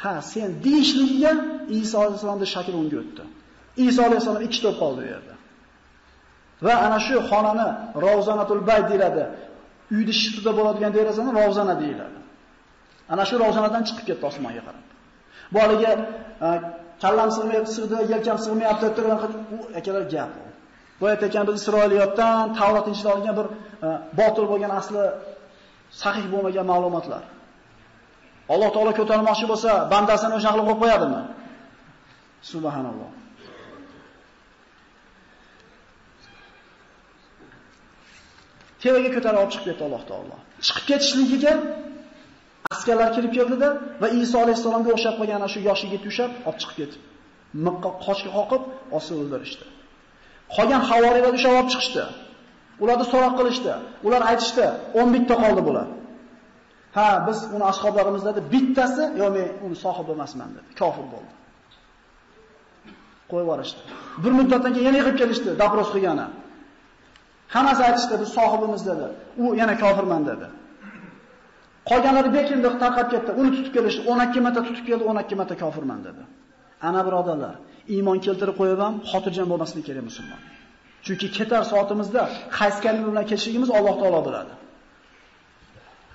Ha, sen deyishligiga Iso alayhisolamning shakli unga o'tdi. İsa Aleyhisselam iki to'p oldi u yerda. Va ana shu xonani Ravzanatul Bayt deyiladi. Uyni shiftida bo'ladigan derazani Ravzana deyiladi. Ana shu Ravzanadan chiqib ketdi osmonga qarab. Bu haliga kallam sig'mayapti, sig'di, yelkam sig'mayapti degan akalar gap. Bu aytgan biz Isroiliyotdan Tavrat injili olgan bir botil bo'lgan asli sahih bo'lmagan ma'lumotlar. Alloh taolo ko'tarmoqchi bo'lsa, bandasini o'sha xil qo'yib qo'yadimi? Subhanalloh. Tevaga ko'tarib olib chiqib ketdi Alloh taolo. Chiqib ketishligiga askarlar kirib keldi-da va Iso alayhisolamga o'xshab qolgan ana shu yosh yigit yushab olib chiqib ketib, miqqa qochga qoqib osib o'ldirishdi. Qolgan havorilar o'sha olib chiqishdi. Ularni so'roq qilishdi. Ular aytishdi, 11 ta qoldi bular. Ha, biz uni ashoblarimizda deb bittasi, yo'q men uni sohib emasman dedi. Kofir bo'ldi. Qo'yib yuborishdi. Bir muddatdan keyin yana yig'ib kelishdi, dapros qilgani. Hammasi aytishdi, biz sohibimiz dedi. U yana kofirman dedi. Qolganlari bekindi, tarqab ketdi. Uni tutib kelishdi, 12 marta tutib keldi, 12 marta kofirman dedi. Ana birodarlar, iymon keltirib qo'yib ham xotirjam bo'lmaslik kerak musulmon. Chunki ketar soatimizda qaysi kalima bilan ketishligimiz Alloh taolo biladi.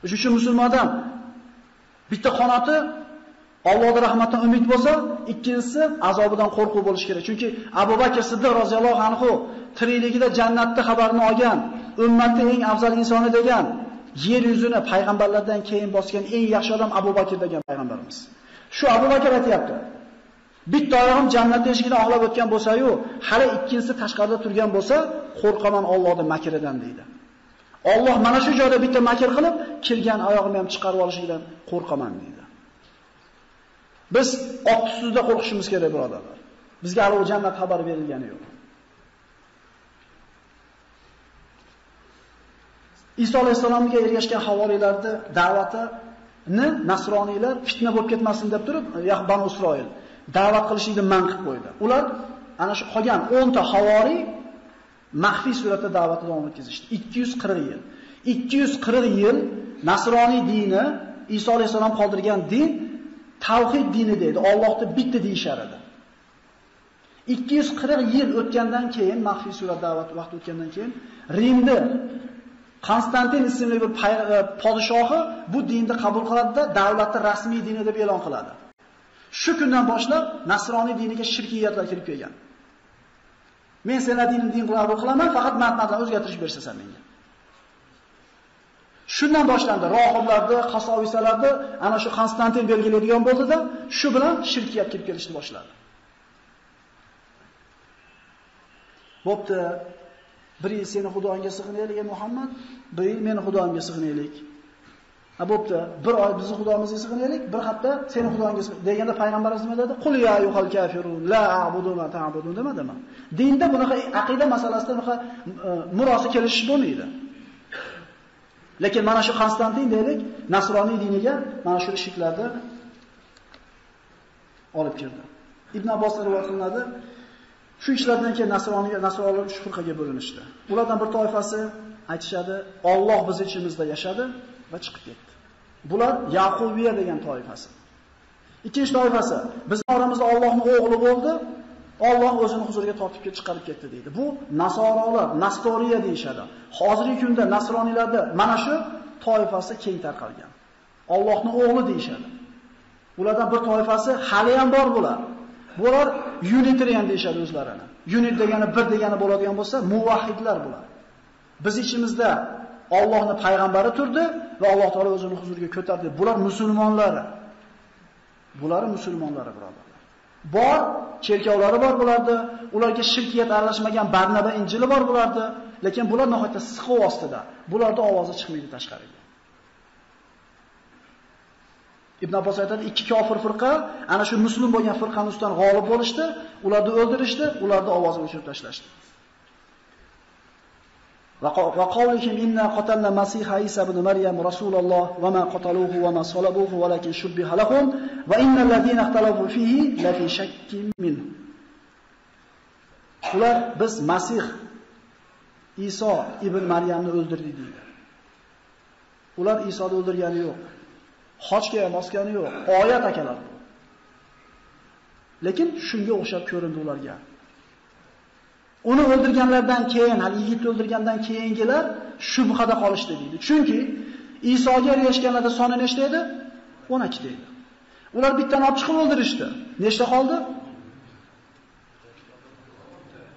Uchinchi musulmondan bitta qanoti Allohning rahmatidan umid bo'lsa, ikkinchisi azobidan qo'rquv bo'lish kerak. Chunki Abu Bakr Siddiq roziyallohu anhu tirikligida jannatni xabarini olgan, ummatning eng afzal insoni degan, yer yuzini payg'ambarlardan keyin bosgan eng yaxshi odam Abu Bakr degan payg'ambarimiz. Shu Abu Bakr aytayapti. Bitta oyog'im jannat eshigidan oqlab o'tgan bo'lsa-yu, hali ikkinchisi tashqarida turgan bo'lsa, qo'rqaman Allohning makridan deydi. Alloh mana shu joyda bitta makr qilib, kirgan oyog'imni ham chiqarib olishidan qo'rqaman deydi. Biz oq tusida qo'rqishimiz kerak birodarlar. Bizga hali jannat xabar berilgani yo'q. İsa alayhisolamga ergashgan havorilarning da'vatini nasroniylar fitna bo'lib ketmasin deb turib, Banu Isroil da'vat qilishni man qilib qo'ydi. Ular ana shu qolgan 10 ta havori maxfiy suratda da'vatni davom etkazishdi. 240 yil. 240 yil nasroniy dini, İsa alayhisolam qoldirgan din tavhid dini deydi. Allohni bitta deyishar edi. 240 yil o'tgandan keyin, maxfiy surat da'vat vaqti o'tgandan keyin Rimda Konstantin ismli bir podshohi bu dinni qabul qiladi-da, davlatni rasmiy dini deb e'lon qiladi. Shu kundan boshlab nasroniy diniga shirkiyatlar kirib kelgan. Men sen dinni din qilib o'qilaman, faqat matnlarni o'zgartirish bersasan menga. Shundan boshlandi rohiblarni, qasovisalarni ana shu Konstantin belgilaydigan bo'ldi-da, shu bilan shirkiyat kirib kelishni boshladi. Bo'pti. Biri seni Xudoyinga sig'inaylik, ey Muhammad, biri meni Xudoyimga sig'inaylik. Ha bo'pti, bir oy bizni Xudomizga sig'inaylik, bir hafta seni Xudoyinga deganda payg'ambarimiz nima dedi? Qul ya ayyuhal kafirun la a'budu ma ta'budun demadimi? Dinda bunaqa aqida masalasida bunaqa murosa kelishish bo'lmaydi. Lekin mana shu Konstantin deylik, nasroniy diniga mana shu ishlarni olib kirdi. Ibn Abbos rivoyat qilinadi. Shu ishlardan keyin nasroniylar 3 firqaga bo'linishdi. Ulardan bir toifasi aytishadi, Alloh biz ichimizda yashadi va chiqib ketdi. Bular Yaqubiya degan toifasi. Ikkinchi toifasi, bizning oramizda Allohning o'g'li bo'ldi, Alloh o'zini huzuriga tortib chiqarib ketdi deydi. Bu nasorolar, nastoriya deyishadi. Hozirgi kunda nasroniylarda mana shu toifasi keng tarqalgan. Allohning o'g'li deyishadi. Ulardan bir toifasi hali ham bor bular. Bular uniterian deyishadi o'zlarini. Unit degani bir degani bo'ladigan bo'lsa, muvahhidlar bular. Biz ichimizda Allohning payg'ambari turdi va Alloh taolo o'zini huzuriga ko'tardi. Bular musulmonlari. Bular musulmonlari birodarlar. Bor cherkovlari bor bularda. Ularga shirkiyat aralashmagan Barnaba injili bor bularda, lekin bular nohayta siquv ostida. Bularda ovozi chiqmaydi tashqariga. Ibn Abbos aytadi, ikki kofir firqa ana shu musulmon bo'lgan firqani ustidan g'olib bo'lishdi, ularni o'ldirishdi, ularni ovozini o'chirib tashlashdi. Va qawlihim inna qatalna masiha Isa ibn Maryam rasululloh va ma qataluhu va ma salabuhu walakin shubbiha lahum va innal ladina ixtalafu fihi la fi shakkin min. Ular biz Masih Iso ibn Maryamni o'ldirdik deydi. Ular Isoni o'ldirgani yo'q. Hojga bosgani yo'q. Oyat akalar. Lekin shunga o'xshab ko'rindi ularga. Onu öldürganlardan keyin, hali yigitni öldürgandan keyingilar shubhada qolishdi deydi. Chunki Isoga erishganlarda soni nechta edi? 12 deydi. Ular bittadan olib chiqib o'ldirishdi. Nechta qoldi?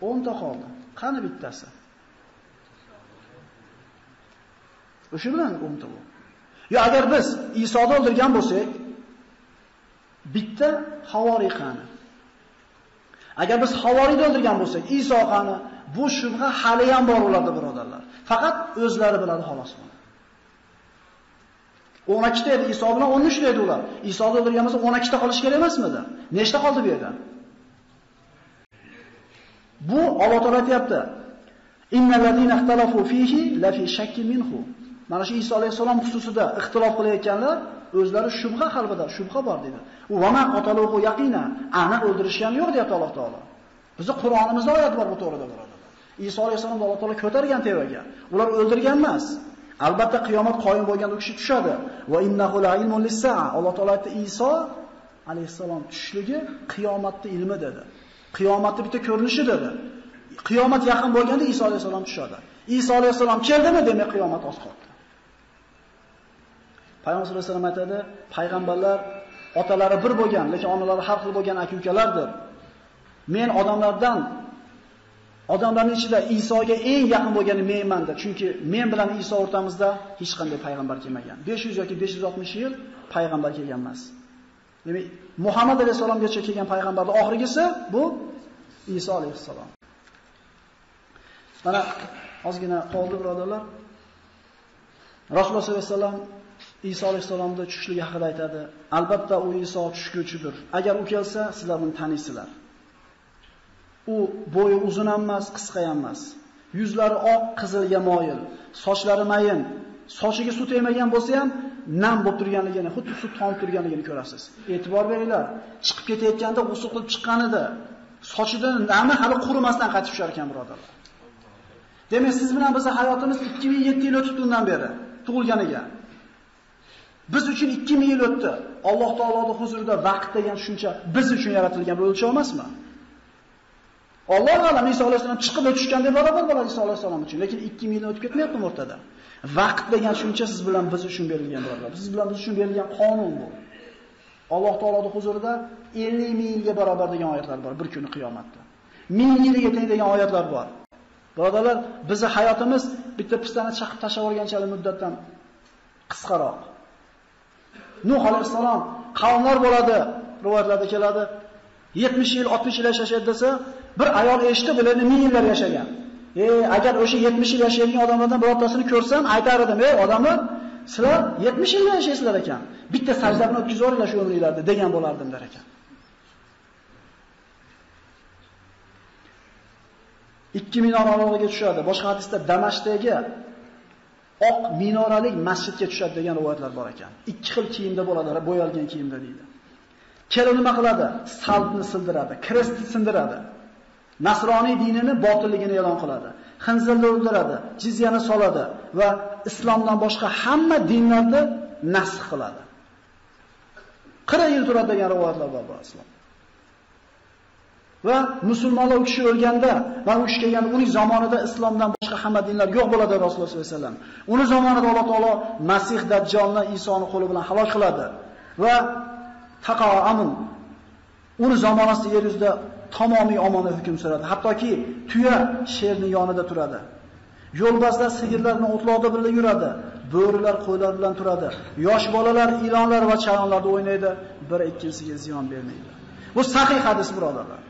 10 ta qoldi. Qani bittasi? O'sha bilan 10 ta bo'ldi. Yo, agar biz Isoni o'ldirgan bo'lsak, bitta havoriy qani? Agar biz Havari'de öldürgen bulsak, İsa kanı, bu şübha haleyen bağırlardı buradarlar. Fakat özleri biladı halası bana. 12 dedi, İsa buna 13 dedi ular. İsa'da öldürgen bulsak 12'de kalış gelemez miydi? Neşte kaldı bir yerden? Bu Allah Teala yaptı. İnnellezine ihtilafu fihi lefi şekkin minhu. Mana shu İsa Aleyhisselam hususida ihtilof qilayotganlar o'zlari shubha qalbida, shubha bor dedi. U vama qataluhu yaqina, aniq o'ldirishgan yo'q deydi Alloh taolo. Bizning Qur'onimizda oyat bor bu to'g'rida, birodarlar. İsa Aleyhisselam Alloh taolo ko'targan tevaga. Ular o'ldirgan emas. Albatta qiyomat qoyim bo'lgan kishi tushadi. Va innahu la'ilmun lis-sa'a. Alloh taolo aytdi, İsa Aleyhisselam tushligi qiyomatning ilmi dedi. Qiyomatning bitta ko'rinishi dedi. Qiyomat yaqin bo'lganda İsa Aleyhisselam tushadi. İsa Aleyhisselam keldimi demak qiyomat oz qoldi. Payg'ambar sollallohu alayhi vasallam aytadi, payg'ambarlar otalari bir bo'lgan, lekin onalari har xil bo'lgan aka-ukalardir. Men odamlarning ichida Isoga eng yaqin bo'lgani menman deb. Chunki men bilan Iso o'rtamizda hech qanday payg'ambar kelmagan. 500 yoki 560 yil payg'ambar kelgan emas. Demak, Muhammad alayhisolamgacha kelgan payg'ambarning oxirgisi bu Iso alayhisolam. Mana ozgina qoldi birodarlar. Rasululloh sollallohu alayhi vasallam İsa Aleyhisselam'da çüşlüğü hakkında aytadı. Albatta o İsa çüşgüçüdür. Eğer o gelse sizler bunu tanıysiler. O boyu uzunanmaz, kıskayanmaz. Yüzleri ak, kızılga moyil. Saçları mayin. Saçıga su tegmagan bo'lsa ham, nam bo'lib turganligini, xuddi suv tomib turganligini ko'rasiz. E'tibor beringlar. Chiqib ketayotganda g'usul qilib chiqqan edi. Sachidan nami hali qurimasdan qaytib tushar ekan, birodarlar. Demak, siz bilan bizning hayotimiz 2007 yil o'tib bundan beri tug'ilganiga. Biz uchun 2000 yil o'tdi. Alloh taoloning huzurida vaqt degan shuncha biz uchun yaratilgan bir o'lchov emasmi? Alloh taolo Iso alayhisolam chiqib o'tishgan deb barabar bo'ladi Iso alayhisolam uchun, lekin 2000 yil o'tib ketmayaptimi o'rtada? Vaqt degan shuncha siz bilan biz uchun berilgan bo'ladi. Siz bilan biz uchun berilgan qonun bu. Alloh taoloning huzurida 50 ming yilga barobar degan oyatlar bor bir kuni qiyomatda. 1000 yilga teng degan oyatlar bor. Birodalar, bizning hayotimiz bitta pistani chaqib tashlab olganchalik muddatdan qisqaroq. Nuh alayhissalom qavmlar bo'ladi, rivoyatlarda keladi. 70 yil, 60 yil yashashadi desa, bir ayol eshitib, ularni 1000 yillar yashagan. Agar o'sha 70 yil yashayotgan odamlardan birortasini ko'rsam, aytar edim, odamlar, sizlar 70 yil yashaysizlar ekan. Bitta sajda bilan o'tkazib yuboringlar shu umrlarni degan bo'lardim der ekan. 2000 oraliqqa tushadi. Boshqa hadisda Damashqdagi oq minoralik masjidga tushadi degan rivoyatlar bor ekan. Ikki xil kiyimda bo'ladilar, bo'yalgan kiyimda deydi. Kelib nima qiladi? Saltni sindiradi, kristni sindiradi. Nasroniy dinini botilligini e'lon qiladi. Xinzirni o'ldiradi, jizyani soladi va islomdan boshqa hamma dinlarni nasx qiladi. 40 yil turadi degan rivoyatlar bor aslida. Va musulmonlar u kishi o'lganda, va u kishi kelgan uning zamonida islomdan boshqa hamma dinlar yo'q bo'ladi Rasululloh sollallohu alayhi vasallam. Uni zamonida Alloh taolo Masih Dajjolni Isoni qo'li bilan halok qiladi va taqo amun uni zamonasida yer yuzida tamomiy omonat hukm suradi. Hattoki tuya sherning yonida turadi. Yo'lbazlar sigirlarni o'tloqda birga yuradi, bo'rilar qo'ylar bilan turadi. Yosh bolalar ilonlar va charonlarda o'ynaydi, bir ikkinchisiga ziyon bermaydi. Bu sahih hadis, birodarlar.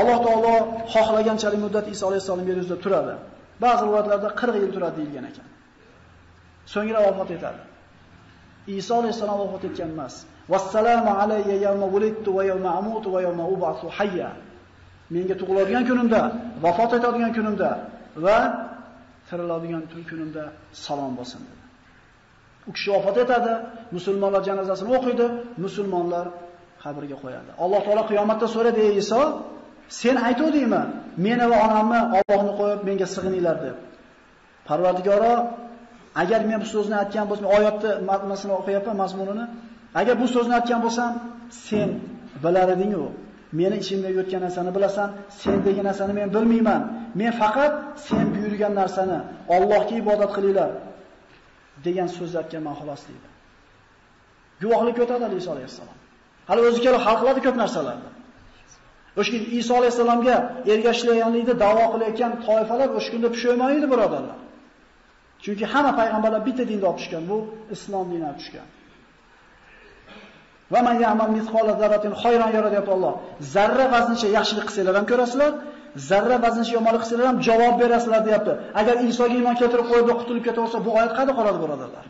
Alloh taolo xohlaganchalik muddat Iso alayhisolam yer yuzida turadi. Ba'zi rivoyatlarda 40 yil turadi deyilgan ekan. So'ngra vafot etadi. Iso alayhisolam vafot etgan emas. Vassalamu alayya yawma wulidtu wa yawma amutu wa yawma ub'athu hayya. Menga tug'iladigan kunimda, vafot etadigan kunimda va tiriladigan kunimda salom bo'lsin dedi. U kishi vafot etadi, musulmonlar janozasini o'qiydi, musulmonlar qabrga qo'yadi. Alloh taolo qiyomatda so'raydi: "Ey Iso, sen aytdingmi, meni va onamni Allohni qo'yib menga sig'ininglar" deb. Parvardigoro, agar men bu so'zni aytgan bo'lsam, oyatni matnini o'qiyapman, mazmunini. Agar bu so'zni aytgan bo'lsam, sen bilar eding-u. Meni içimde yürütgen narsani bilasan, sen degan narsani men bilmayman. Men faqat sen buyurgan narsani, Allohga ibodat qilinglar degan so'zlarga men xolos deydi. Guvohlik ko'tardi İsa alayhissalom. Hali o'zi kelib hal qiladi ko'p narsalarni. O'sha gün İsa alayhissalomga ergashilganlikda da'vo qilayotgan toifalar o'sha kunda pushaymon edi birodarlar. Chunki hamma payg'ambarlar bitta dinda olib tushgan, bu islom diniga tushgan. Va man ya'mal misqola zarratin khayran yara deyapti Alloh. Zarra vaznicha yaxshilik qilsanglar ham ko'rasizlar, zarra vaznicha yomonlik qilsanglar ham javob berasizlar deyapti. Agar Isoga iymon keltirib qo'yib qutulib ketaversa, bu oyat qayerda qoladi birodarlar?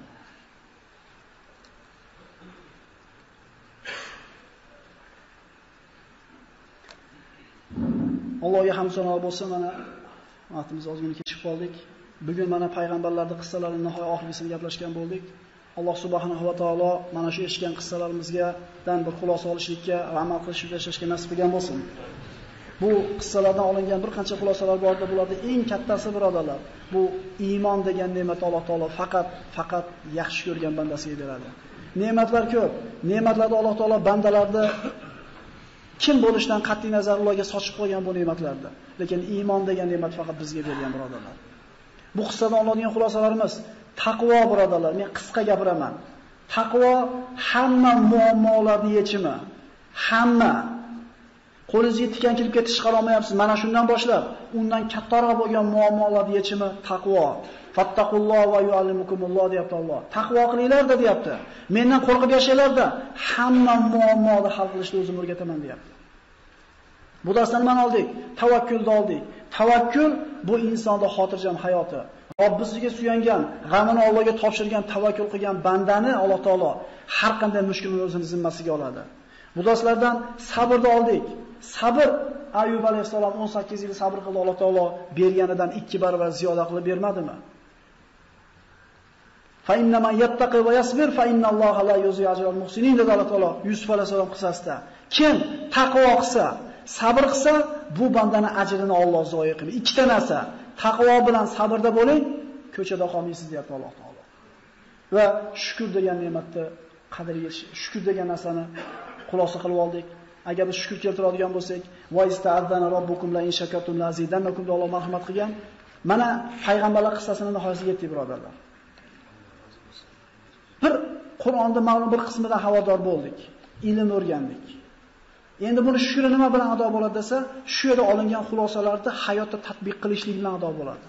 Allohga hamd sanolar bo'lsin. Mana vaqtimiz ozgina kechib qoldik. Bugun mana payg'ambarlarning qissalarini nihoyat oxirgisini gaplashgan bo'ldik. Alloh subhanahu va taolo mana shu eshitgan qissalarimizdan bir xulosa olishlikka va amal qilishga nasib qilgan bo'lsin. Bu qissalardan olingan bir qancha xulosalar bor edi. Bularning eng kattasi birodarlar, bu iymon degan ne'mat Alloh taolo faqat yaxshi ko'rgan bandasiga beradi. Ne'matlar ko'p. Ne'matlarni Alloh taolo bandalarni kim bo'lishdan qat'iy nazar Allohga sochib qo'ygan bu ne'matlarni. Lekin iymon degan ne'mat faqat bizga berilgan birodarlar. Bu qissadan olingan xulosalarimiz: taqvo birodarlar, men qisqa gapiraman. Taqvo hamma muammolarning yechimi. Hamma qo'lingizga tikan kirib ketish qalamayapsiz. Mana shundan boshlab, undan kattaroq bo'lgan muammolarning yechimi taqvo. Fattaqulloh va yuallimukumulloh deyapti Alloh. Taqvo qilinglar deyapti. Mendan qo'rqib yashanglar, hamma muammoni hal qilishni o'zim o'rgataman deyapti. Bu darsdan mana oldik, tavakkulni oldik. Tavakkul bu insonda xotirjam hayoti. Robbisiga suyangan, g'amini Allohga topshirgan, tavakkul qilgan bandani Alloh taolo har qanday mushkulni o'zini zimmasiga oladi. Bu darslardan sabrni oldik. Sabr Ayyub alayhissalom 18 yil sabr qildi, Alloh taolo berganidan 2 barobar ziyoda qilib bermadimi? Fa inna man yattaqi va yasbir fa inna Alloha la yuzi'u ajral muhsinin dedi Alloh taolo Yusuf alayhissalom qissasida. Kim taqvo qilsa, sabr qilsa, bu bandani ajrini Alloh zoyi qiladi. Ikkita narsa. Taqvo bilan sabrda bo'ling, ko'chada qolmaysiz deyapti Alloh taolo. Va shukr degan ne'matni qadriga shukr degan narsani xulosa qilib oldik. Agar biz shukr keltiradigan bo'lsak, va ista'zana robbukum la in shakartum la azidannakum deb Alloh marhamat qilgan. Mana payg'ambarlar qissasini nihoyasiga yetdik birodarlar. Bir Qur'onning ma'lum bir qismidan havodor bo'ldik, ilm o'rgandik. Endi buni shukri nima bilan ado bo'ladi desa, shu yerda olingan xulosalarni hayotda tatbiq qilishlik bilan ado bo'ladi.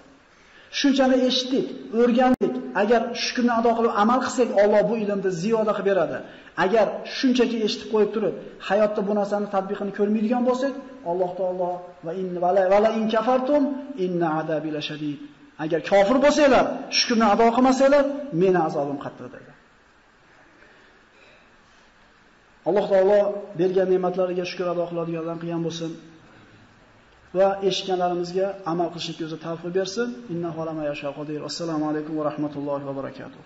Shunchani eshitdik, o'rgandik. Agar shukrni ado qilib amal qilsak, Alloh bu ilmni ziyoda qilib beradi. Agar shunchaki eshitib qo'yib turib, hayotda bu narsani tatbiqini ko'rmaydigan bo'lsak, Alloh taolo va in vala in kafartum inna adabi la shadid. Agar kofir bo'lsanglar, shukrni ado qilmasanglar, meni azobim qattiq dedi. Alloh taolo bergan ne'matlariga shukr ado qiladiganlardan qilgan bo'lsin va eshitganlarimizga amal qilishga o'zi tavfiq bersin. Inna holama yasha qodir. Assalomu alaykum va rahmatullohi va barakatuh.